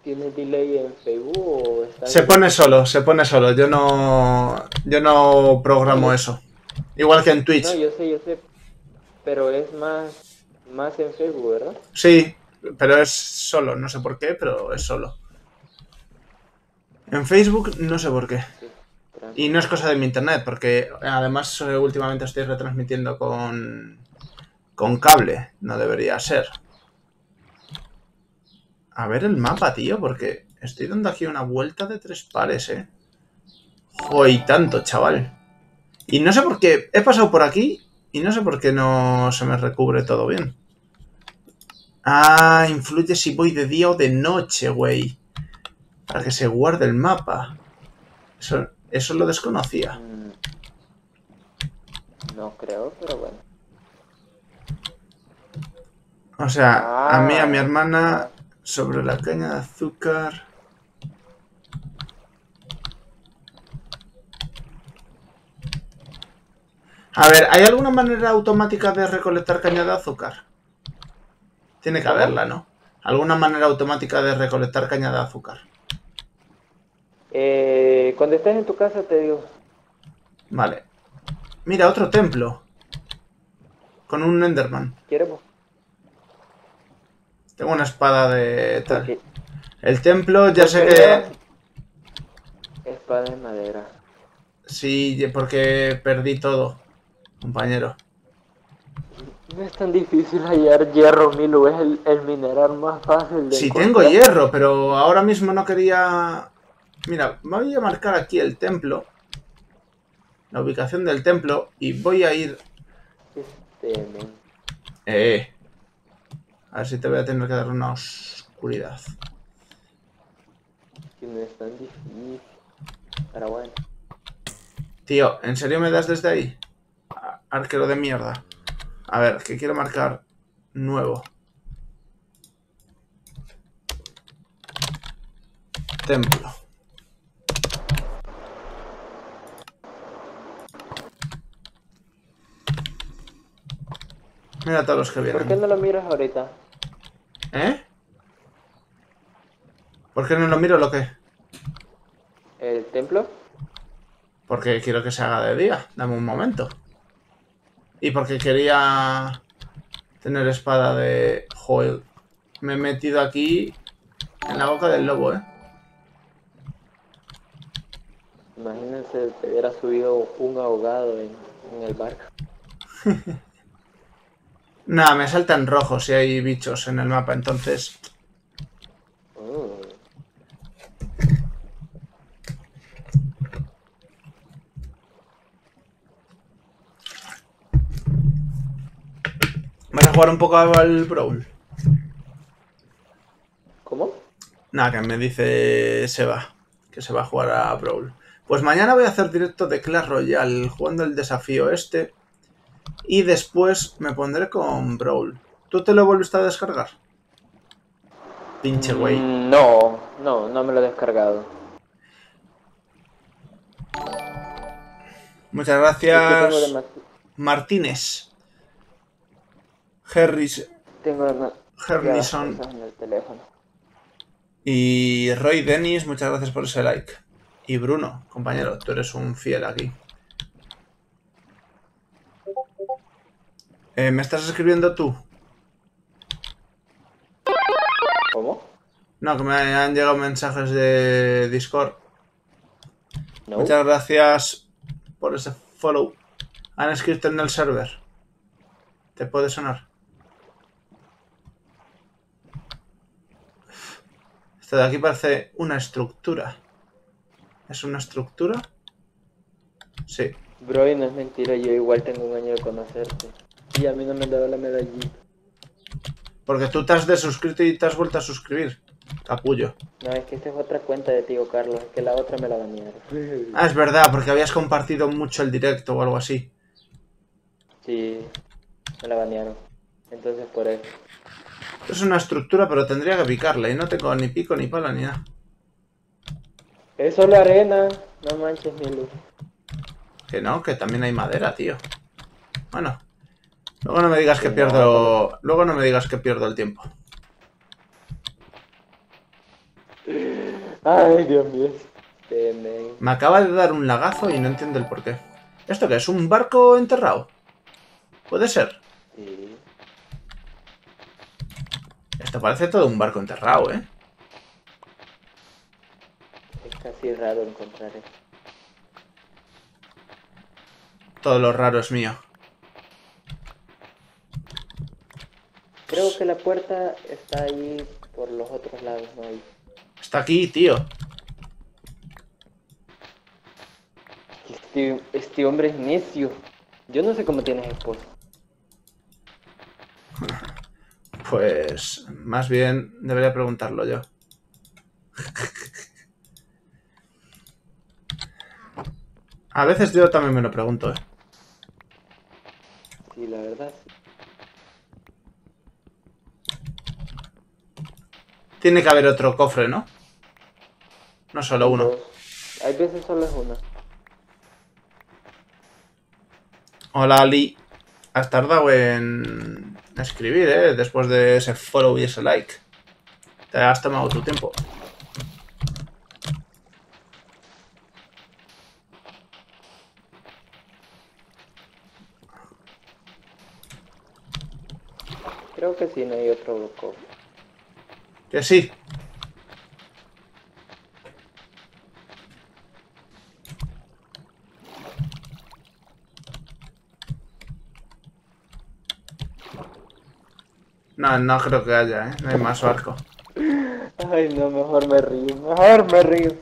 en Facebook o está se bien? se pone solo, yo no programo eso, igual que en Twitch. No, yo sé, pero es más Más en Facebook, ¿verdad? Sí, pero es solo, no sé por qué, pero es solo. En Facebook no sé por qué. Sí, y no es cosa de mi internet, porque además últimamente estoy retransmitiendo con cable. No debería ser. A ver el mapa, tío, porque estoy dando aquí una vuelta de tres pares, ¿eh? Joder, tanto, chaval. Y no sé por qué he pasado por aquí y no sé por qué no se me recubre todo bien. Ah, influye si voy de día o de noche, güey. Para que se guarde el mapa. Eso lo desconocía. No creo, pero bueno. O sea, a mí, a mi hermana, sobre la caña de azúcar... A ver, ¿hay alguna manera automática de recolectar caña de azúcar? Tiene que haberla, ¿no? ¿Alguna manera automática de recolectar caña de azúcar? Cuando estés en tu casa te digo. Vale. Mira, otro templo. Con un Enderman. ¿Quieres? Tengo una espada de tal. Okay. El templo, ya sé que... Espada de madera. Sí, porque perdí todo. Compañero, no es tan difícil hallar hierro, Milu. Es el mineral más fácil de encontrar. Sí, tengo hierro, pero ahora mismo no quería... Mira, voy a marcar aquí el templo. La ubicación del templo. Y voy a ir... A ver si te voy a tener que dar una oscuridad. Que no es tan difícil. Pero bueno. Tío, ¿en serio me das desde ahí? Arquero de mierda. A ver, que quiero marcar nuevo. Templo. Mira todos los que vienen. ¿Por qué no lo miras ahorita? ¿Eh? ¿Por qué no lo miro lo que? ¿El templo? Porque quiero que se haga de día. Dame un momento. Y porque quería tener espada de... Joel. Me he metido aquí en la boca del lobo, ¿eh? Imagínense, te hubiera subido un ahogado en el barco. Nada, me saltan rojos si hay bichos en el mapa, entonces... ¿Vas a jugar un poco al Brawl? ¿Cómo? Nada, que me dice Seba que se va a jugar a Brawl. Pues mañana voy a hacer directo de Clash Royale jugando el desafío este. Y después me pondré con Brawl. ¿Tú te lo volviste a descargar? Pinche güey. No me lo he descargado. Muchas gracias, Martínez. Hernison y Roy Dennis, muchas gracias por ese like. Y Bruno, compañero, tú eres un fiel aquí. ¿Me estás escribiendo tú? ¿Cómo? No, que me han llegado mensajes de Discord. No. Muchas gracias por ese follow. Han escrito en el server. ¿Te puede sonar? Esto de aquí parece una estructura. ¿Es una estructura? Sí. Bro, y no es mentira, yo igual tengo un año de conocerte. Y a mí no me han dado la medallita. Porque tú te has desuscrito y te has vuelto a suscribir. Capullo. No, es que esta es otra cuenta de tío Carlos, es que la otra me la banearon. Ah, es verdad, porque habías compartido mucho el directo o algo así. Sí, me la banearon. Entonces por eso. Es una estructura, pero tendría que picarla y no tengo ni pico, ni pala, ni nada. Es solo arena, no manches, mi luz. Que no, que también hay madera, tío. Bueno, luego no me digas que pierdo... Luego no me digas que pierdo el tiempo. Ay, Dios mío. Me acaba de dar un lagazo y no entiendo el porqué. ¿Esto qué es? ¿Un barco enterrado? ¿Puede ser? Sí. Esto parece todo un barco enterrado, ¿eh? Es casi raro encontrar esto. Todo lo raro es mío. Creo que la puerta está ahí por los otros lados, ¿no? Ahí. Está aquí, tío. Este hombre es necio. Yo no sé cómo tienes esposa. Pues más bien debería preguntarlo yo. A veces yo también me lo pregunto, ¿eh? Sí, la verdad. Tiene que haber otro cofre, ¿no? No solo uno. Hay veces solo es uno. Hola, Ali. Has tardado en escribir, ¿eh? Después de ese follow y ese like. Te has tomado tu tiempo. Creo que sí, no hay otro cofre. Que sí. No, no creo que haya, ¿eh? No hay más barco. Ay, no, mejor me río. Mejor me río.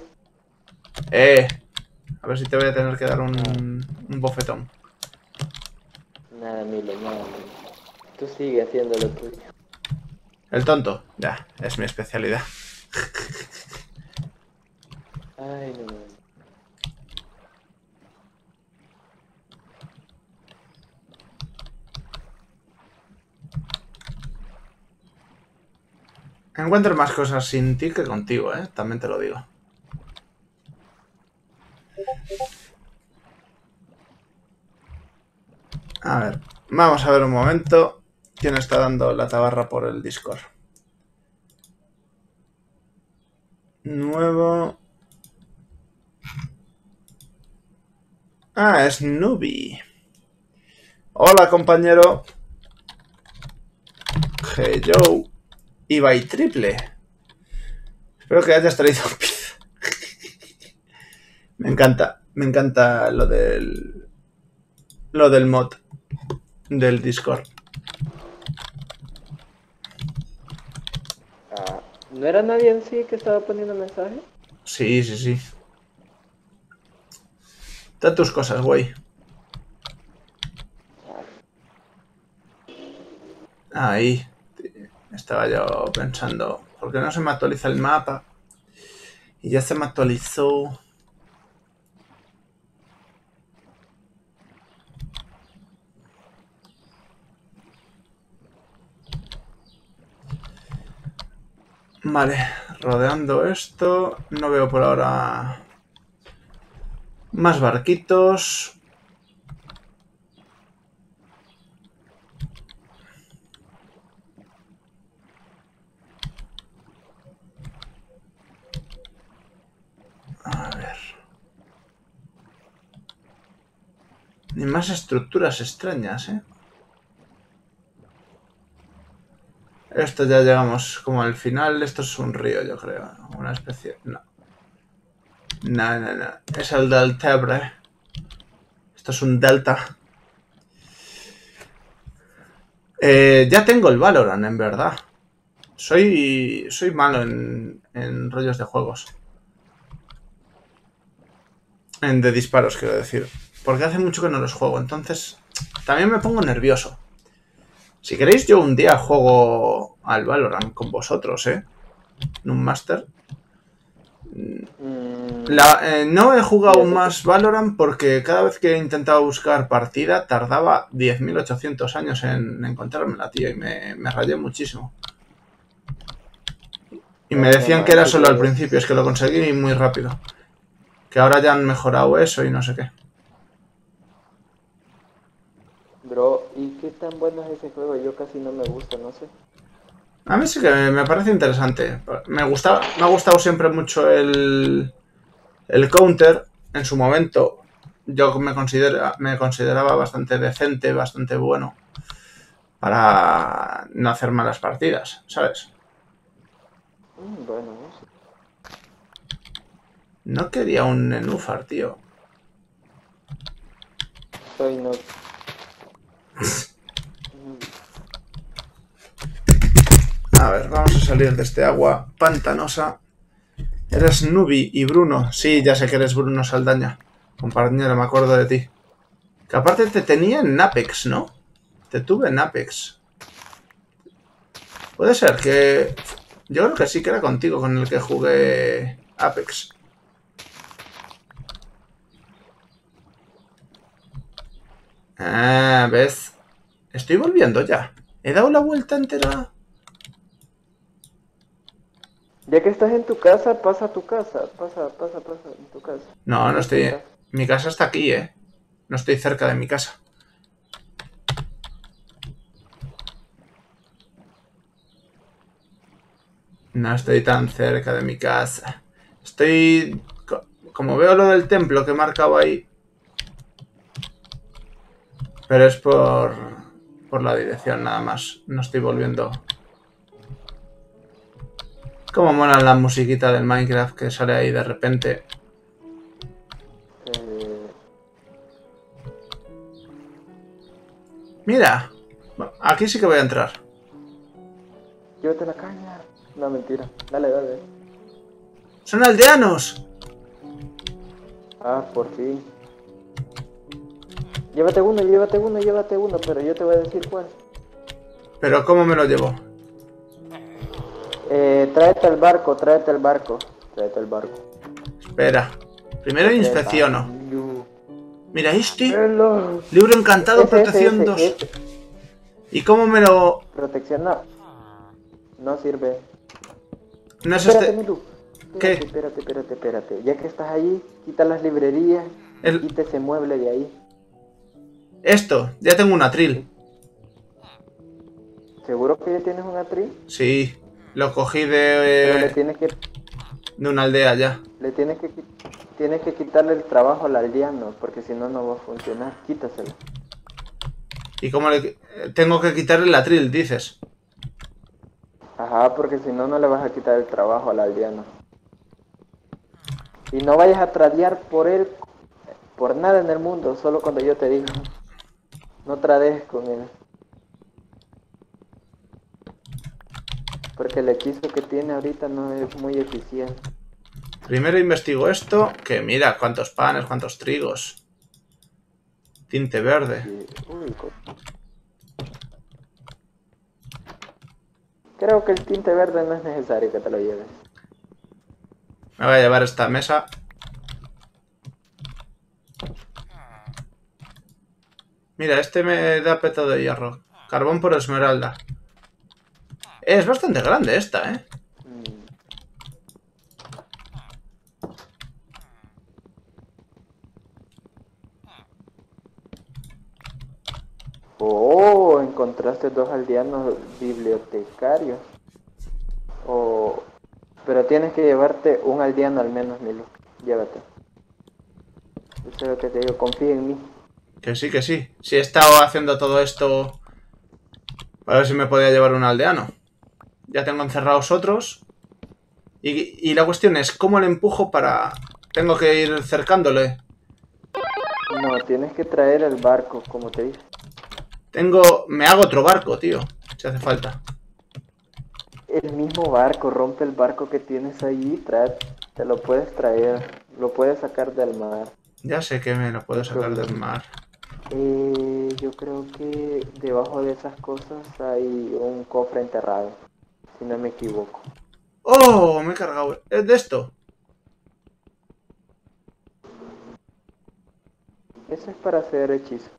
A ver si te voy a tener que dar un bofetón. Nada, Milo, nada, Milo. Tú sigue haciendo lo tuyo. El tonto, ya, es mi especialidad. Ay, no. Encuentro más cosas sin ti que contigo, ¿eh? También te lo digo. A ver, vamos a ver un momento. ¿Quién está dando la tabarra por el Discord? Nuevo. Ah, es Nubi. Hola, compañero. Hello. Y by triple. Espero que hayas traído pizza. Me encanta lo del mod del Discord. ¿No era nadie en sí que estaba poniendo mensaje? Sí, sí, sí. Da tus cosas, güey. Ahí. Estaba yo pensando, ¿por qué no se me actualiza el mapa? Y ya se me actualizó. Vale, rodeando esto, no veo por ahora más barquitos. A ver. Ni más estructuras extrañas, ¿eh? Esto ya llegamos como al final. Esto es un río, yo creo. Una especie... No. No, no, no. Es el del Tebre. Esto es un delta. Ya tengo el Valorant, en verdad. Soy malo en rollos de juegos. De disparos, quiero decir. Porque hace mucho que no los juego. Entonces, también me pongo nervioso. Si queréis, yo un día juego al Valorant con vosotros, ¿eh? En un máster. No he jugado más Valorant porque cada vez que he intentado buscar partida tardaba 10.800 años en encontrármela, tío. Y me rayé muchísimo. Y me decían que era solo al principio. Es que lo conseguí muy rápido. Que ahora ya han mejorado eso y no sé qué. Bro, ¿y qué tan bueno es ese juego? Yo casi no me gusta, no sé. A mí sí que me parece interesante. Me ha gustado siempre mucho el Counter en su momento. Yo me consideraba bastante decente, bastante bueno para no hacer malas partidas, ¿sabes? Bueno, sí. No quería un nenúfar, tío. Soy no. A ver, vamos a salir de este agua pantanosa. Eres Nubi y Bruno. Sí, ya sé que eres Bruno Saldaña. Compañero, me acuerdo de ti. Que aparte te tenía en Apex, ¿no? Te tuve en Apex. Puede ser que... Yo creo que sí que era contigo con el que jugué Apex. Ah, ¿ves? Estoy volviendo ya. He dado la vuelta entera. Ya que estás en tu casa, pasa a tu casa. Pasa en tu casa. No, no estoy... Mi casa está aquí, ¿eh? No estoy cerca de mi casa. No estoy tan cerca de mi casa. Estoy... Como veo lo del templo que he marcado ahí. Pero es por la dirección nada más. No estoy volviendo... Como mola la musiquita del Minecraft que sale ahí de repente. Mira, aquí sí que voy a entrar. Llévate la caña. No, mentira. Dale, dale. ¡Son aldeanos! Ah, por fin. Llévate uno, pero yo te voy a decir cuál. ¿Pero cómo me lo llevo? Tráete el barco. Espera. Primero inspecciono. Mira, este. Libro encantado, protección 2. ¿Y cómo me lo...? Protección no. No sirve. No es espérate, este... Milu. Espérate. Ya que estás ahí, quita las librerías. Quita ese mueble de ahí. Esto. Ya tengo un atril. ¿Seguro que ya tienes un atril? Sí. Lo cogí de una aldea ya. Tienes que quitarle el trabajo al aldeano, porque si no, no va a funcionar. Quítaselo. ¿Y cómo le...? Tengo que quitarle el atril, dices. Ajá, porque si no, no le vas a quitar el trabajo al aldeano. Y no vayas a tradear por él, por nada en el mundo, solo cuando yo te digo. No tradees con él. Porque el hechizo que tiene ahorita no es muy eficiente. Primero investigo esto, que mira, cuántos panes, cuántos trigos. Tinte verde. Sí. Uy, creo que el tinte verde no es necesario que te lo lleves. Me voy a llevar esta mesa. Mira, este me da peto de hierro. Carbón por esmeralda. Es bastante grande esta, ¿eh? Oh, encontraste dos aldeanos bibliotecarios. Oh, pero tienes que llevarte un aldeano al menos, Milo. Llévate. Eso es lo que te digo, confía en mí. Que sí, que sí. Si he estado haciendo todo esto para ver si me podía llevar un aldeano. Ya tengo encerrados otros. Y la cuestión es, ¿cómo le empujo para...? Tengo que ir cercándole. No, tienes que traer el barco, como te dije. Tengo... Me hago otro barco, tío. Si hace falta. El mismo barco. Rompe el barco que tienes ahí. Te lo puedes traer. Lo puedes sacar del mar. Ya sé que me lo puedo sacar del mar. Yo creo que debajo de esas cosas hay un cofre enterrado. Si no me equivoco. ¡Oh! Me he cargado. ¿Es de esto? Eso es para hacer hechizo.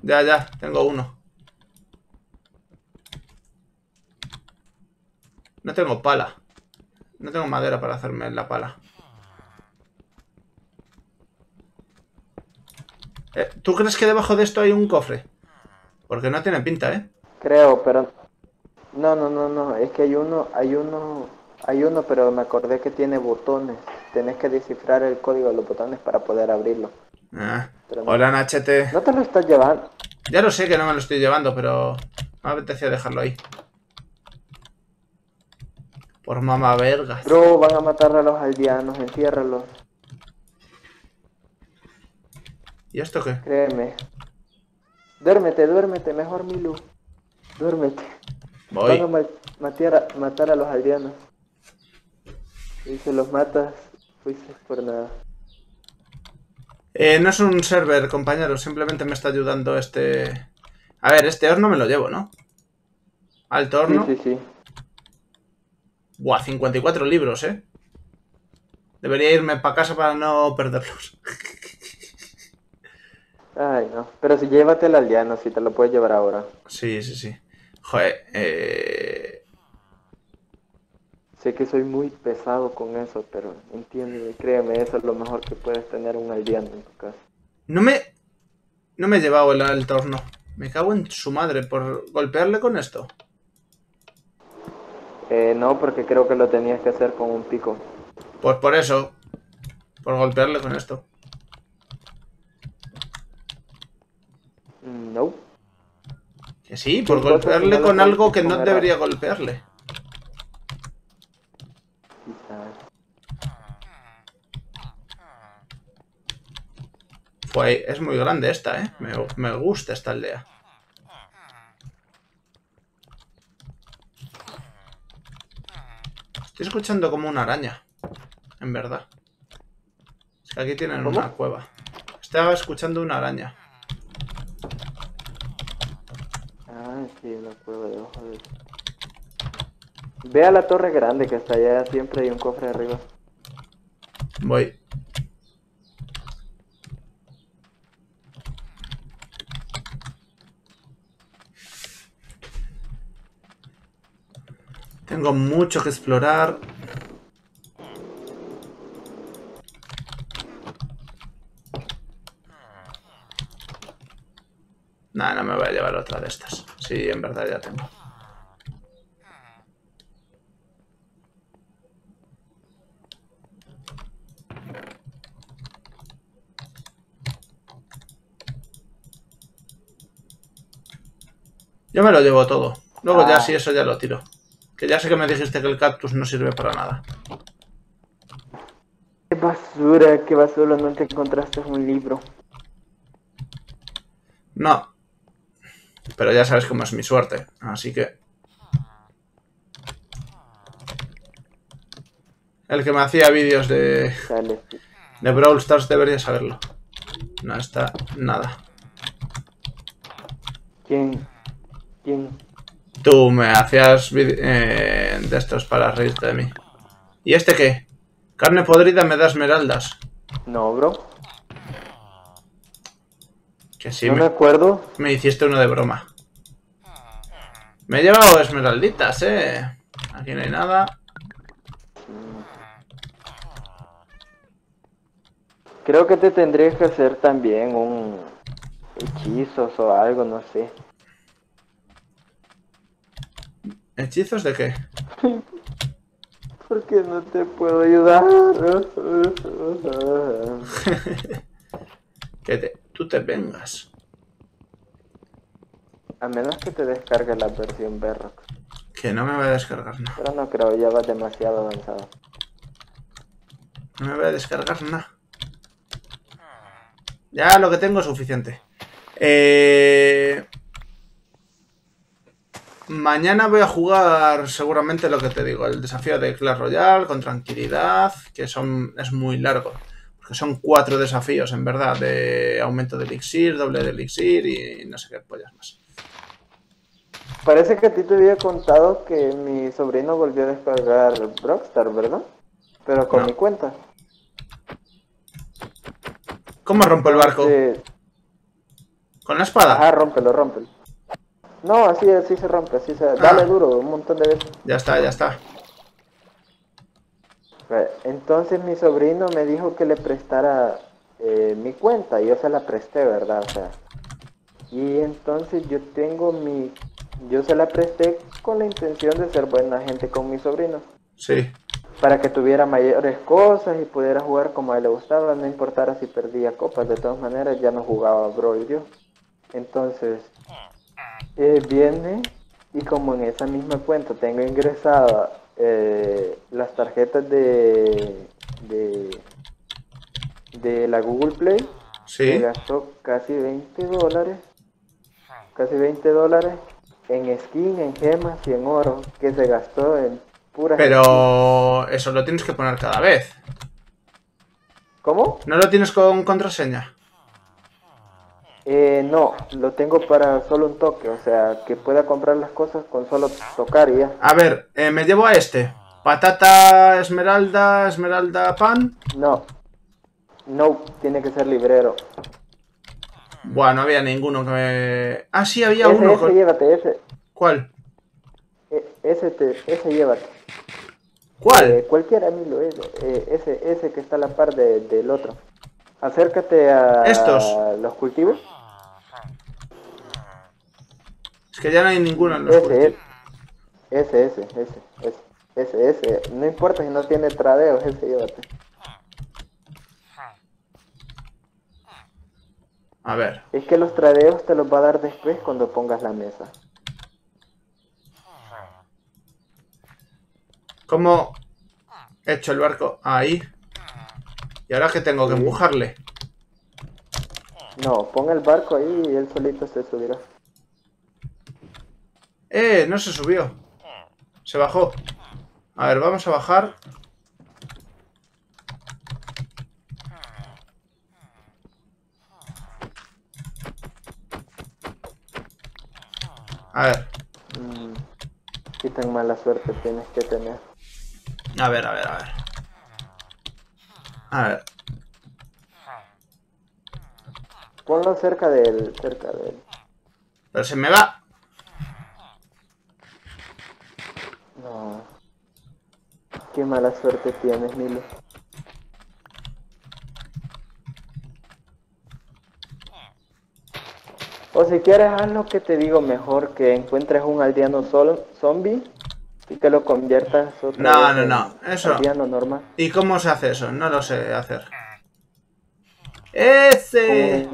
Ya, ya. Tengo uno. No tengo pala. No tengo madera para hacerme la pala. ¿Tú crees que debajo de esto hay un cofre? Porque no tiene pinta, ¿eh? Creo, pero... No, es que hay uno, pero me acordé que tiene botones. Tenés que descifrar el código de los botones para poder abrirlo. Ah, hola, Nachete. No te lo estás llevando. Ya lo sé que no me lo estoy llevando, pero... Me apetecía dejarlo ahí. Por mamá vergas. Bro, van a matar a los aldeanos, enciérralos. ¿Y esto qué? Créeme. Duérmete, duérmete, mejor Milu. Duérmete. Voy. Van a matar a los aldeanos. Y si los matas, fuiste por nada. No es un server, compañero. Simplemente me está ayudando este... A ver, este horno me lo llevo, ¿no? Alto horno. Sí, sí, sí. Buah, 54 libros, ¿eh? Debería irme para casa para no perderlos. Ay, no. Pero si llévate al aldeano, si te lo puedes llevar ahora. Sí, sí, sí. Joder, Sé que soy muy pesado con eso, pero entiéndeme, créeme, eso es lo mejor que puedes tener un aldeano en tu casa. No me he llevado el alto horno. Me cago en su madre por golpearle con esto. No, porque creo que lo tenías que hacer con un pico. Pues por eso. Por golpearle con esto. No. Que sí, por golpearle con algo que no debería golpearle. Pues es muy grande esta, ¿eh? Me gusta esta aldea. Estoy escuchando como una araña, en verdad. Es que aquí tienen ¿cómo? Una cueva. Estaba escuchando una araña. Ah, sí, una cueva debajo de... Ve a la torre grande que está allá, siempre hay un cofre arriba. Voy. Tengo mucho que explorar. Nah, no me voy a llevar otra de estas. Sí, en verdad ya tengo. Yo me lo llevo todo. Luego ya sí, eso ya lo tiro. Que ya sé que me dijiste que el cactus no sirve para nada. Qué basura, no te encontraste un libro. No. Pero ya sabes cómo es mi suerte, así que... El que me hacía vídeos de... Dale. De Brawl Stars debería saberlo. No está nada. ¿Quién? ¿Quién? Tú me hacías de estos para reírte de mí. ¿Y este qué? Carne podrida me da esmeraldas. No, bro. Que sí. No me acuerdo. Me hiciste uno de broma. Me he llevado esmeralditas, Aquí no hay nada. Creo que te tendrías que hacer también un hechizos o algo, no sé. ¿Hechizos de qué? Porque no te puedo ayudar. Que tú te vengas. A menos que te descargue la versión Berrock. Que no me voy a descargar nada. Pero no creo, ya vas demasiado avanzado. No me voy a descargar nada. Ya lo que tengo es suficiente. Mañana voy a jugar seguramente lo que te digo, el desafío de Clash Royale con tranquilidad, que es muy largo, porque son 4 desafíos en verdad, de aumento de elixir, doble de elixir y no sé qué pollas más. Parece que a ti te había contado que mi sobrino volvió a descargar Rockstar, ¿verdad? Pero con mi cuenta. ¿Cómo rompo el barco? ¿Con la espada? Ah, rómpelo, rómpelo. No, así se rompe, así se... Dale duro, un montón de veces. Ya está, ya está. Entonces mi sobrino me dijo que le prestara mi cuenta, yo se la presté, ¿verdad? O sea, y entonces yo tengo mi... Yo se la presté con la intención de ser buena gente con mi sobrino. Sí. Para que tuviera mayores cosas y pudiera jugar como a él le gustaba, no importara si perdía copas, de todas maneras ya no jugaba Brawl yo. Entonces... viene Y como en esa misma cuenta tengo ingresada las tarjetas de la Google Play, ¿sí?, que gastó casi $20, en skin, en gemas y en oro, que se gastó en pura... Pero gemas. Eso lo tienes que poner cada vez. ¿Cómo? ¿No lo tienes con contraseña? No, lo tengo para solo un toque, o sea, que pueda comprar las cosas con solo tocar y ya. A ver, me llevo a este. Patata, esmeralda, esmeralda, pan. No, no, tiene que ser librero. Buah, no había ninguno que me... Ah, sí, había uno. Ese, llévate, ese. ¿Cuál? Ese llévate. ¿Cuál? Cualquiera, a mí lo es. Ese que está a la par del otro. Acércate a... ¿Estos? Los cultivos. Es que ya no hay ninguno en los cultivos. Ese. No importa si no tiene tradeo, ese llévate. A ver. Es que los tradeos te los va a dar después cuando pongas la mesa. ¿Cómo he hecho el barco? Ahí. ¿Y ahora que tengo que empujarle? No, pon el barco ahí y él solito se subirá. No se subió. Se bajó. A ver, vamos a bajar. A ver. Qué tan mala suerte tienes que tener. A ver. Ponlo cerca de él, Pero se me va. No. Qué mala suerte tienes, Milo. O si quieres, haz lo que te digo mejor, que encuentres un aldeano zombie y que lo conviertas otra vez en aldeano normal. ¿Y cómo se hace eso? No lo sé hacer. ¡Ese!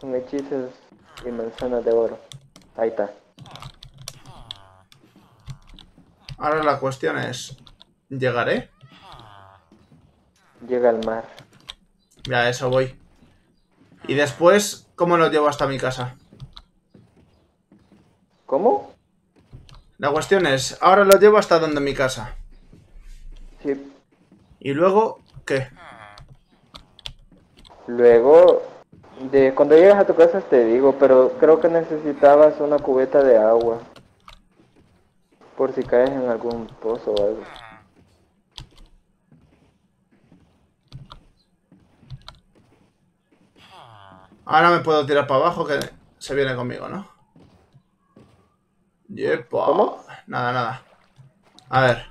Con hechizos y manzanas de oro. Ahí está. Ahora la cuestión es... ¿Llegaré? Llega al mar. Ya, eso voy. Y después, ¿cómo lo llevo hasta mi casa? ¿Cómo? La cuestión es, ahora lo llevo hasta donde mi casa. Sí. ¿Y luego qué? Luego, cuando llegas a tu casa te digo, pero creo que necesitabas una cubeta de agua. Por si caes en algún pozo o algo. Ahora me puedo tirar para abajo, que se viene conmigo, ¿no? Yepa. ¿Cómo? Nada. A ver.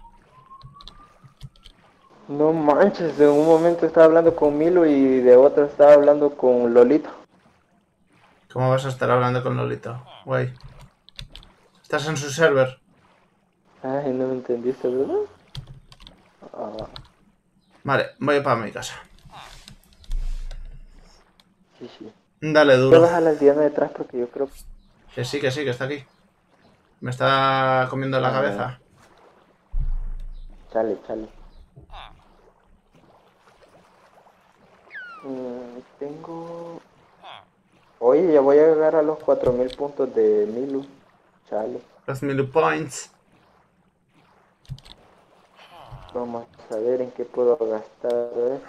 No manches, en un momento estaba hablando con Milo y de otro estaba hablando con Lolito. ¿Cómo vas a estar hablando con Lolito, güey? Estás en su server. Ay, no me entendiste, ¿verdad? Ah. Vale, voy para mi casa. Sí. Dale duro. Te vas a la aldeana detrás porque yo creo que sí, que está aquí. Me está comiendo la cabeza. Chale. Tengo... Oye, ya voy a llegar a los 4000 puntos de Milu. Chale. Los Milu Points. Vamos a ver en qué puedo gastar esto.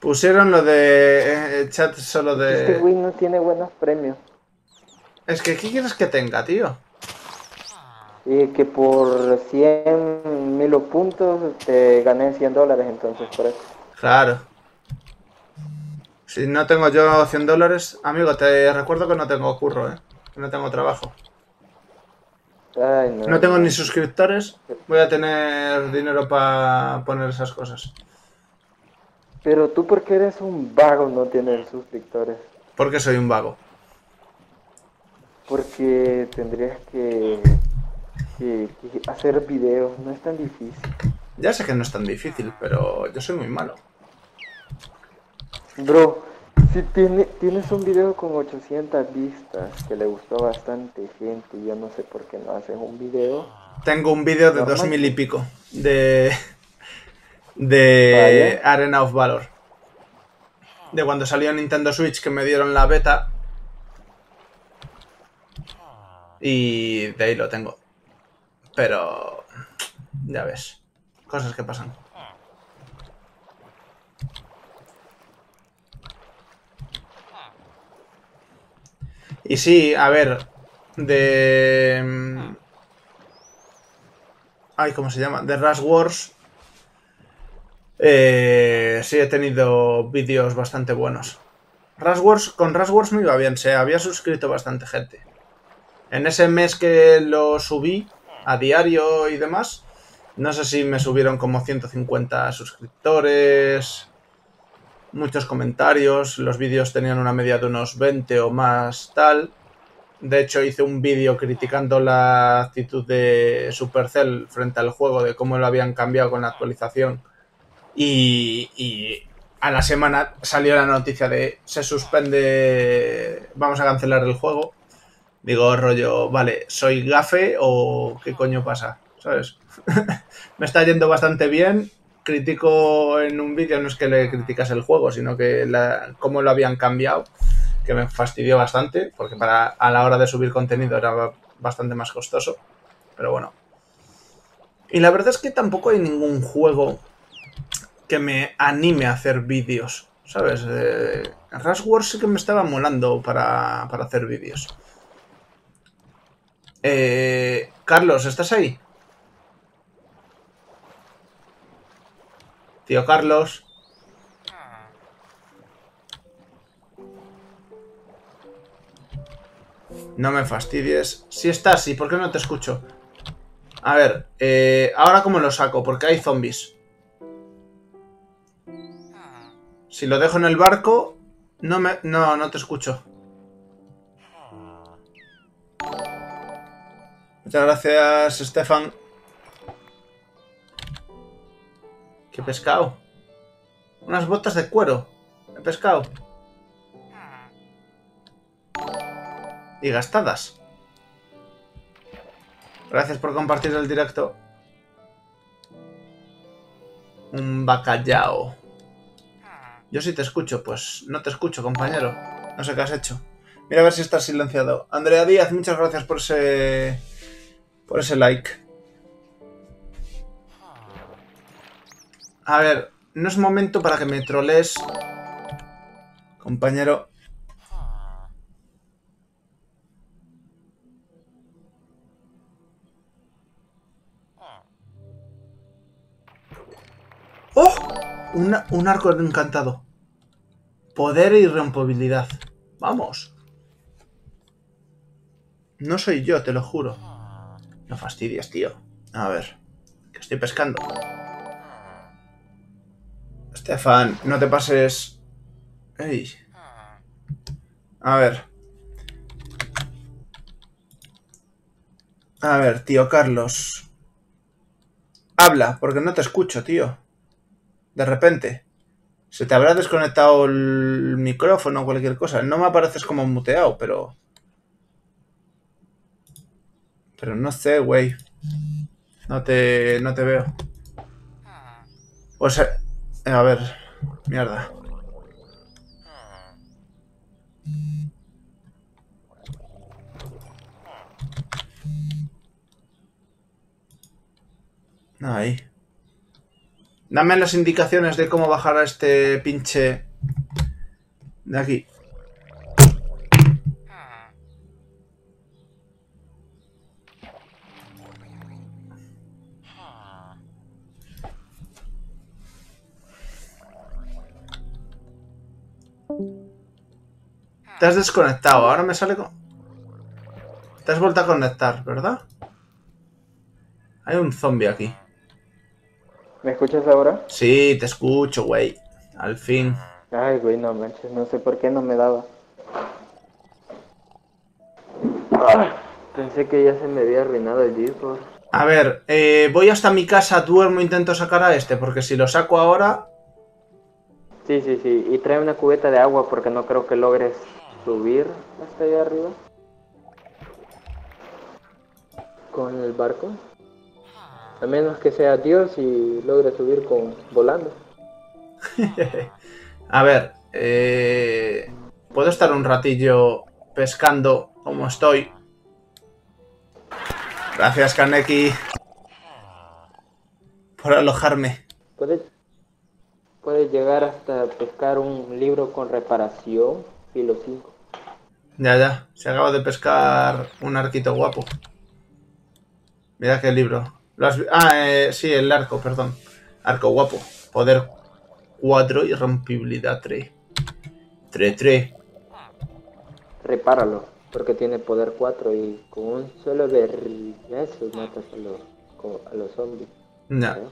Pusieron lo de chat solo de... Este Wii no tiene buenos premios. Es que, ¿qué quieres que tenga, tío? Que por 100 mil puntos te gané $100, entonces, por eso. Claro. Si no tengo yo $100... Amigo, te recuerdo que no tengo curro, ¿eh? Que no tengo trabajo. Ay, no tengo ni suscriptores. Voy a tener dinero para poner esas cosas. Pero tú, porque eres un vago, no tienes suscriptores. ¿Por qué soy un vago? Porque tendrías que hacer videos, no es tan difícil. Ya sé que no es tan difícil, pero yo soy muy malo. Bro, Sí, tienes un video con 800 vistas que le gustó a bastante gente y yo no sé por qué no haces un video. Tengo un video de 2000 y pico de Arena of Valor. De cuando salió Nintendo Switch, que me dieron la beta. Y de ahí lo tengo. Pero... ya ves. Cosas que pasan. Y sí, a ver... de... ay, ¿cómo se llama? De Rush Wars... sí, he tenido vídeos bastante buenos. Rush Wars, con Rush Wars me iba bien, se había suscrito bastante gente. En ese mes que lo subí a diario y demás, no sé si me subieron como 150 suscriptores, muchos comentarios, los vídeos tenían una media de unos 20 o más tal. De hecho, hice un vídeo criticando la actitud de Supercell frente al juego, de cómo lo habían cambiado con la actualización. Y a la semana salió la noticia de se suspende, vamos a cancelar el juego. Digo, rollo, vale, ¿soy gafe o qué coño pasa? ¿Sabes? Me está yendo bastante bien. Critico en un vídeo, no es que le criticas el juego, sino que cómo lo habían cambiado, que me fastidió bastante, porque a la hora de subir contenido era bastante más costoso. Pero bueno. Y la verdad es que tampoco hay ningún juego que me anime a hacer vídeos, ¿sabes? Rush Wars sí que me estaba molando para hacer vídeos. Carlos, ¿estás ahí? Tío Carlos. No me fastidies. Si estás, ¿y por qué no te escucho? A ver, ¿ahora cómo lo saco? Porque hay zombies. Si lo dejo en el barco, no te escucho. Muchas gracias, Estefan. ¿Qué he pescado? Unas botas de cuero. He pescado. Y gastadas. Gracias por compartir el directo. Un bacallao. Yo sí te escucho, pues no te escucho, compañero. No sé qué has hecho. Mira a ver si estás silenciado. Andrea Díaz, muchas gracias por ese like. A ver, no es momento para que me trolees, compañero. ¡Oh! Un arco encantado. Poder e irrompibilidad. Vamos. No soy yo, te lo juro. No fastidies, tío. A ver, que estoy pescando. Estefan, no te pases. Ey. A ver. A ver, tío Carlos. Habla, porque no te escucho, tío. De repente. Se te habrá desconectado el micrófono o cualquier cosa. No me apareces como muteado, pero... pero no sé, güey. No te veo. O sea... a ver... mierda. Ahí. Dame las indicaciones de cómo bajar a este pinche de aquí. Te has desconectado, ahora me sale con... te has vuelto a conectar, ¿verdad? Hay un zombie aquí. ¿Me escuchas ahora? Sí, te escucho, güey. Al fin. Ay, güey, no manches, no sé por qué no me daba. Ah, pensé que ya se me había arruinado el Discord. A ver, voy hasta mi casa, duermo, intento sacar a este, porque si lo saco ahora... Sí, sí, sí. Y trae una cubeta de agua porque no creo que logres subir hasta allá arriba. Con el barco. A menos que sea Dios y logre subir con volando. A ver, ¿puedo estar un ratillo pescando como estoy? Gracias, Kaneki, por alojarme. Puedes llegar hasta pescar un libro con reparación, filo 5. Ya, ya. Se acaba de pescar un arquito guapo. Mira qué libro. ¿Lo has... sí, el arco, perdón. Arco guapo. Poder 4 y rompibilidad 3. 3-3. Repáralo, porque tiene poder 4 y con un solo berrillazo matas a los zombies. No. ¿Eh?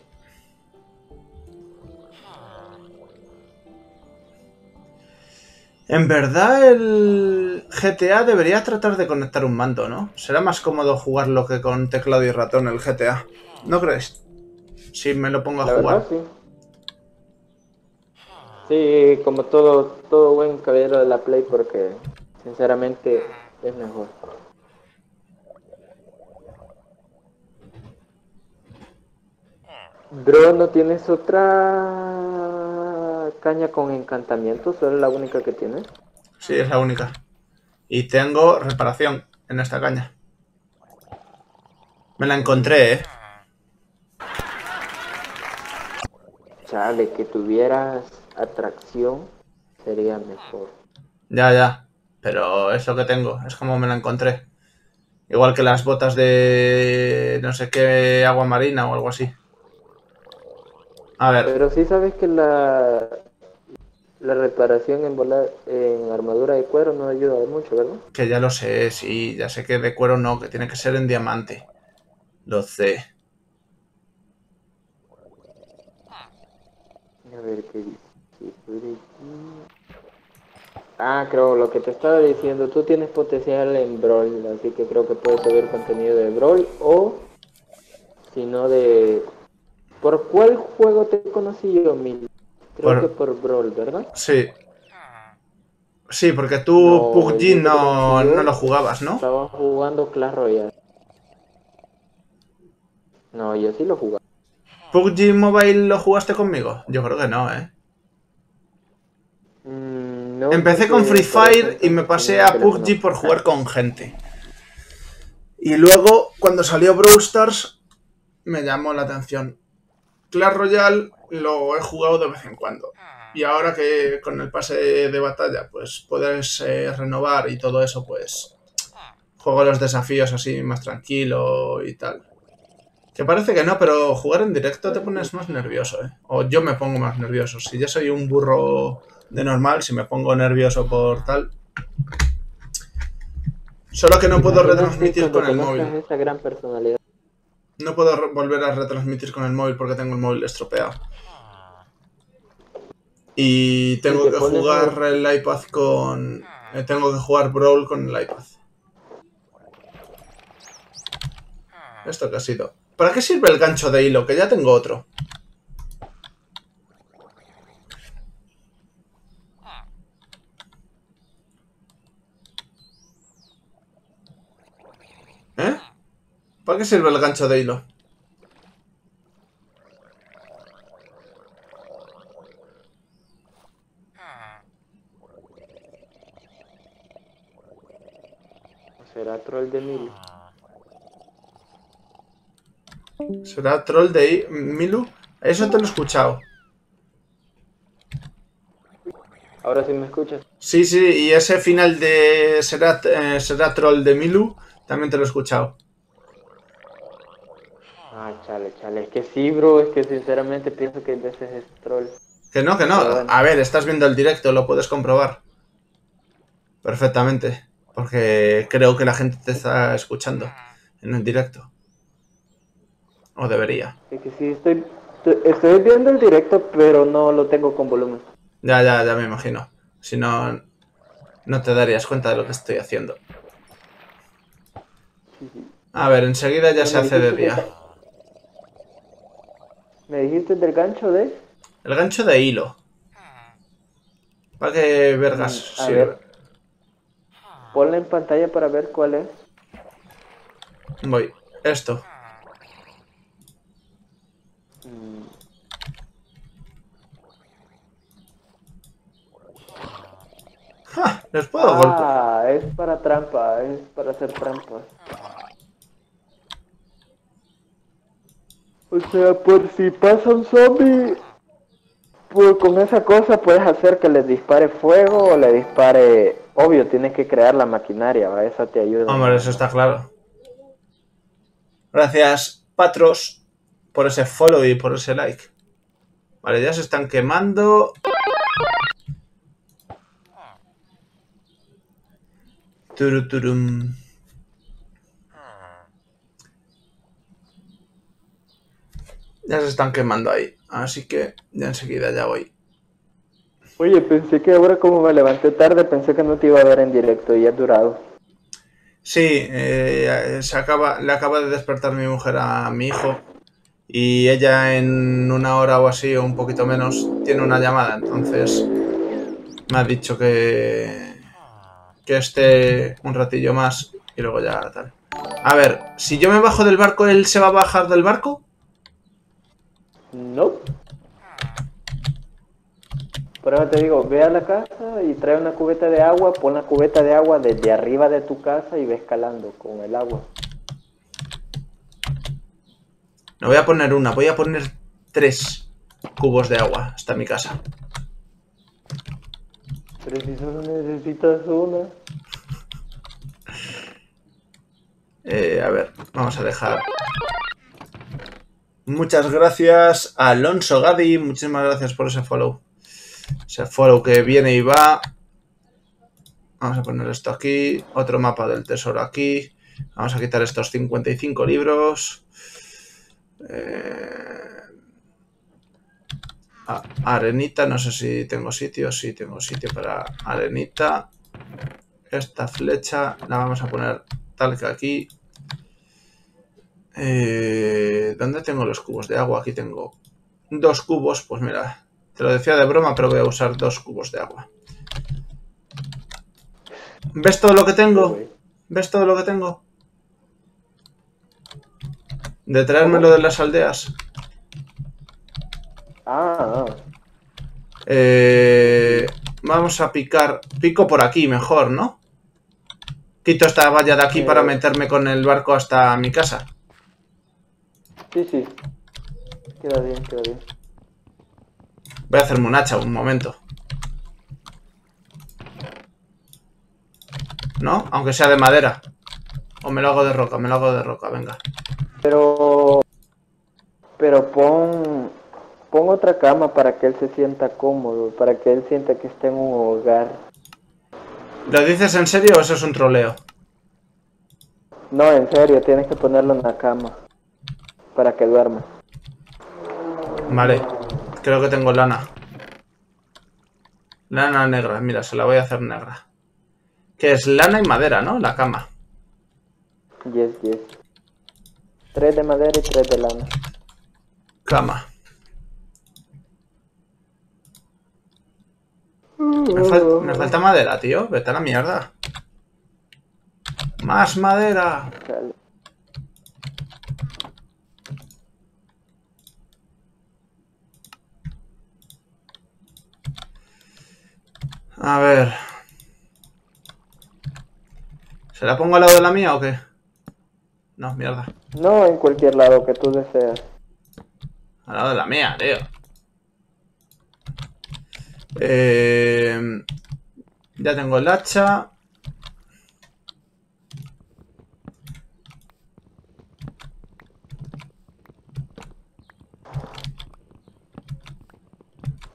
En verdad el GTA debería tratar de conectar un mando, ¿no? Será más cómodo jugarlo que con teclado y ratón el GTA. ¿No crees? Si me lo pongo a jugar. Verdad, sí. Sí, como todo buen caballero de la Play, porque sinceramente es mejor. Bro, ¿no tienes otra caña con encantamiento? ¿Solo es la única que tienes? Sí, es la única. Y tengo reparación en esta caña. Me la encontré, ¿eh? Chale, que tuvieras atracción sería mejor. Ya, ya. Pero es lo que tengo. Es como me la encontré. Igual que las botas de... no sé qué, agua marina o algo así. A ver. Pero sí sabes que la reparación en armadura de cuero no ayuda mucho, ¿verdad? Que ya lo sé, sí. Ya sé que de cuero no, que tiene que ser en diamante. Lo sé. A ver qué dice. Ah, creo lo que te estaba diciendo. Tú tienes potencial en Brawl, así que creo que puedes subir contenido de Brawl o... si no de... ¿Por cuál juego te conocí yo, Mil? Creo que por Brawl, ¿verdad? Sí. Sí, porque tú PUBG no lo jugabas, ¿no? Estaba jugando Clash Royale. No, yo sí lo jugaba. ¿PUBG Mobile lo jugaste conmigo? Yo creo que no, ¿eh? No, empecé con Free Fire y me pasé a PUBG por jugar con gente. Y luego, cuando salió Brawl Stars, me llamó la atención. Clash Royale lo he jugado de vez en cuando. Y ahora que con el pase de batalla, pues puedes renovar y todo eso, pues juego los desafíos así más tranquilo y tal. Que parece que no, pero jugar en directo te pones más nervioso, ¿eh? O yo me pongo más nervioso. Si ya soy un burro de normal, si me pongo nervioso por tal. Solo que no puedo retransmitir con el móvil. Esa gran personalidad. No puedo volver a retransmitir con el móvil porque tengo el móvil estropeado. Y tengo que jugar el iPad con... tengo que jugar Brawl con el iPad. ¿Esto qué ha sido? ¿Para qué sirve el gancho de hilo? Que ya tengo otro. ¿Eh? ¿Para qué sirve el gancho de hilo? ¿Será troll de Milu? ¿Será troll de Milu? Eso te lo he escuchado. Ahora sí me escuchas. Sí, sí, y ese final de será troll de Milu también te lo he escuchado. Ah, chale, chale. Es que sí, bro. Es que sinceramente pienso que a veces es troll. Que no, que no. Bueno. A ver, estás viendo el directo. Lo puedes comprobar perfectamente. Porque creo que la gente te está escuchando en el directo. O debería. Es que sí, estoy viendo el directo, pero no lo tengo con volumen. Ya, ya, ya me imagino. Si no, no te darías cuenta de lo que estoy haciendo. A ver, enseguida ya se hace de día. ¿Me dijiste del gancho de...? El gancho de hilo. ¿Para qué vergas sirve? Ponla en pantalla para ver cuál es. Voy. Esto. ¡Ja! Les puedo golpear. Ah, es para trampa. Es para hacer trampas. O sea, por si pasa un zombie, pues con esa cosa puedes hacer que les dispare fuego o le dispare... Obvio, tienes que crear la maquinaria, ¿va? Esa te ayuda. Hombre, eso está claro. Gracias, Patros, por ese follow y por ese like. Vale, ya se están quemando. Turuturum. Ya se están quemando ahí, así que ya enseguida ya voy. Oye, pensé que ahora como me levanté tarde, pensé que no te iba a ver en directo y ya ha durado. Sí, le acaba de despertar mi mujer a mi hijo y ella en una hora o así, o un poquito menos, tiene una llamada. Entonces me ha dicho que esté un ratillo más y luego ya tal. A ver, si yo me bajo del barco, ¿él se va a bajar del barco? No. Por eso te digo, ve a la casa y trae una cubeta de agua, pon la cubeta de agua desde arriba de tu casa y ve escalando con el agua. No voy a poner una, voy a poner 3 cubos de agua hasta mi casa. Pero si solo necesitas una. A ver, vamos a dejar... Muchas gracias a Alonso Gadi, muchísimas gracias por ese follow. Ese follow que viene y va. Vamos a poner esto aquí, otro mapa del tesoro aquí. Vamos a quitar estos 55 libros. Arenita, no sé si tengo sitio, sí tengo sitio para arenita. Esta flecha la vamos a poner tal que aquí. ¿Dónde tengo los cubos de agua? Aquí tengo 2 cubos. Pues mira, te lo decía de broma, pero voy a usar 2 cubos de agua. ¿Ves todo lo que tengo? ¿Ves todo lo que tengo? De traérmelo de las aldeas. Ah. Vamos a picar. Pico por aquí mejor, ¿no? Quito esta valla de aquí para meterme con el barco hasta mi casa. Sí, sí. Queda bien, queda bien. Voy a hacerme un hacha, un momento. ¿No? Aunque sea de madera. O me lo hago de roca, me lo hago de roca, venga. Pero pon otra cama para que él se sienta cómodo, para que él sienta que está en un hogar. ¿Lo dices en serio o eso es un troleo? No, en serio, tienes que ponerlo en la cama. Para que duerma. Vale, creo que tengo lana. Lana negra, mira, se la voy a hacer negra. Que es lana y madera, ¿no? La cama. Yes, yes. 3 de madera y 3 de lana. Cama. Me falta madera, tío. Vete a la mierda. Más madera. Dale. A ver... ¿Se la pongo al lado de la mía o qué? No, mierda. No, en cualquier lado que tú deseas. Al lado de la mía, tío. Ya tengo el hacha.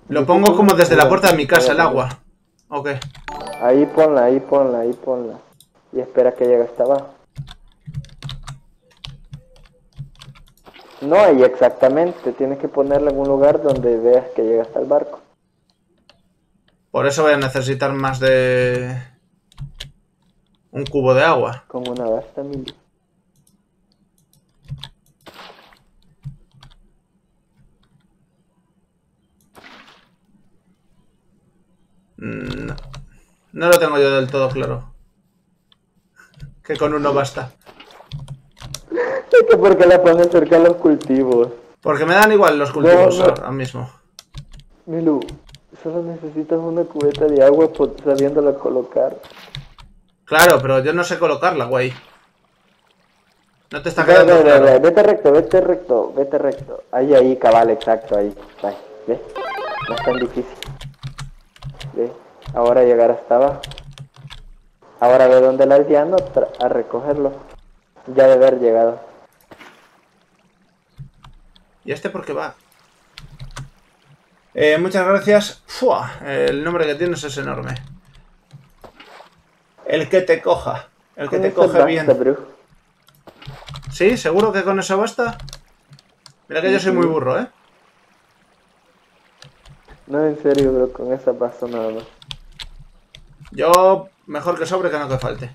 Lo pongo como desde la puerta de mi casa, el agua. Ok. Ahí ponla, ahí ponla, ahí ponla. Y espera que llegue hasta abajo. No, ahí exactamente. Tienes que ponerla en un lugar donde veas que llega hasta el barco. Por eso voy a necesitar más de... un cubo de agua. Como una vasta milla. No. No lo tengo yo del todo claro. Que con uno basta. Es que porque la ponen cerca de los cultivos. Porque me dan igual los cultivos ahora mismo. Milu, solo necesitas una cubeta de agua sabiéndola colocar. Claro, pero yo no sé colocarla, güey. No te está quedando claro. Vete recto, vete recto, vete recto. Ahí, ahí, cabal, exacto, ahí. Ahí. ¿Ves? No es tan difícil. ¿Ves? Ahora llegar hasta abajo. Ahora ve dónde el aldeano a recogerlo. Ya debe haber llegado. ¿Y este por qué va? Muchas gracias. ¡Fua! El nombre que tienes es enorme. El que te coja. El que te coge bien. ¿Sí? ¿Seguro que con eso basta? Mira que yo soy muy burro, ¿eh? No, en serio, bro. Con esa basta nada más. Yo... mejor que sobre que no que falte.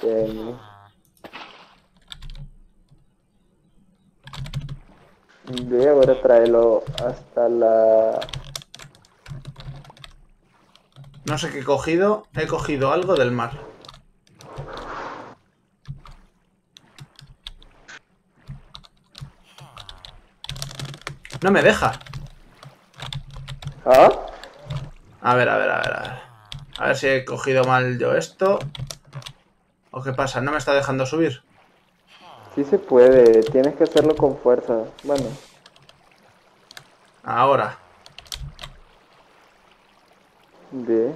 Voy ahora a traerlo hasta la... No sé qué he cogido. He cogido algo del mar. No me deja. ¿Ah? A ver, a ver, a ver, a ver. A ver si he cogido mal yo esto. ¿O qué pasa? ¿No me está dejando subir? Sí se puede, tienes que hacerlo con fuerza. Bueno. Ahora. Ve.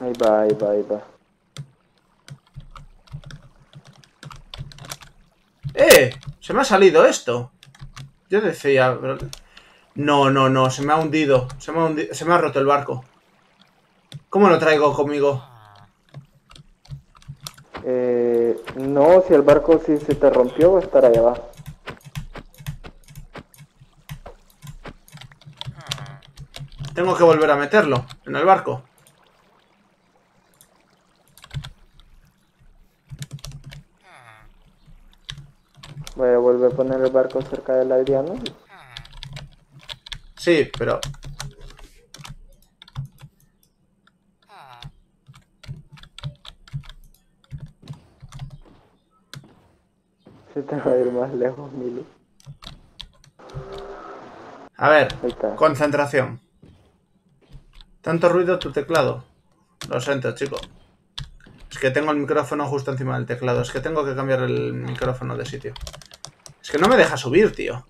Ahí va, ahí va, ahí va. ¡Eh! Se me ha salido esto. Yo decía... No, no, no, se me ha hundido. Se me ha roto el barco. ¿Cómo lo traigo conmigo? No, si el barco sí se te rompió, va a estar ahí abajo. Tengo que volver a meterlo en el barco. Voy a volver a poner el barco cerca del aldeano. Sí, pero... Se te va a ir más lejos, Milo. A ver, concentración. Tanto ruido tu teclado. Lo siento, chico. Es que tengo el micrófono justo encima del teclado. Es que tengo que cambiar el micrófono de sitio. Es que no me deja subir, tío.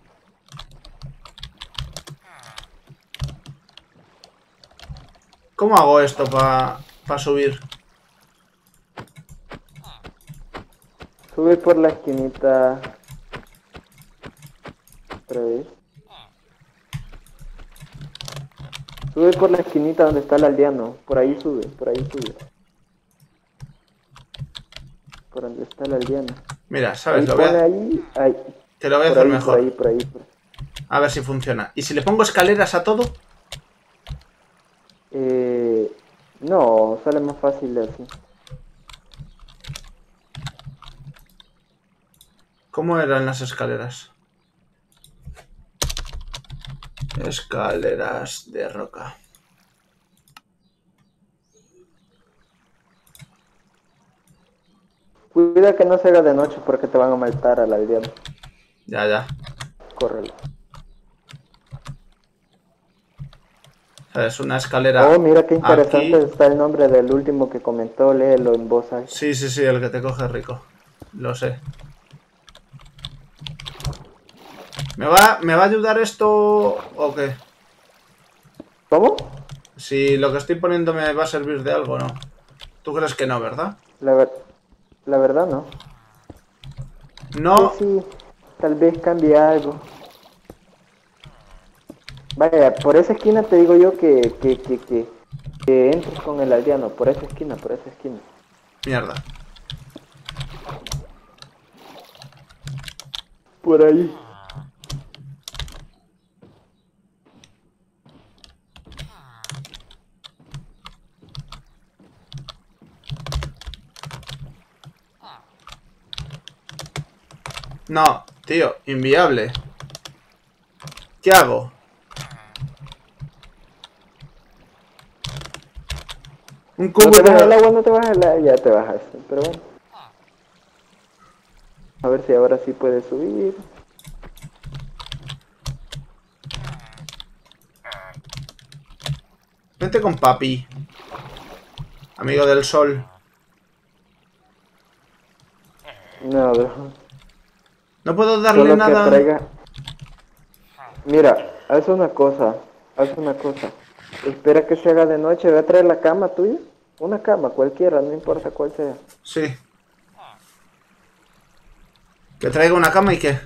¿Cómo hago esto para subir? Sube por la esquinita. Otra vez. Sube por la esquinita donde está el aldeano. Por ahí sube, por ahí sube. Por donde está el aldeano. Mira, ¿sabes? Ahí, lo voy a... ahí, ahí. Te lo voy a hacer mejor. Por ahí. A ver si funciona. ¿Y si le pongo escaleras a todo? No, sale más fácil de así. ¿Cómo eran las escaleras? Escaleras de roca. Cuida que no se haga de noche porque te van a matar al aldeano. Ya, ya. Córrelo. Es una escalera. Oh, mira qué interesante aquí. Está el nombre del último que comentó. Léelo en voz alta. Sí, sí, sí, el que te coge rico. Lo sé. ¿Me va a ayudar esto o qué? ¿Cómo? Si lo que estoy poniendo me va a servir de algo, ¿no? ¿Tú crees que no, verdad? La verdad no. No. Sí, tal vez cambie algo. Vaya, por esa esquina te digo yo que entres con el aldeano. Por esa esquina, por esa esquina. Mierda. Por ahí. No, tío, inviable. ¿Qué hago? Un cubo. No te bajas el agua, no te bajas el agua. Ya te bajas, pero bueno. A ver si ahora sí puedes subir. Vente con papi, amigo del sol. No, bro. No puedo darle solo nada. Que traiga... Mira, haz una cosa. Haz una cosa. Espera que se haga de noche. Voy a traer la cama tuya. Una cama cualquiera, no importa cuál sea. Sí. ¿Que traiga una cama y qué?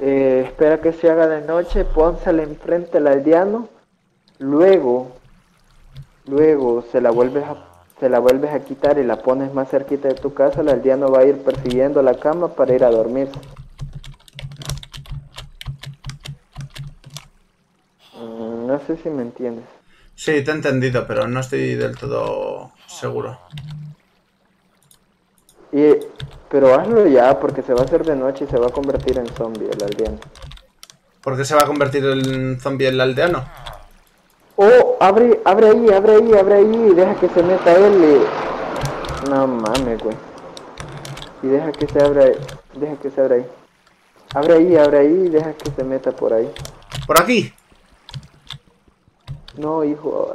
Espera que se haga de noche. Pónsela enfrente al aldeano. Luego se la vuelves a quitar y la pones más cerquita de tu casa. El aldeano va a ir persiguiendo la cama para ir a dormir. No sé si me entiendes. Sí, te he entendido, pero no estoy del todo seguro. Pero hazlo ya, porque se va a hacer de noche y se va a convertir en zombie el aldeano. ¿Por qué se va a convertir en zombie el aldeano? Oh, abre ahí, deja que se meta él y... No mames, güey. Y deja que se abra ahí, deja que se abra ahí. Abre ahí, deja que se meta por ahí. ¿Por aquí? No, hijo.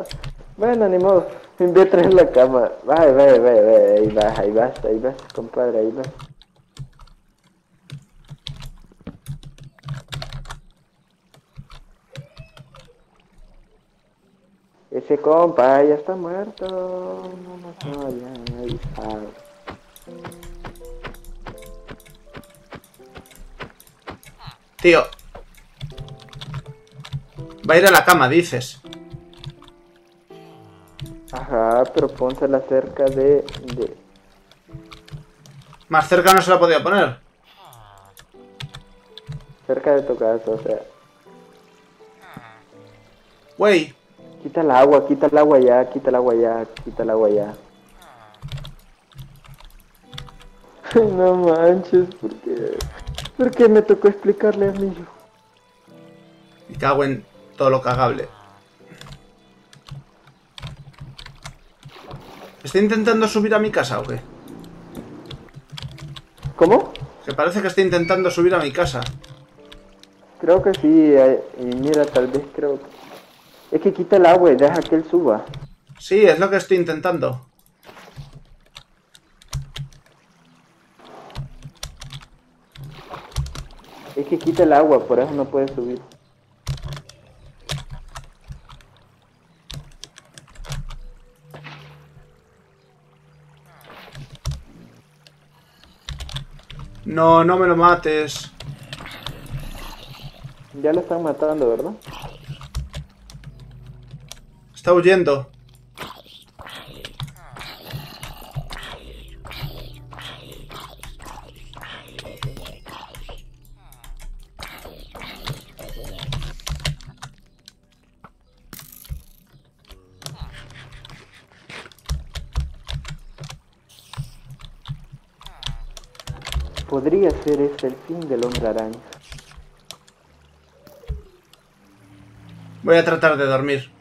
Bueno, ni modo, me voy a traer la cama. Vaya, ahí vas, compadre, ahí vas. Ese compa ya está muerto, no nos habían avisado. Tío, va a ir a la cama, dices. Ajá, pero pónsela cerca de... Más cerca no se la podía poner. Cerca de tu casa, o sea. Wey. Quita el agua ya. No manches, ¿por qué me tocó explicarle a mí? Me cago en todo lo cagable. ¿Estoy intentando subir a mi casa o qué? ¿Cómo? Que parece que estoy intentando subir a mi casa. Creo que sí, y mira, tal vez creo que... Es que quita el agua y deja que él suba. Sí, es lo que estoy intentando. Es que quita el agua, por eso no puede subir. No, no me lo mates. Ya lo están matando, ¿verdad? Está huyendo. Podría ser este el fin del hombre araña. Voy a tratar de dormir.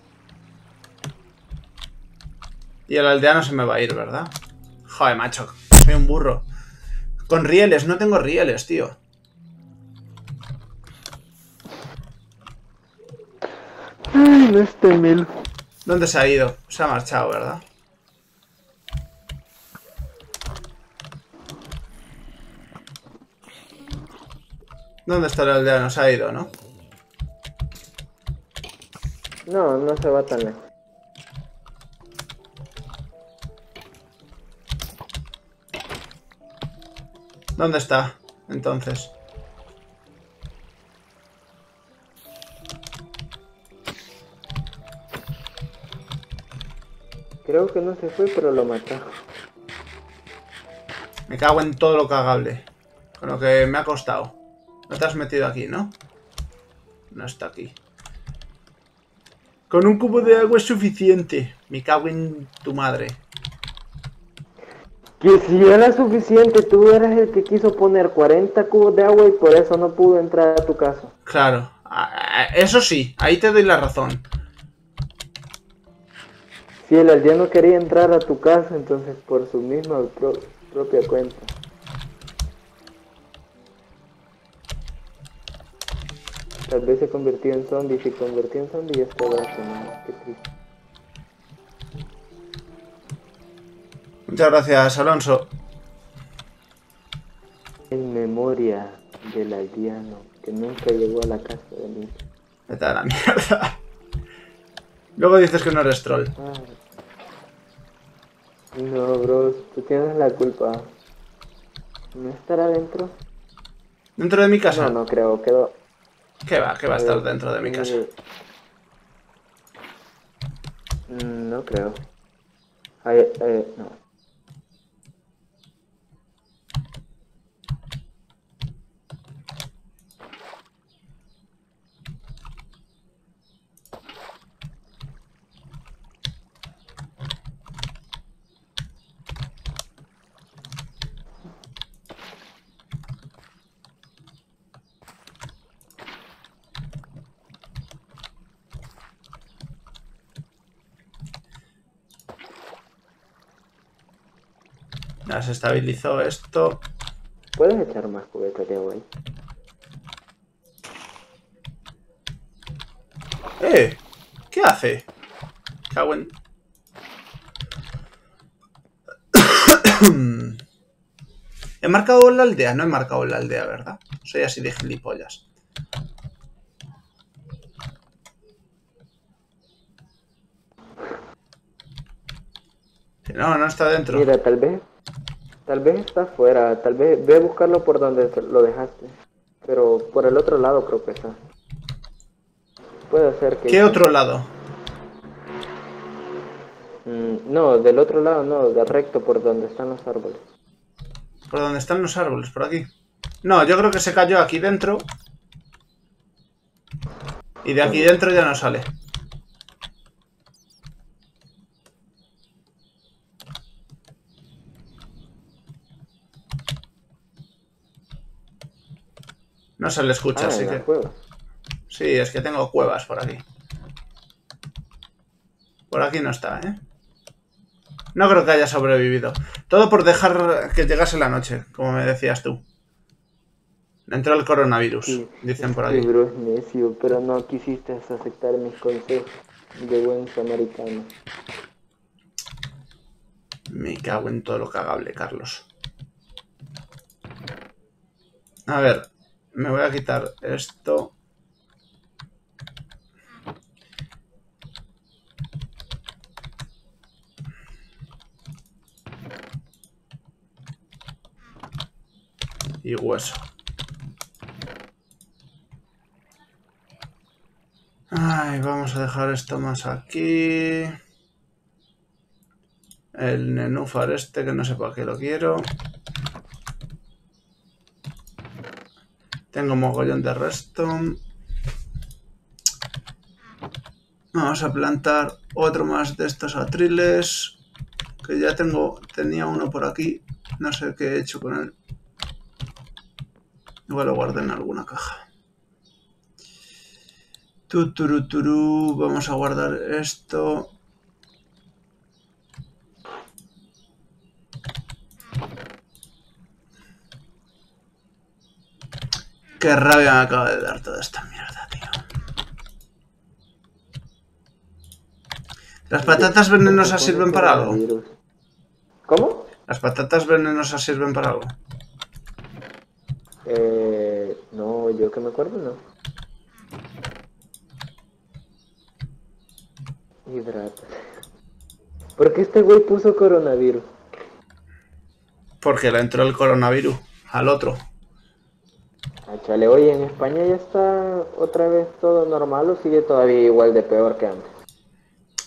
Y el aldeano se me va a ir, ¿verdad? Joder, macho, soy un burro. Con rieles, no tengo rieles, tío. Ay, no esté mil. ¿Dónde se ha ido? Se ha marchado, ¿verdad? ¿Dónde está el aldeano? Se ha ido, ¿no? No, no se va tan lejos. ¿Dónde está, entonces? Creo que no se fue, pero lo mató. Me cago en todo lo cagable. Con lo que me ha costado. No te has metido aquí, ¿no? No está aquí. Con un cubo de agua es suficiente. Me cago en tu madre. Que si era suficiente, tú eras el que quiso poner 40 cubos de agua y por eso no pudo entrar a tu casa. Claro, eso sí, ahí te doy la razón. Si el aldeano quería entrar a tu casa, entonces por su misma propia cuenta. Tal vez se convirtió en zombie, si convirtió en zombie ya estaba asesinado. Qué triste. Muchas gracias, Alonso. En memoria del aldeano que nunca llegó a la casa de mí. Vete a la mierda. Luego dices que no eres troll. Ay. No, bro, tú tienes la culpa. ¿No estará dentro? ¿Dentro de mi casa? No, no creo, quedó. ¿Qué va a estar dentro de mi casa? No creo. No. Ya se estabilizó esto. ¿Puedes echar más cubetas de agua ahí? ¿Qué hace? Cago en... ¿He marcado la aldea? No he marcado la aldea, ¿verdad? Soy así de gilipollas. No, no está dentro. Mira, tal vez... Tal vez está afuera, tal vez... Ve a buscarlo por donde lo dejaste. Pero por el otro lado creo que está. Puede ser que... ¿Qué otro lado? No, del otro lado no, de recto por donde están los árboles. ¿Por donde están los árboles? ¿Por aquí? No, yo creo que se cayó aquí dentro. Y de aquí dentro ya no sale. No se le escucha, así que... Cueva. Sí, es que tengo cuevas por aquí. Por aquí no está, ¿eh? No creo que haya sobrevivido. Todo por dejar que llegase la noche, como me decías tú. Entró el coronavirus, sí, dicen por aquí. Bro, es necio, pero no quisiste aceptar mis consejos de buen samaritano. Me cago en todo lo cagable, Carlos. A ver... Me voy a quitar esto. Y hueso. Ay, vamos a dejar esto más aquí. El nenúfar este, que no sé para qué lo quiero. Tengo mogollón de resto. Vamos a plantar otro más de estos atriles. Que ya tenía uno por aquí. No sé qué he hecho con él. Igual lo guardé en alguna caja. Tuturuturú. Vamos a guardar esto. Qué rabia me acaba de dar toda esta mierda, tío. ¿Las patatas venenosas sirven para algo? ¿Cómo? ¿Las patatas venenosas sirven para algo? No, yo que me acuerdo, no. Hidrata. ¿Por qué este güey puso coronavirus? Porque le entró el coronavirus al otro. Chale, oye, ¿en España ya está otra vez todo normal o sigue todavía igual de peor que antes?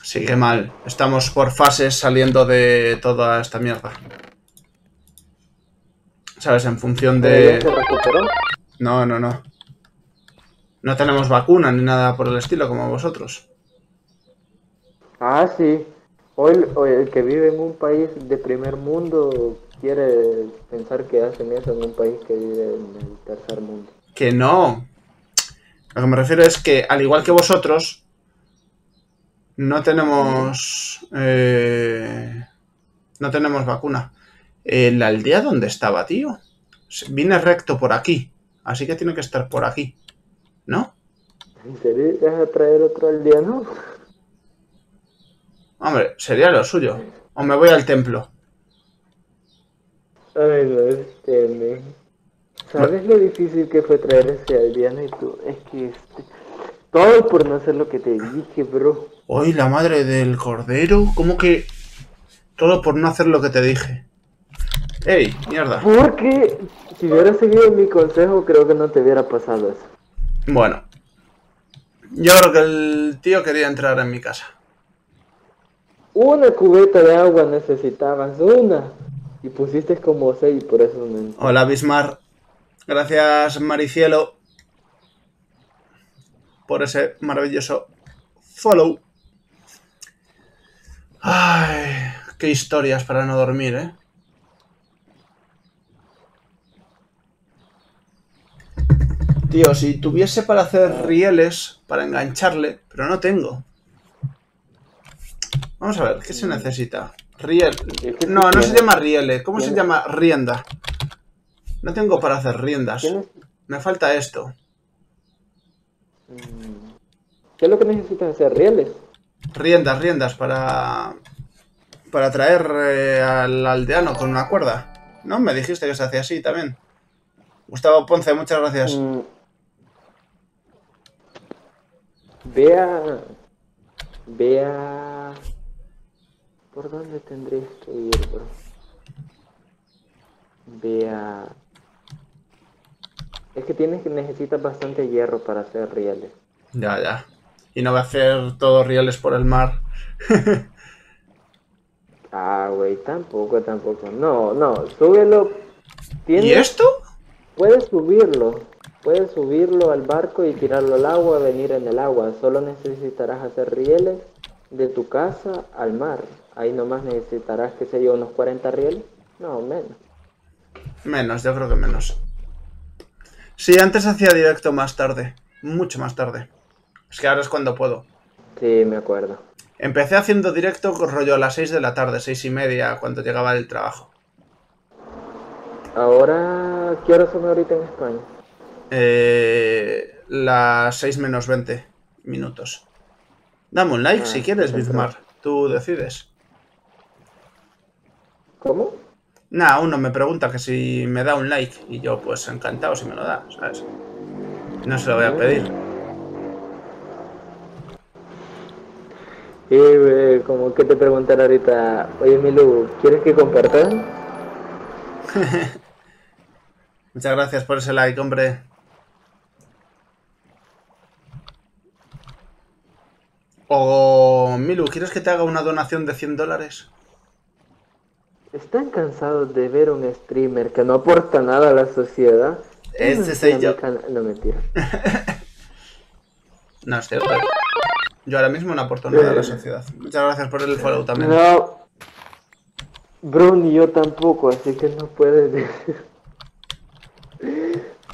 Sigue mal. Estamos por fases saliendo de toda esta mierda. ¿Sabes? En función de... ¿Se recuperó? No, no, no. No tenemos vacuna ni nada por el estilo como vosotros. Ah, sí. Hoy el que vive en un país de primer mundo quiere pensar que hacen eso en un país que vive en el tercer mundo. Que no. Lo que me refiero es que, al igual que vosotros, no tenemos... no tenemos vacuna. La aldea donde estaba, tío. Viene recto por aquí. Así que tiene que estar por aquí, ¿no? ¿En serio? ¿Vas a traer otro aldeano? Hombre, sería lo suyo. O me voy al templo. Ay, no, ¿sabes lo difícil que fue traer ese aldeano y tú? Es que todo por no hacer lo que te dije, bro. Hoy la madre del cordero. ¿Cómo que todo por no hacer lo que te dije? ¡Ey, mierda! Porque si hubieras seguido mi consejo, creo que no te hubiera pasado eso. Bueno. Yo creo que el tío quería entrar en mi casa. Una cubeta de agua necesitabas, una. Y pusiste como 6, por eso no... Hola, Bismar. Gracias, Maricielo, por ese maravilloso follow. Ay, qué historias para no dormir, ¿eh? Tío, si tuviese para hacer rieles, para engancharle, pero no tengo. Vamos a ver, ¿qué se necesita? Riel. No, no se llama rieles. ¿Cómo se llama? Rienda. No tengo para hacer riendas. Me falta esto. ¿Qué es lo que necesitas hacer? ¿Rieles? Riendas, riendas para traer al aldeano con una cuerda. ¿No? Me dijiste que se hacía así también. Gustavo Ponce, muchas gracias. Vea... ¿Por dónde tendréis que ir, bro? Vea... Es que necesitas bastante hierro para hacer rieles. Ya, ya. Y no voy a hacer todos rieles por el mar. Ah, güey, tampoco, tampoco. No, no, súbelo. ¿Y esto? Puedes subirlo al barco y tirarlo al agua, venir en el agua. Solo necesitarás hacer rieles de tu casa al mar. Ahí nomás necesitarás, qué sé yo, unos 40 rieles. No, menos. Menos, yo creo que menos. Sí, antes hacía directo más tarde. Mucho más tarde. Es que ahora es cuando puedo. Sí, me acuerdo. Empecé haciendo directo rollo a las 6 de la tarde, 6 y media, cuando llegaba del trabajo. Ahora, ¿qué hora son ahorita en España? Las 6 menos 20 minutos. Dame un like si quieres, Bismar. Tú decides. ¿Cómo? Nah, uno me pregunta que si me da un like. Y yo, pues, encantado si me lo da, ¿sabes? No se lo voy a pedir. Y como que te preguntaré ahorita, oye, Milu, ¿quieres que compartan? Muchas gracias por ese like, hombre. O, Milu, ¿quieres que te haga una donación de $100? ¿Están cansados de ver un streamer que no aporta nada a la sociedad? Ese soy yo. No, mentira. No, es cierto. Yo ahora mismo no aporto nada a la sociedad. Muchas gracias por el follow también. No. Bro, ni yo tampoco, así que no puedes decir.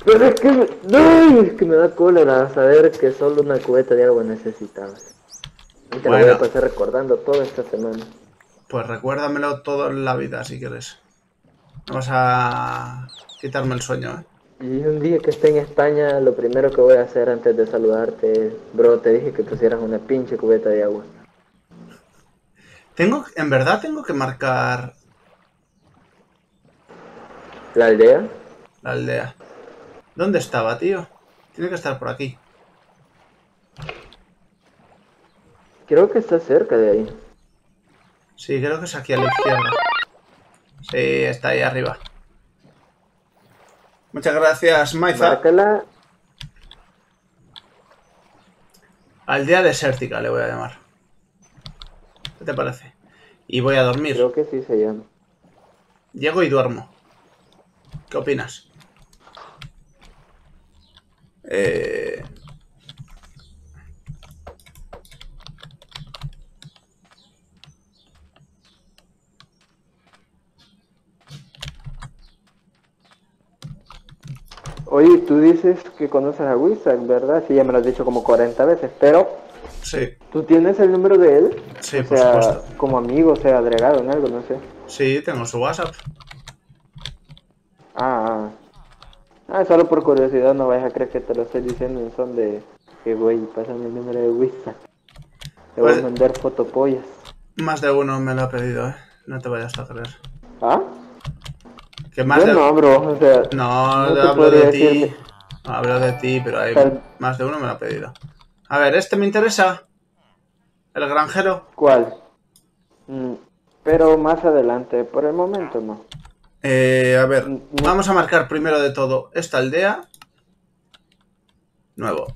Pero es que... No, es que me da cólera saber que solo una cubeta de agua necesitaba. Y te lo voy a pasar recordando toda esta semana. Pues recuérdamelo toda la vida, si quieres. No vas a quitarme el sueño, ¿eh? Y un día que esté en España, lo primero que voy a hacer antes de saludarte es... Bro, te dije que pusieras una pinche cubeta de agua. Tengo... En verdad tengo que marcar... ¿La aldea? La aldea. ¿Dónde estaba, tío? Tiene que estar por aquí. Creo que está cerca de ahí. Sí, creo que es aquí a la izquierda. Sí, está ahí arriba. Muchas gracias, Maiza. Márcala. Aldea desértica le voy a llamar. ¿Qué te parece? Y voy a dormir. Creo que sí se llama. Llego y duermo. ¿Qué opinas? tú dices que conoces a Wizzack, ¿verdad? Sí, ya me lo has dicho como 40 veces, pero... Sí. ¿Tú tienes el número de él? Sí, por supuesto. Como amigo, o sea, agregado en algo, no sé. Sí, tengo su WhatsApp. Ah, solo por curiosidad, no vayas a creer que te lo estoy diciendo en son de... Que güey, pásame el número de Wizzack. Te voy a mandar fotopollas. Más de uno me lo ha pedido, no te vayas a creer. ¿Ah? Que más de... No, bro, o sea... No, no hablo de ti. No, hablo de ti, pero hay más de uno me lo ha pedido. A ver, este me interesa. El granjero. ¿Cuál? Pero más adelante, por el momento no. A ver, vamos a marcar primero de todo esta aldea. Nuevo.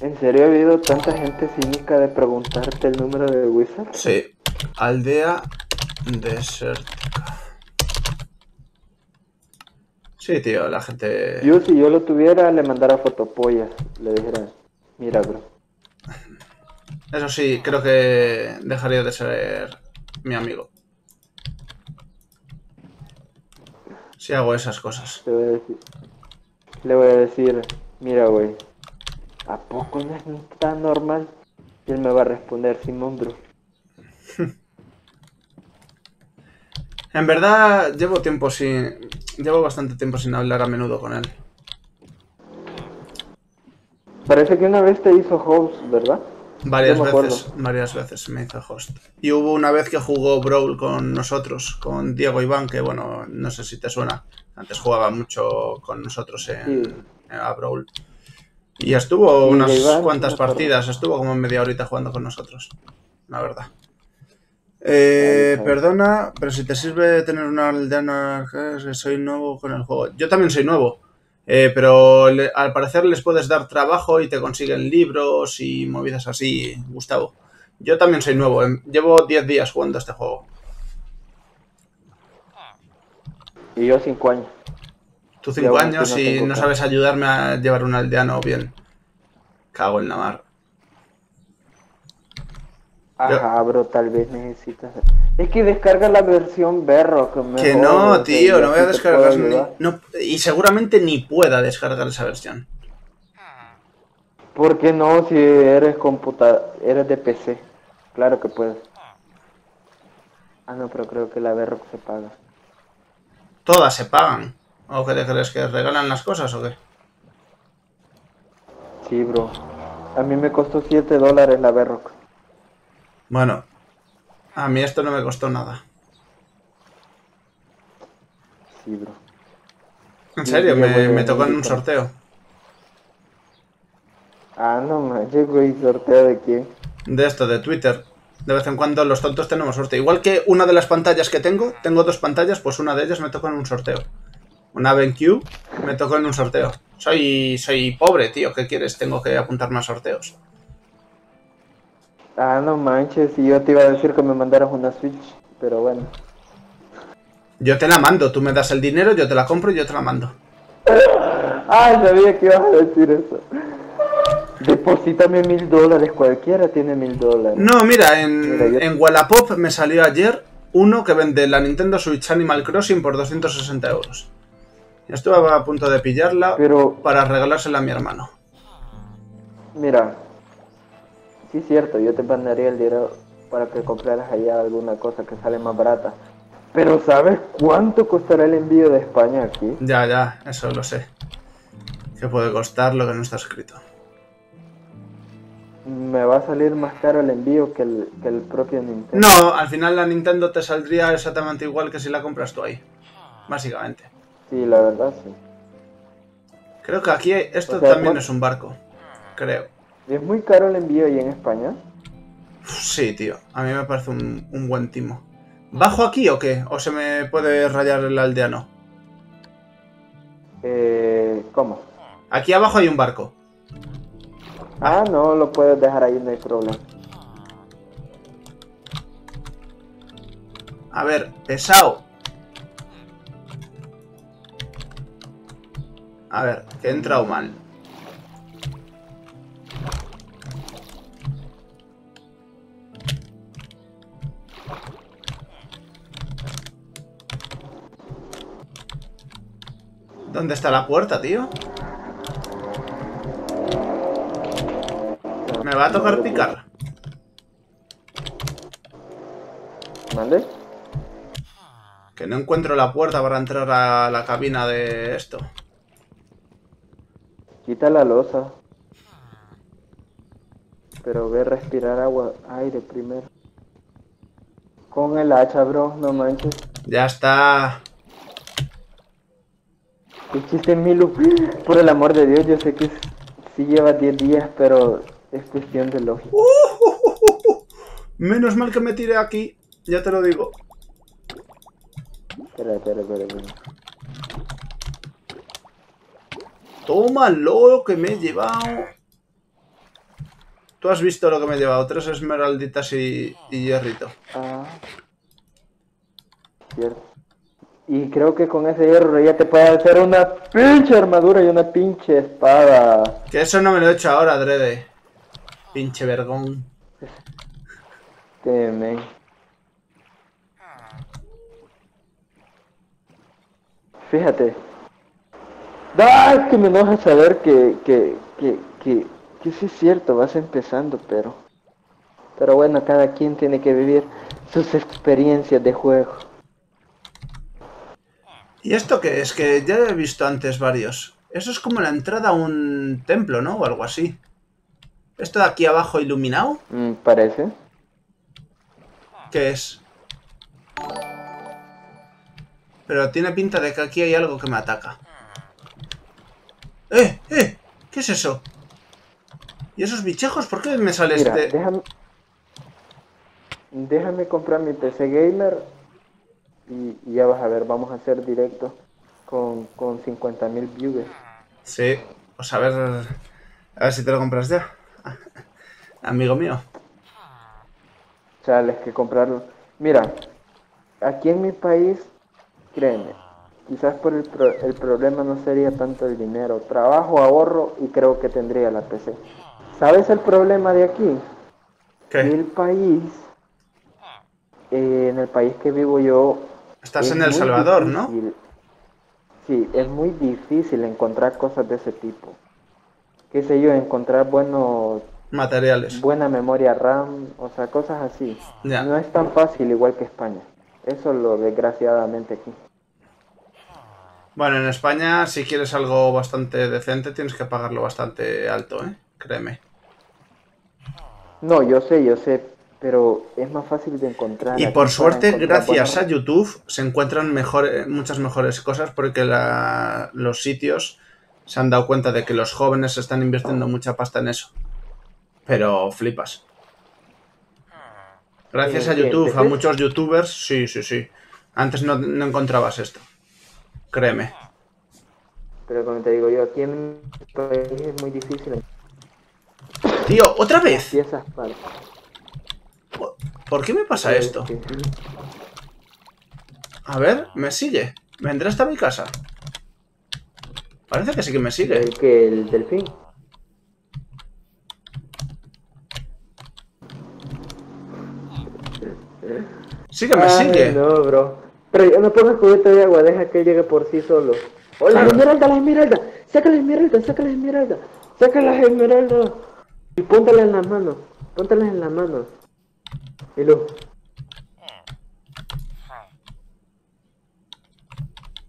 ¿En serio ha habido tanta gente cínica de preguntarte el número de Wizzack? Sí, aldea desértica. Sí, tío, la gente... Yo, si yo lo tuviera, le mandara fotopollas. Le dijera, mira, bro. Eso sí, creo que dejaría de ser mi amigo. Si hago esas cosas. Le voy a decir, mira, güey. ¿A poco no es tan normal? Y él me va a responder, Simón, bro. En verdad, llevo bastante tiempo sin hablar a menudo con él. Parece que una vez te hizo host, ¿verdad? Varias veces me hizo host. Y hubo una vez que jugó Brawl con nosotros, con Diego Iván, que bueno, no sé si te suena. Antes jugaba mucho con nosotros a Brawl. Y estuvo unas cuantas partidas, estuvo como media horita jugando con nosotros, la verdad. Perdona, pero si te sirve tener una aldeana, que soy nuevo con el juego. Yo también soy nuevo, pero al parecer les puedes dar trabajo y te consiguen libros y movidas así, Gustavo. Yo también soy nuevo, llevo 10 días jugando este juego. Y yo 5 años. Tú 5 años y no sabes ayudarme a llevar un aldeano bien. Cago en la mar. Ajá, bro, tal vez necesitas... Es que descarga la versión berro. Que no, tío, no voy a descargar... Y seguramente ni pueda descargar esa versión. ¿Por qué no? Si eres eres de PC. Claro que puedes. Ah, no, pero creo que la berro se paga. Todas se pagan. ¿O qué te crees? ¿Que regalan las cosas o qué? Sí, bro. A mí me costó $7 la Berrock. Bueno, a mí esto no me costó nada. Sí, bro. En serio, me tocó en un sorteo. Ah, no manches, güey, ¿sorteo de quién? De esto, de Twitter. De vez en cuando los tontos tenemos suerte. Igual que una de las pantallas que tengo 2 pantallas, pues una de ellas me tocó en un sorteo. Una BenQ me tocó en un sorteo. Soy pobre, tío. ¿Qué quieres? Tengo que apuntar más sorteos. Ah, no manches. Y yo te iba a decir que me mandaras una Switch, pero bueno. Yo te la mando. Tú me das el dinero, yo te la compro y yo te la mando. Ay, sabía que ibas a decir eso. Deposítame $1000. Cualquiera tiene $1000. No, mira, en Wallapop me salió ayer uno que vende la Nintendo Switch Animal Crossing por 260€. Estuve a punto de pillarla, pero para regalársela a mi hermano. Mira, sí es cierto, yo te mandaría el dinero para que compraras allá alguna cosa que sale más barata. Pero ¿sabes cuánto costará el envío de España aquí? Ya, eso lo sé. ¿Qué puede costar lo que no está escrito? Me va a salir más caro el envío que el propio Nintendo. No, al final la Nintendo te saldría exactamente igual que si la compras tú ahí. Básicamente. Sí, la verdad, sí. Creo que aquí esto también es un barco. Creo. ¿Es muy caro el envío ahí en España? Sí, tío. A mí me parece un buen timo. ¿Bajo aquí o qué? ¿O se me puede rayar el aldeano? ¿Cómo? Aquí abajo hay un barco. Ah, no, lo puedes dejar ahí, no hay problema. A ver, pesado. A ver, que he entrado mal. ¿Dónde está la puerta, tío? Me va a tocar picar. ¿Vale? Que no encuentro la puerta para entrar a la cabina de esto. Quita la losa. Pero ve a respirar agua, aire primero. Con el hacha, bro, no manches. Ya está. ¿Qué chiste, Milu? Por el amor de Dios, yo sé que sí lleva 10 días, pero es cuestión de lógica. Menos mal que me tiré aquí, ya te lo digo. Espera, espera, espera, espera. Tómalo, lo que me he llevado. Tú has visto lo que me he llevado, 3 esmeralditas y hierrito. Ah, cierto. Y creo que con ese hierro ya te puede hacer una pinche armadura y una pinche espada. Que eso no me lo he hecho ahora, Drede. Pinche vergón. Teme. Fíjate. ¡Ah! Es que me enoja saber que sí es cierto, vas empezando, pero... Pero bueno, cada quien tiene que vivir sus experiencias de juego. ¿Y esto qué es? Que ya he visto antes varios. Eso es como la entrada a un templo, ¿no? O algo así. ¿Esto de aquí abajo iluminado? Parece. ¿Qué es? Pero tiene pinta de que aquí hay algo que me ataca. ¡Eh! ¡Eh! ¿Qué es eso? ¿Y esos bichejos? ¿Por qué me sale? Mira, este... Déjame comprar mi PC Gamer y ya vas a ver, vamos a hacer directo con 50.000 views. Sí, pues a ver si te lo compras ya. Amigo mío. Chale, es que comprarlo. Mira, aquí en mi país, créeme, quizás por el problema no sería tanto el dinero. Trabajo, ahorro y creo que tendría la PC. ¿Sabes el problema de aquí? ¿Qué? En el país, en el país que vivo yo... Estás en El Salvador, ¿no? Sí, es muy difícil encontrar cosas de ese tipo. Qué sé yo, encontrar buenos... materiales. Buena memoria RAM, o sea, cosas así. Ya. No es tan fácil igual que España. Eso lo desgraciadamente aquí. Bueno, en España, si quieres algo bastante decente, tienes que pagarlo bastante alto, ¿eh? Créeme. No, yo sé, pero es más fácil de encontrar. Y por suerte, gracias a YouTube, se encuentran muchas mejores cosas porque los sitios se han dado cuenta de que los jóvenes están invirtiendo mucha pasta en eso. Pero flipas. Gracias a YouTube, a muchos youtubers, sí, sí, sí. Antes no encontrabas esto. Créeme. Pero como te digo yo, aquí en mi país es muy difícil. Tío, ¿otra vez? ¿Por qué me pasa esto? A ver, me sigue. Vendrá hasta mi casa. Parece que sí que me sigue. ¿El que el delfín? Sí que me sigue. No, bro. Pero yo no pongo el cubito de agua, deja que llegue por sí solo. ¡Oh, la esmeralda, la esmeralda! ¡Saca la esmeralda, saca la esmeralda! ¡Saca la esmeralda! Y póntala en las manos. Póntalas en las manos. Hello.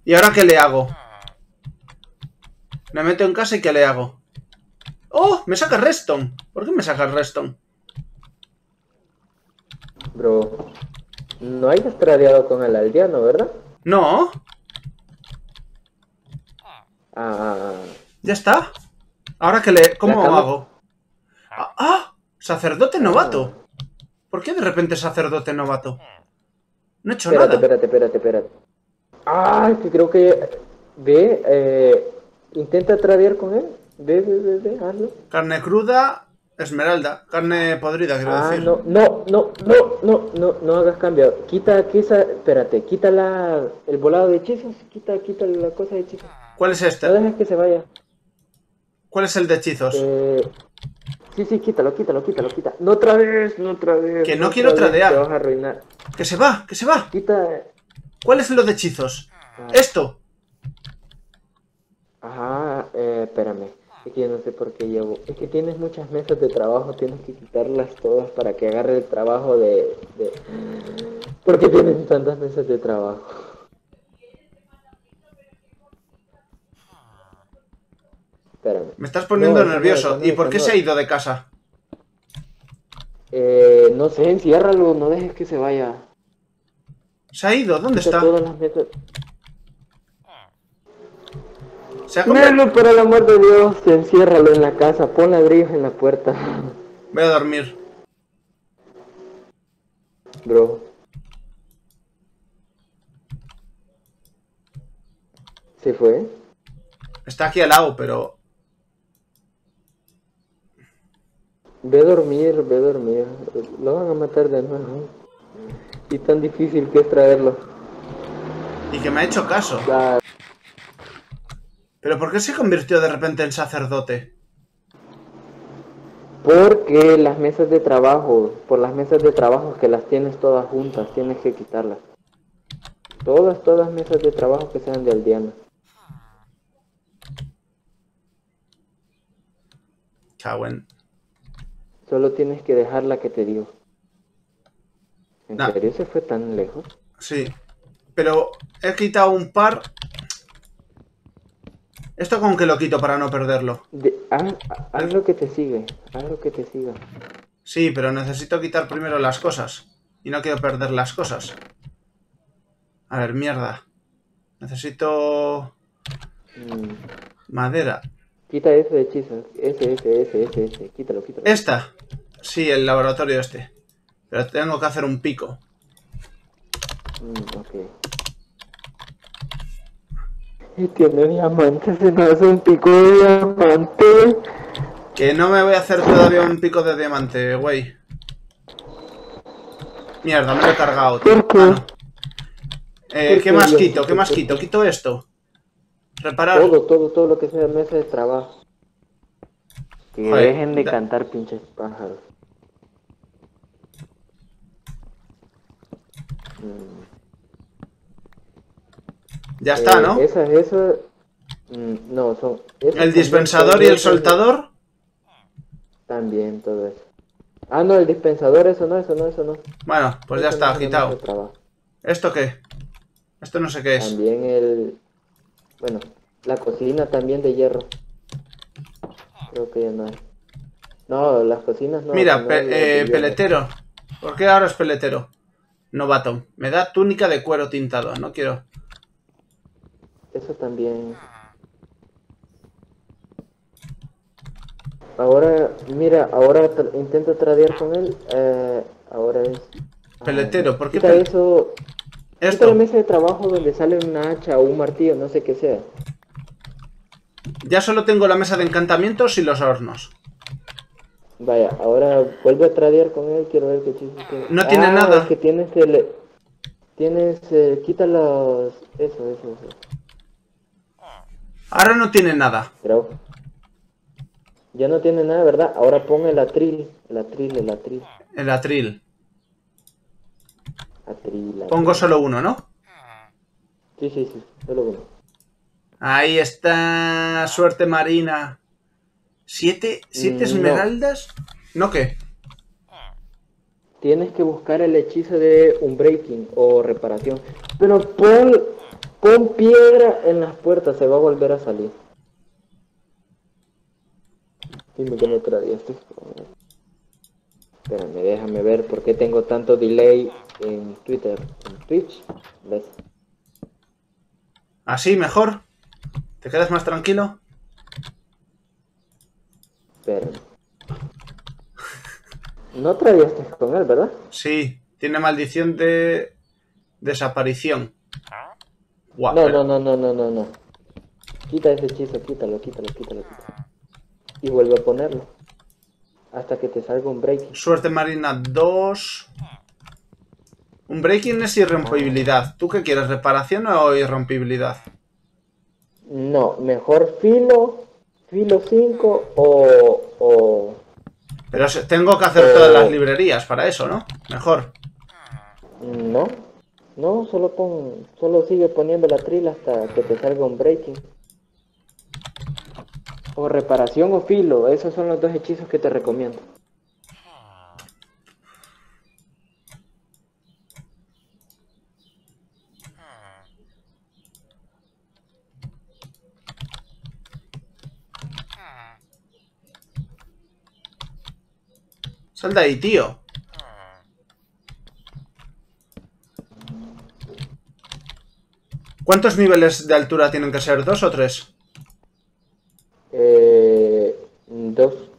¿Y ahora qué le hago? Me meto en casa y ¿qué le hago? ¡Oh! ¡Me saca Redstone! ¿Por qué me saca Redstone? Bro, no hay tradeado con el aldeano, ¿verdad? No. Ah. Ya está. Ahora que le... ¿Cómo hago? ¡Ah! ¡Sacerdote novato! ¿Por qué de repente sacerdote novato? No he hecho nada. Espérate. Ah, que creo que... Ve, intenta tradear con él. Ve, hazlo. Carne cruda... Esmeralda, carne podrida, quiero decir. No hagas cambio. Quita el volado de hechizos, quita la cosa de hechizos. ¿Cuál es este? No dejes que se vaya. ¿Cuál es el de hechizos? Sí, quítalo. No otra vez. Que no quiero tradear. Te vas a arruinar. Que se va. Quita. ¿Cuál es lo de hechizos? Esto. espérame. Es que yo no sé por qué llevo... Es que tienes muchas mesas de trabajo, tienes que quitarlas todas para que agarre el trabajo de... ¿Por qué tienes tantas mesas de trabajo? Espérame. Me estás poniendo nervioso. No, ¿y por qué se ha ido de casa? No sé, enciérralo, no dejes que se vaya. ¿Se ha ido? ¿Dónde está? Todas las mesas... Nelo, por el amor de Dios, enciérralo en la casa, pon ladrillos en la puerta. Voy a dormir. Bro. ¿Se fue? Está aquí al lado, pero... Ve a dormir, lo van a matar de nuevo. Y tan difícil que es traerlo. Y que me ha hecho caso. Claro. ¿Pero por qué se convirtió de repente en sacerdote? Porque las mesas de trabajo, por las mesas de trabajo que las tienes todas juntas, tienes que quitarlas. Todas mesas de trabajo que sean de aldeanos. Chauen. Solo tienes que dejar la que te digo. ¿En serio se fue tan lejos? Sí, pero he quitado un par... ¿Esto con que lo quito para no perderlo? Haz lo que te sigue, haz lo que te siga. Sí, pero necesito quitar primero las cosas. Y no quiero perder las cosas. A ver, mierda. Necesito... Madera. Quita ese de hechizo. Ese. Quítalo, quítalo. ¿Esta? Sí, el laboratorio este. Pero tengo que hacer un pico. Ok. Y tiene diamantes, se me hace un pico de diamante. Que no me voy a hacer todavía un pico de diamante, güey. Mierda, me lo he cargado, tío. ¿Por qué? Ah, no. ¿Qué más quito? ¿Qué más quito? Quito esto. Reparar. Todo lo que sea mesa de trabajo. Que joder, dejen de cantar, pinches pájaros. Ya está, ¿no? Esas... no, son... ¿El dispensador y el soltador? También, todo eso. Ah, no, el dispensador, eso no. Bueno, pues ya está, quitado. ¿Esto qué? Esto no sé qué es. También el... Bueno, la cocina también de hierro. Creo que ya no hay. No, las cocinas no... Mira, peletero. ¿Por qué ahora es peletero? Novato. Me da túnica de cuero tintado, no quiero... Eso también. Ahora, mira, ahora intenta tradear con él. Ahora es... Peletero, ¿por qué? Quita eso... ¿Esto? Quita la mesa de trabajo donde sale una hacha o un martillo, no sé qué sea. Ya solo tengo la mesa de encantamientos y los hornos. Vaya, ahora vuelve a tradear con él, quiero ver qué chiste tiene. No tiene nada. Es que tienes el... Tienes... quita los... Eso. Ahora no tiene nada. Pero ya no tiene nada, ¿verdad? Ahora pon el atril. El atril. Pongo solo uno, ¿no? Sí, solo uno. Ahí está. Suerte marina. ¿Siete esmeraldas? ¿No qué? Tienes que buscar el hechizo de unbreaking o reparación. Pero pon piedra en las puertas, se va a volver a salir. Dime que me traviaste. Espérame, déjame ver por qué tengo tanto delay en Twitter, en Twitch. ¿Ves? ¿Así mejor? ¿Te quedas más tranquilo? Espérame. No traviaste con él, ¿verdad? Sí, tiene maldición de desaparición. Wow, no. Quita ese hechizo, quítalo. Y vuelve a ponerlo. Hasta que te salga un breaking. Suerte marina 2. Un breaking es irrompibilidad. ¿Tú qué quieres? ¿Reparación o irrompibilidad? No, mejor filo 5 o... Pero tengo que hacer todas las librerías para eso, ¿no? Mejor. No, solo sigue poniendo la tril hasta que te salga un breaking. O reparación o filo, esos son los dos hechizos que te recomiendo. Sal de ahí, tío. ¿Cuántos niveles de altura tienen que ser? ¿Dos o tres? Dos.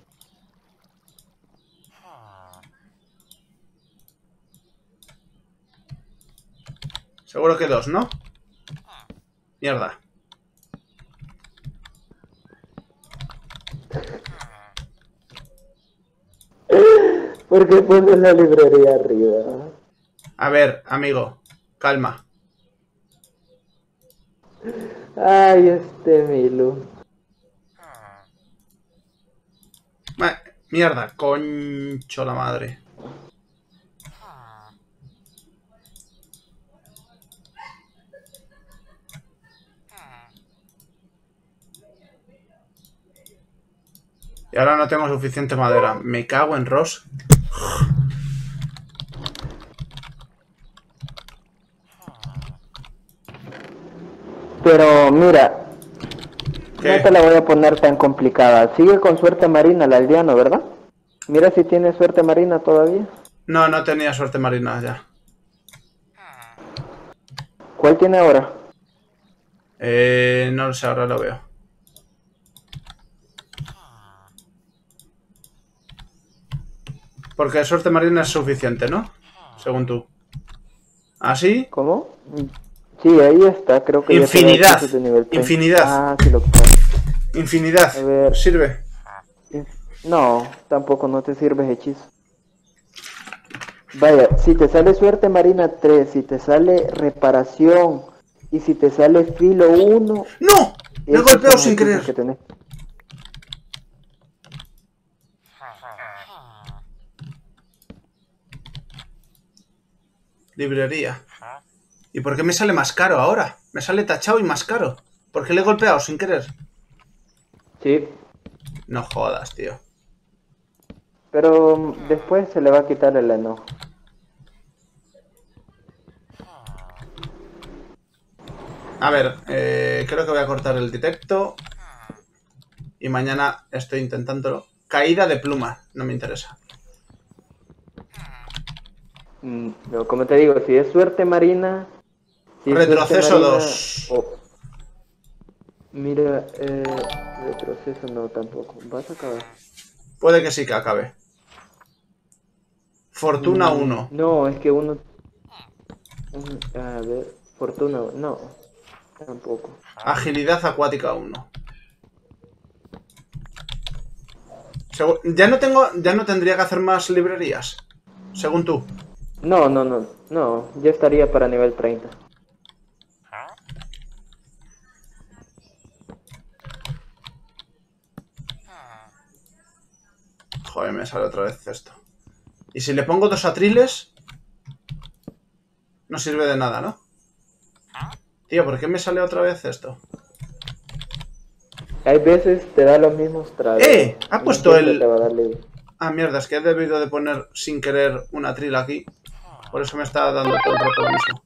Seguro que dos, ¿no? Mierda. ¿Por qué pones la librería arriba? A ver, amigo, calma. Ay, Milu. Mierda, concho la madre. Y ahora no tengo suficiente madera. Me cago en Ross. Pero mira, ¿qué? No te la voy a poner tan complicada. Sigue con suerte marina el aldeano, ¿verdad? Mira si tiene suerte marina todavía. No, no tenía suerte marina ya. ¿Cuál tiene ahora? No lo sé, ahora lo veo. Porque suerte marina es suficiente, ¿no? Según tú. ¿Así? ¿Cómo? Sí, ahí está, creo que... Infinidad. Ya de nivel 3. Infinidad. Ah, sí, lo que pasa. Infinidad. A ver. ¿Sirve? No, tampoco no te sirve hechizo. Vaya, si te sale suerte marina 3, si te sale reparación y si te sale filo 1... ¡No! Me he golpeado sin querer. Librería. ¿Y por qué me sale más caro ahora? Me sale tachado y más caro. ¿Por qué le he golpeado sin querer? Sí. No jodas, tío. Pero después se le va a quitar el enojo. A ver, creo que voy a cortar el directo. Y mañana estoy intentándolo. Caída de pluma, no me interesa. No, como te digo, si es suerte marina... Si retroceso 2. Oh. Mira, retroceso no tampoco. ¿Vas a acabar? Puede que sí que acabe. Fortuna 1. No, es que uno... A ver, fortuna... No, tampoco. Agilidad acuática 1. Ya no tendría que hacer más librerías, según tú. No, yo estaría para nivel 30. Joder, me sale otra vez esto. Y si le pongo dos atriles, no sirve de nada, ¿no? Tío, ¿por qué me sale otra vez esto? Hay veces te da los mismos tragos. ¡Eh! Ha puesto el... Ah, mierda, es que he debido de poner sin querer una tril aquí. Por eso me está dando todo el rato lo mismo.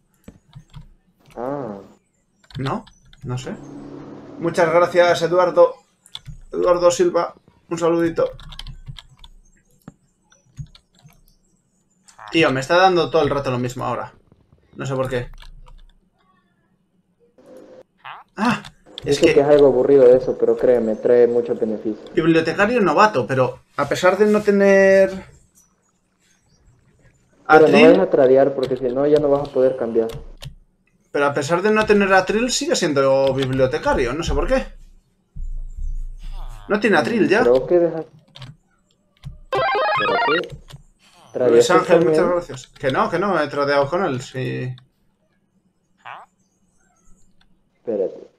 Ah. ¿No? No sé. Muchas gracias, Eduardo. Eduardo Silva, un saludito. Tío, me está dando todo el rato lo mismo ahora. No sé por qué. Ah, es que es algo aburrido eso, pero créeme, trae muchos beneficios. Bibliotecario novato, pero a pesar de no tener... Pero atril... no vayas a tradear porque si no ya no vas a poder cambiar. Pero a pesar de no tener atril sigue siendo bibliotecario, no sé por qué. No tiene atril ya. Creo que deja... ¿Pero qué? Luis Ángel, muchas gracias. Que no, me he tradeado con él, sí. Espérate.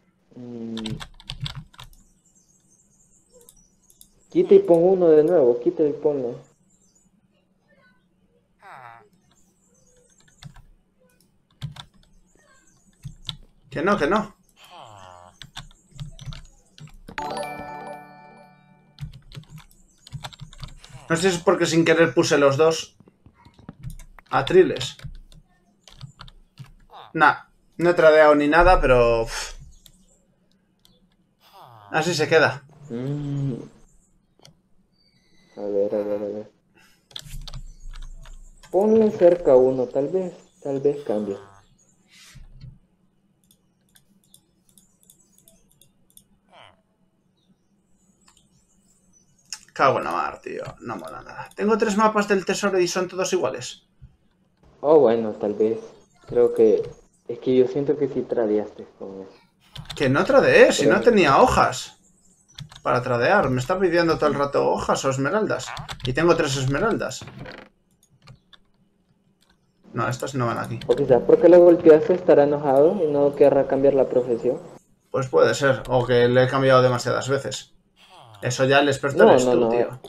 Quita y pon uno de nuevo, quita y ponlo. Que no, que no. No sé si es porque sin querer puse los dos atriles. Nah, no he tradeado ni nada, pero... Uf. Así se queda. A ver, a ver, a ver. Ponle cerca uno, tal vez cambie. Cago en la mar, tío. No mola nada. Tengo tres mapas del tesoro y son todos iguales. Oh, bueno, tal vez. Creo que... Es que yo siento que sí tradeaste con eso. Que no tradeé, si no tenía hojas para tradear. Me está pidiendo todo el rato hojas o esmeraldas. Y tengo tres esmeraldas. No, estas no van aquí. O quizás porque lo golpeaste estará enojado y no querrá cambiar la profesión. Pues puede ser, o que le he cambiado demasiadas veces. Eso ya el experto eres tú, tío.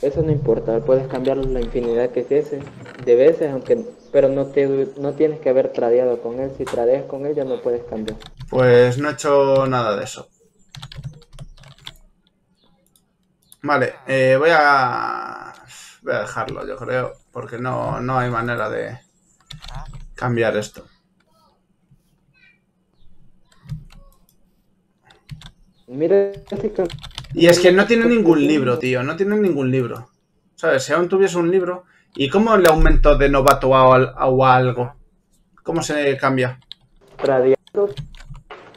Eso no importa, puedes cambiar la infinidad que hicieses de veces, aunque... Pero no tienes que haber tradeado con él. Si tradeas con él ya no puedes cambiar. Pues no he hecho nada de eso. Vale, voy a dejarlo, yo creo, porque no hay manera de cambiar esto. Mira, y es que no tiene ningún libro, tío. No tiene ningún libro. ¿Sabes? Si aún tuviese un libro... ¿Y cómo le aumento de novato a algo? ¿Cómo se cambia? Tradeando.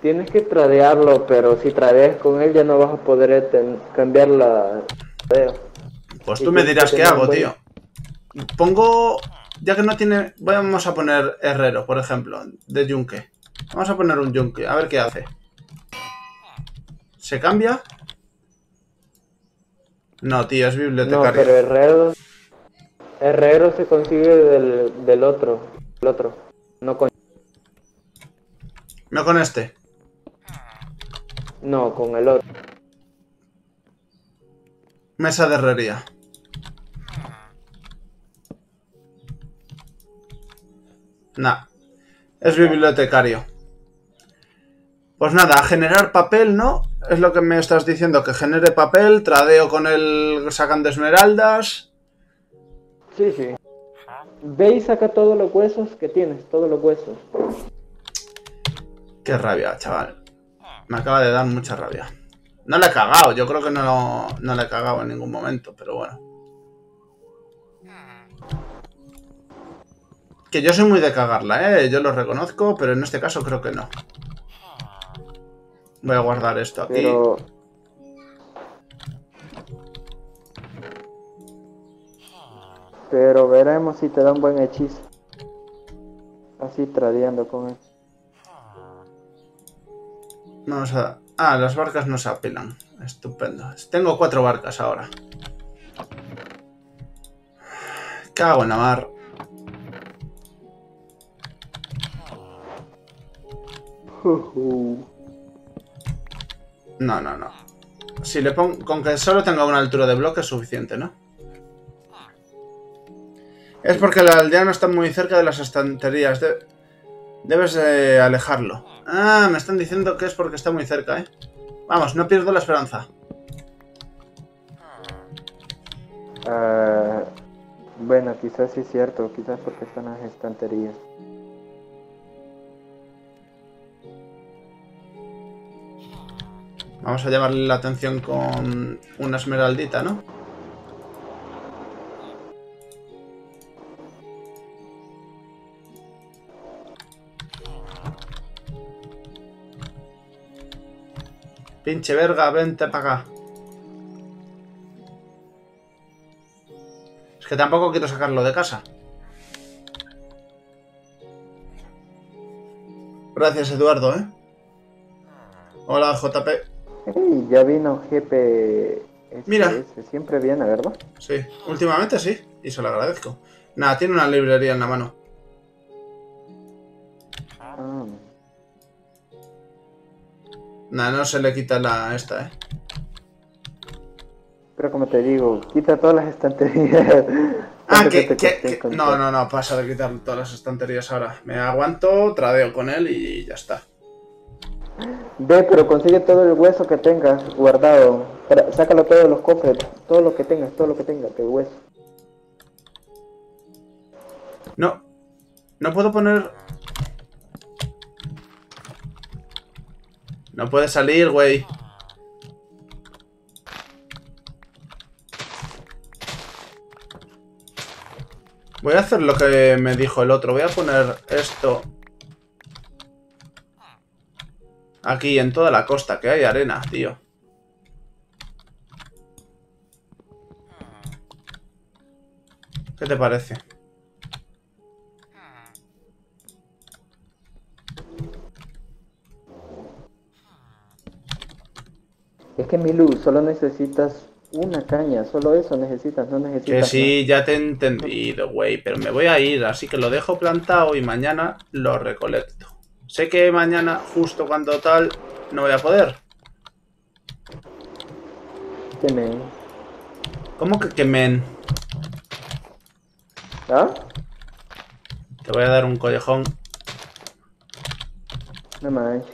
Tienes que tradearlo, pero si tradeas con él ya no vas a poder cambiar la... Pues tú me dirás qué hago, tío. Pongo... Ya que no tiene... Vamos a poner herrero, por ejemplo, de yunque. Vamos a poner un yunque, a ver qué hace. ¿Se cambia? No, tío, es bibliotecario. No, pero herrero se consigue del otro. El otro. No con este. No, con el otro. Mesa de herrería. Nah. Es bibliotecario. Pues nada, a generar papel, ¿no? Es lo que me estás diciendo, que genere papel, tradeo con él sacando esmeraldas... Sí, sí. Ve y saca todos los huesos que tienes, todos los huesos. Qué rabia, chaval. Me acaba de dar mucha rabia. No le he cagado, yo creo que no le he cagado en ningún momento, pero bueno. Que yo soy muy de cagarla, yo lo reconozco, pero en este caso creo que no. Voy a guardar esto aquí. Pero... Pero veremos si te da un buen hechizo. Así tradeando con él. Vamos a... Ah, las barcas no se apilan. Estupendo. Tengo 4 barcas ahora. Cago en la mar. No, no, no. Si le pongo... Con que solo tenga una altura de bloque es suficiente, ¿no? Es porque la aldea no está muy cerca de las estanterías. Debes alejarlo. Ah, me están diciendo que es porque está muy cerca, ¿eh? Vamos, no pierdo la esperanza. Bueno, quizás sí es cierto. Quizás porque están las estanterías. Vamos a llamarle la atención con una esmeraldita, ¿no? Pinche verga, vente para acá. Es que tampoco quiero sacarlo de casa. Gracias, Eduardo, ¿eh? Hola, JP. Hey, ya vino GP... Mira. Siempre viene, ¿verdad? Sí, últimamente sí, y se lo agradezco. Nada, tiene una librería en la mano. Ah. Nah, no se le quita la esta, ¿eh? Pero como te digo, quita todas las estanterías. Ah, que... No, pasa de quitar todas las estanterías ahora. Me aguanto, tradeo con él y ya está. Ve, pero consigue todo el hueso que tengas guardado. Sácalo todo de los cofres, todo lo que tengas de hueso. No, no puedo poner... No puede salir, güey. Voy a hacer lo que me dijo el otro. Voy a poner esto... Aquí, en toda la costa, que hay arena, tío. ¿Qué te parece? Es que, Milu, solo necesitas una caña. Solo eso necesitas, no necesitas... Que sí, ya te he entendido, güey. Pero me voy a ir, así que lo dejo plantado y mañana lo recolecto. Sé que mañana, justo cuando tal, no voy a poder. ¿Qué men? ¿Cómo que men? ¿Ah? Te voy a dar un collejón. No manches.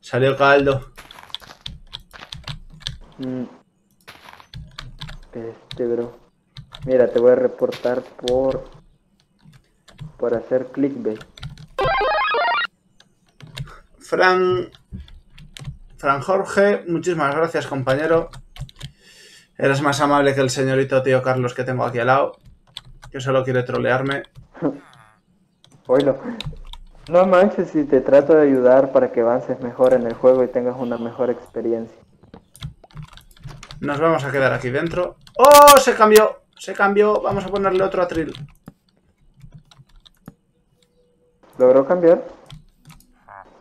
Salió caldo. Bro. Mira, te voy a reportar por hacer clickbait. Fran Jorge, muchísimas gracias, compañero. Eres más amable que el señorito tío Carlos que tengo aquí al lado, que solo quiere trolearme. Oilo. No manches, si te trato de ayudar para que avances mejor en el juego y tengas una mejor experiencia. Nos vamos a quedar aquí dentro. ¡Oh! Se cambió, se cambió. Vamos a ponerle otro atril. ¿Logró cambiar?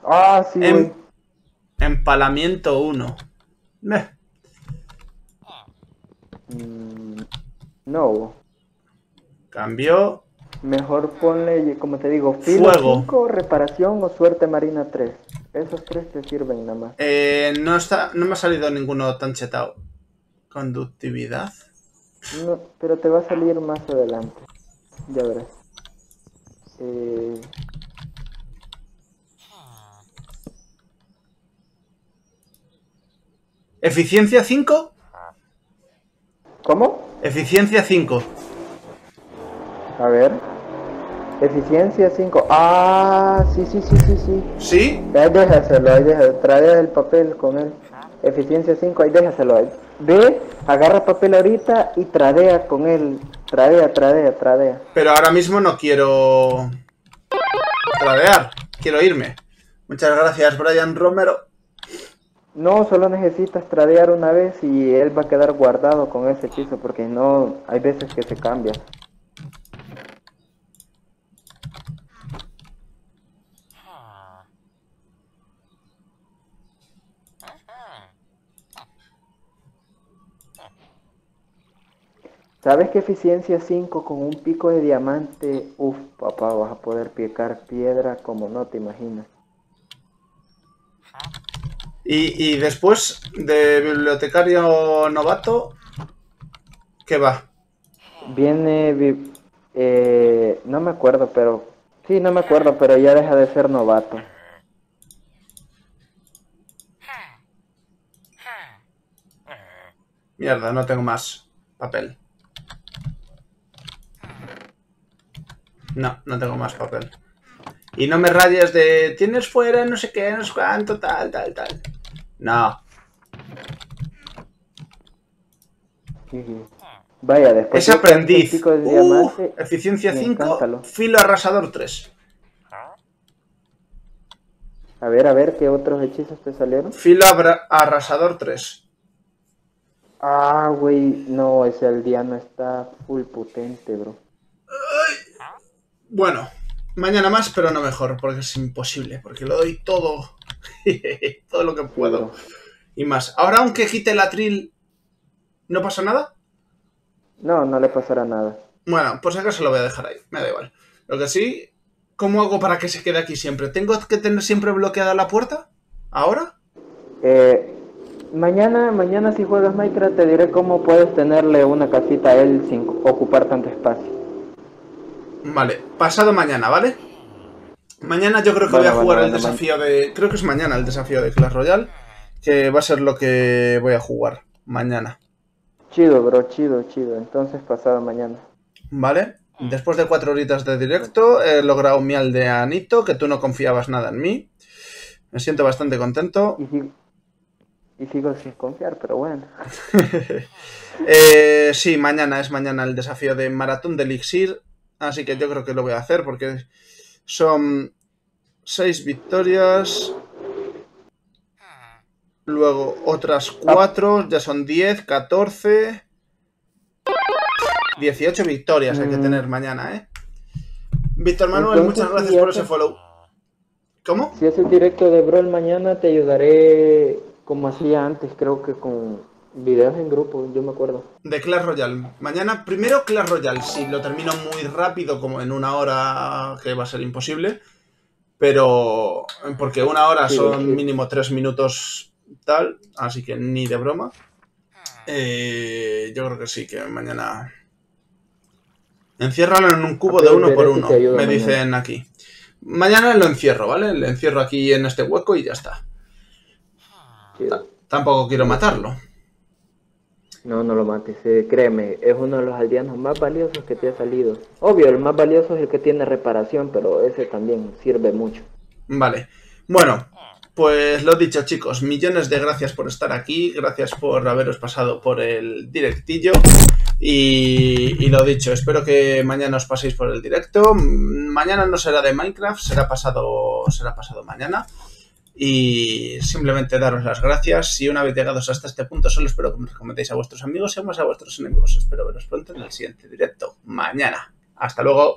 Ah, sí, güey. Empalamiento 1. No. Cambió. Mejor ponle, como te digo, filo fuego 5, reparación o suerte marina 3. Esos tres te sirven nada más. No me ha salido ninguno tan chetado. Conductividad. No, pero te va a salir más adelante. Ya verás. ¿Eficiencia 5? ¿Cómo? Eficiencia 5. A ver. Eficiencia 5. Ah, sí. ¿Sí? Ahí déjaselo, trae el papel con él. Eficiencia 5, ahí déjaselo. Ve, agarra papel ahorita y tradea con él. Tradea. Pero ahora mismo no quiero... tradear. Quiero irme. Muchas gracias, Brian Romero. No, solo necesitas tradear una vez y él va a quedar guardado con ese hechizo, porque no, hay veces que se cambia. ¿Sabes que eficiencia 5 con un pico de diamante? Uf, papá, vas a poder picar piedra como no te imaginas. Y después de bibliotecario novato, ¿qué va? Viene, no me acuerdo, pero... Sí, no me acuerdo, pero ya deja de ser novato. Mierda, no tengo más papel. No tengo más papel. Y no me rayes de... Tienes fuera, no sé qué, no sé cuánto, tal. No. Vaya, después... Es aprendiz. De diamante, eficiencia 5, encántalo. Filo arrasador 3. A ver, ¿qué otros hechizos te salieron? Filo arrasador 3. Ah, güey, no, ese aldeano está full potente, bro. Ay, bueno... Mañana más, pero no mejor, porque es imposible, porque lo doy todo, todo lo que puedo, y más. Ahora, aunque quite el atril, ¿no pasa nada? No le pasará nada. Bueno, pues acá se lo voy a dejar ahí, me da igual. Lo que sí, ¿cómo hago para que se quede aquí siempre? ¿Tengo que tener siempre bloqueada la puerta? ¿Ahora? Mañana si juegas Minecraft te diré cómo puedes tenerle una casita a él sin ocupar tanto espacio. Vale, pasado mañana, ¿vale? Mañana yo creo que voy a jugar el desafío de... Creo que es mañana el desafío de Clash Royale, que va a ser lo que voy a jugar mañana. Chido, bro, chido, chido. Entonces pasado mañana. Vale. Después de 4 horitas de directo he logrado mi aldeanito, que tú no confiabas nada en mí. Me siento bastante contento. Y sigo sin confiar, pero bueno. Sí, mañana es el desafío de maratón de Elixir. Así que yo creo que lo voy a hacer porque... Son 6 victorias, luego otras 4, ya son 10, 14, 18 victorias hay que tener mañana, ¿eh? Víctor Manuel, entonces, muchas gracias por ese follow. ¿Cómo? Si haces directo de Brawl mañana te ayudaré como hacía antes, creo que con videos en grupo, yo me acuerdo. De Clash Royale. Mañana, primero Clash Royale. Si lo termino muy rápido, como en 1 hora, que va a ser imposible. Pero... Porque 1 hora son mínimo 3 minutos tal. Así que ni de broma. Yo creo que sí, que mañana... Enciérralo en un cubo de 1 por 1. Me dicen aquí. Mañana lo encierro, ¿vale? Lo encierro aquí en este hueco y ya está. Tampoco quiero matarlo. No, no lo mates, créeme, es uno de los aldeanos más valiosos que te ha salido. Obvio, el más valioso es el que tiene reparación, pero ese también sirve mucho. Vale, bueno, pues lo dicho chicos, millones de gracias por estar aquí, gracias por haberos pasado por el directillo. Y lo dicho, espero que mañana os paséis por el directo. Mañana no será de Minecraft, será pasado mañana. Y simplemente daros las gracias. Si una vez llegados hasta este punto, solo espero que me recomendéis a vuestros amigos y más a vuestros enemigos. Espero veros pronto en el siguiente directo, mañana. Hasta luego.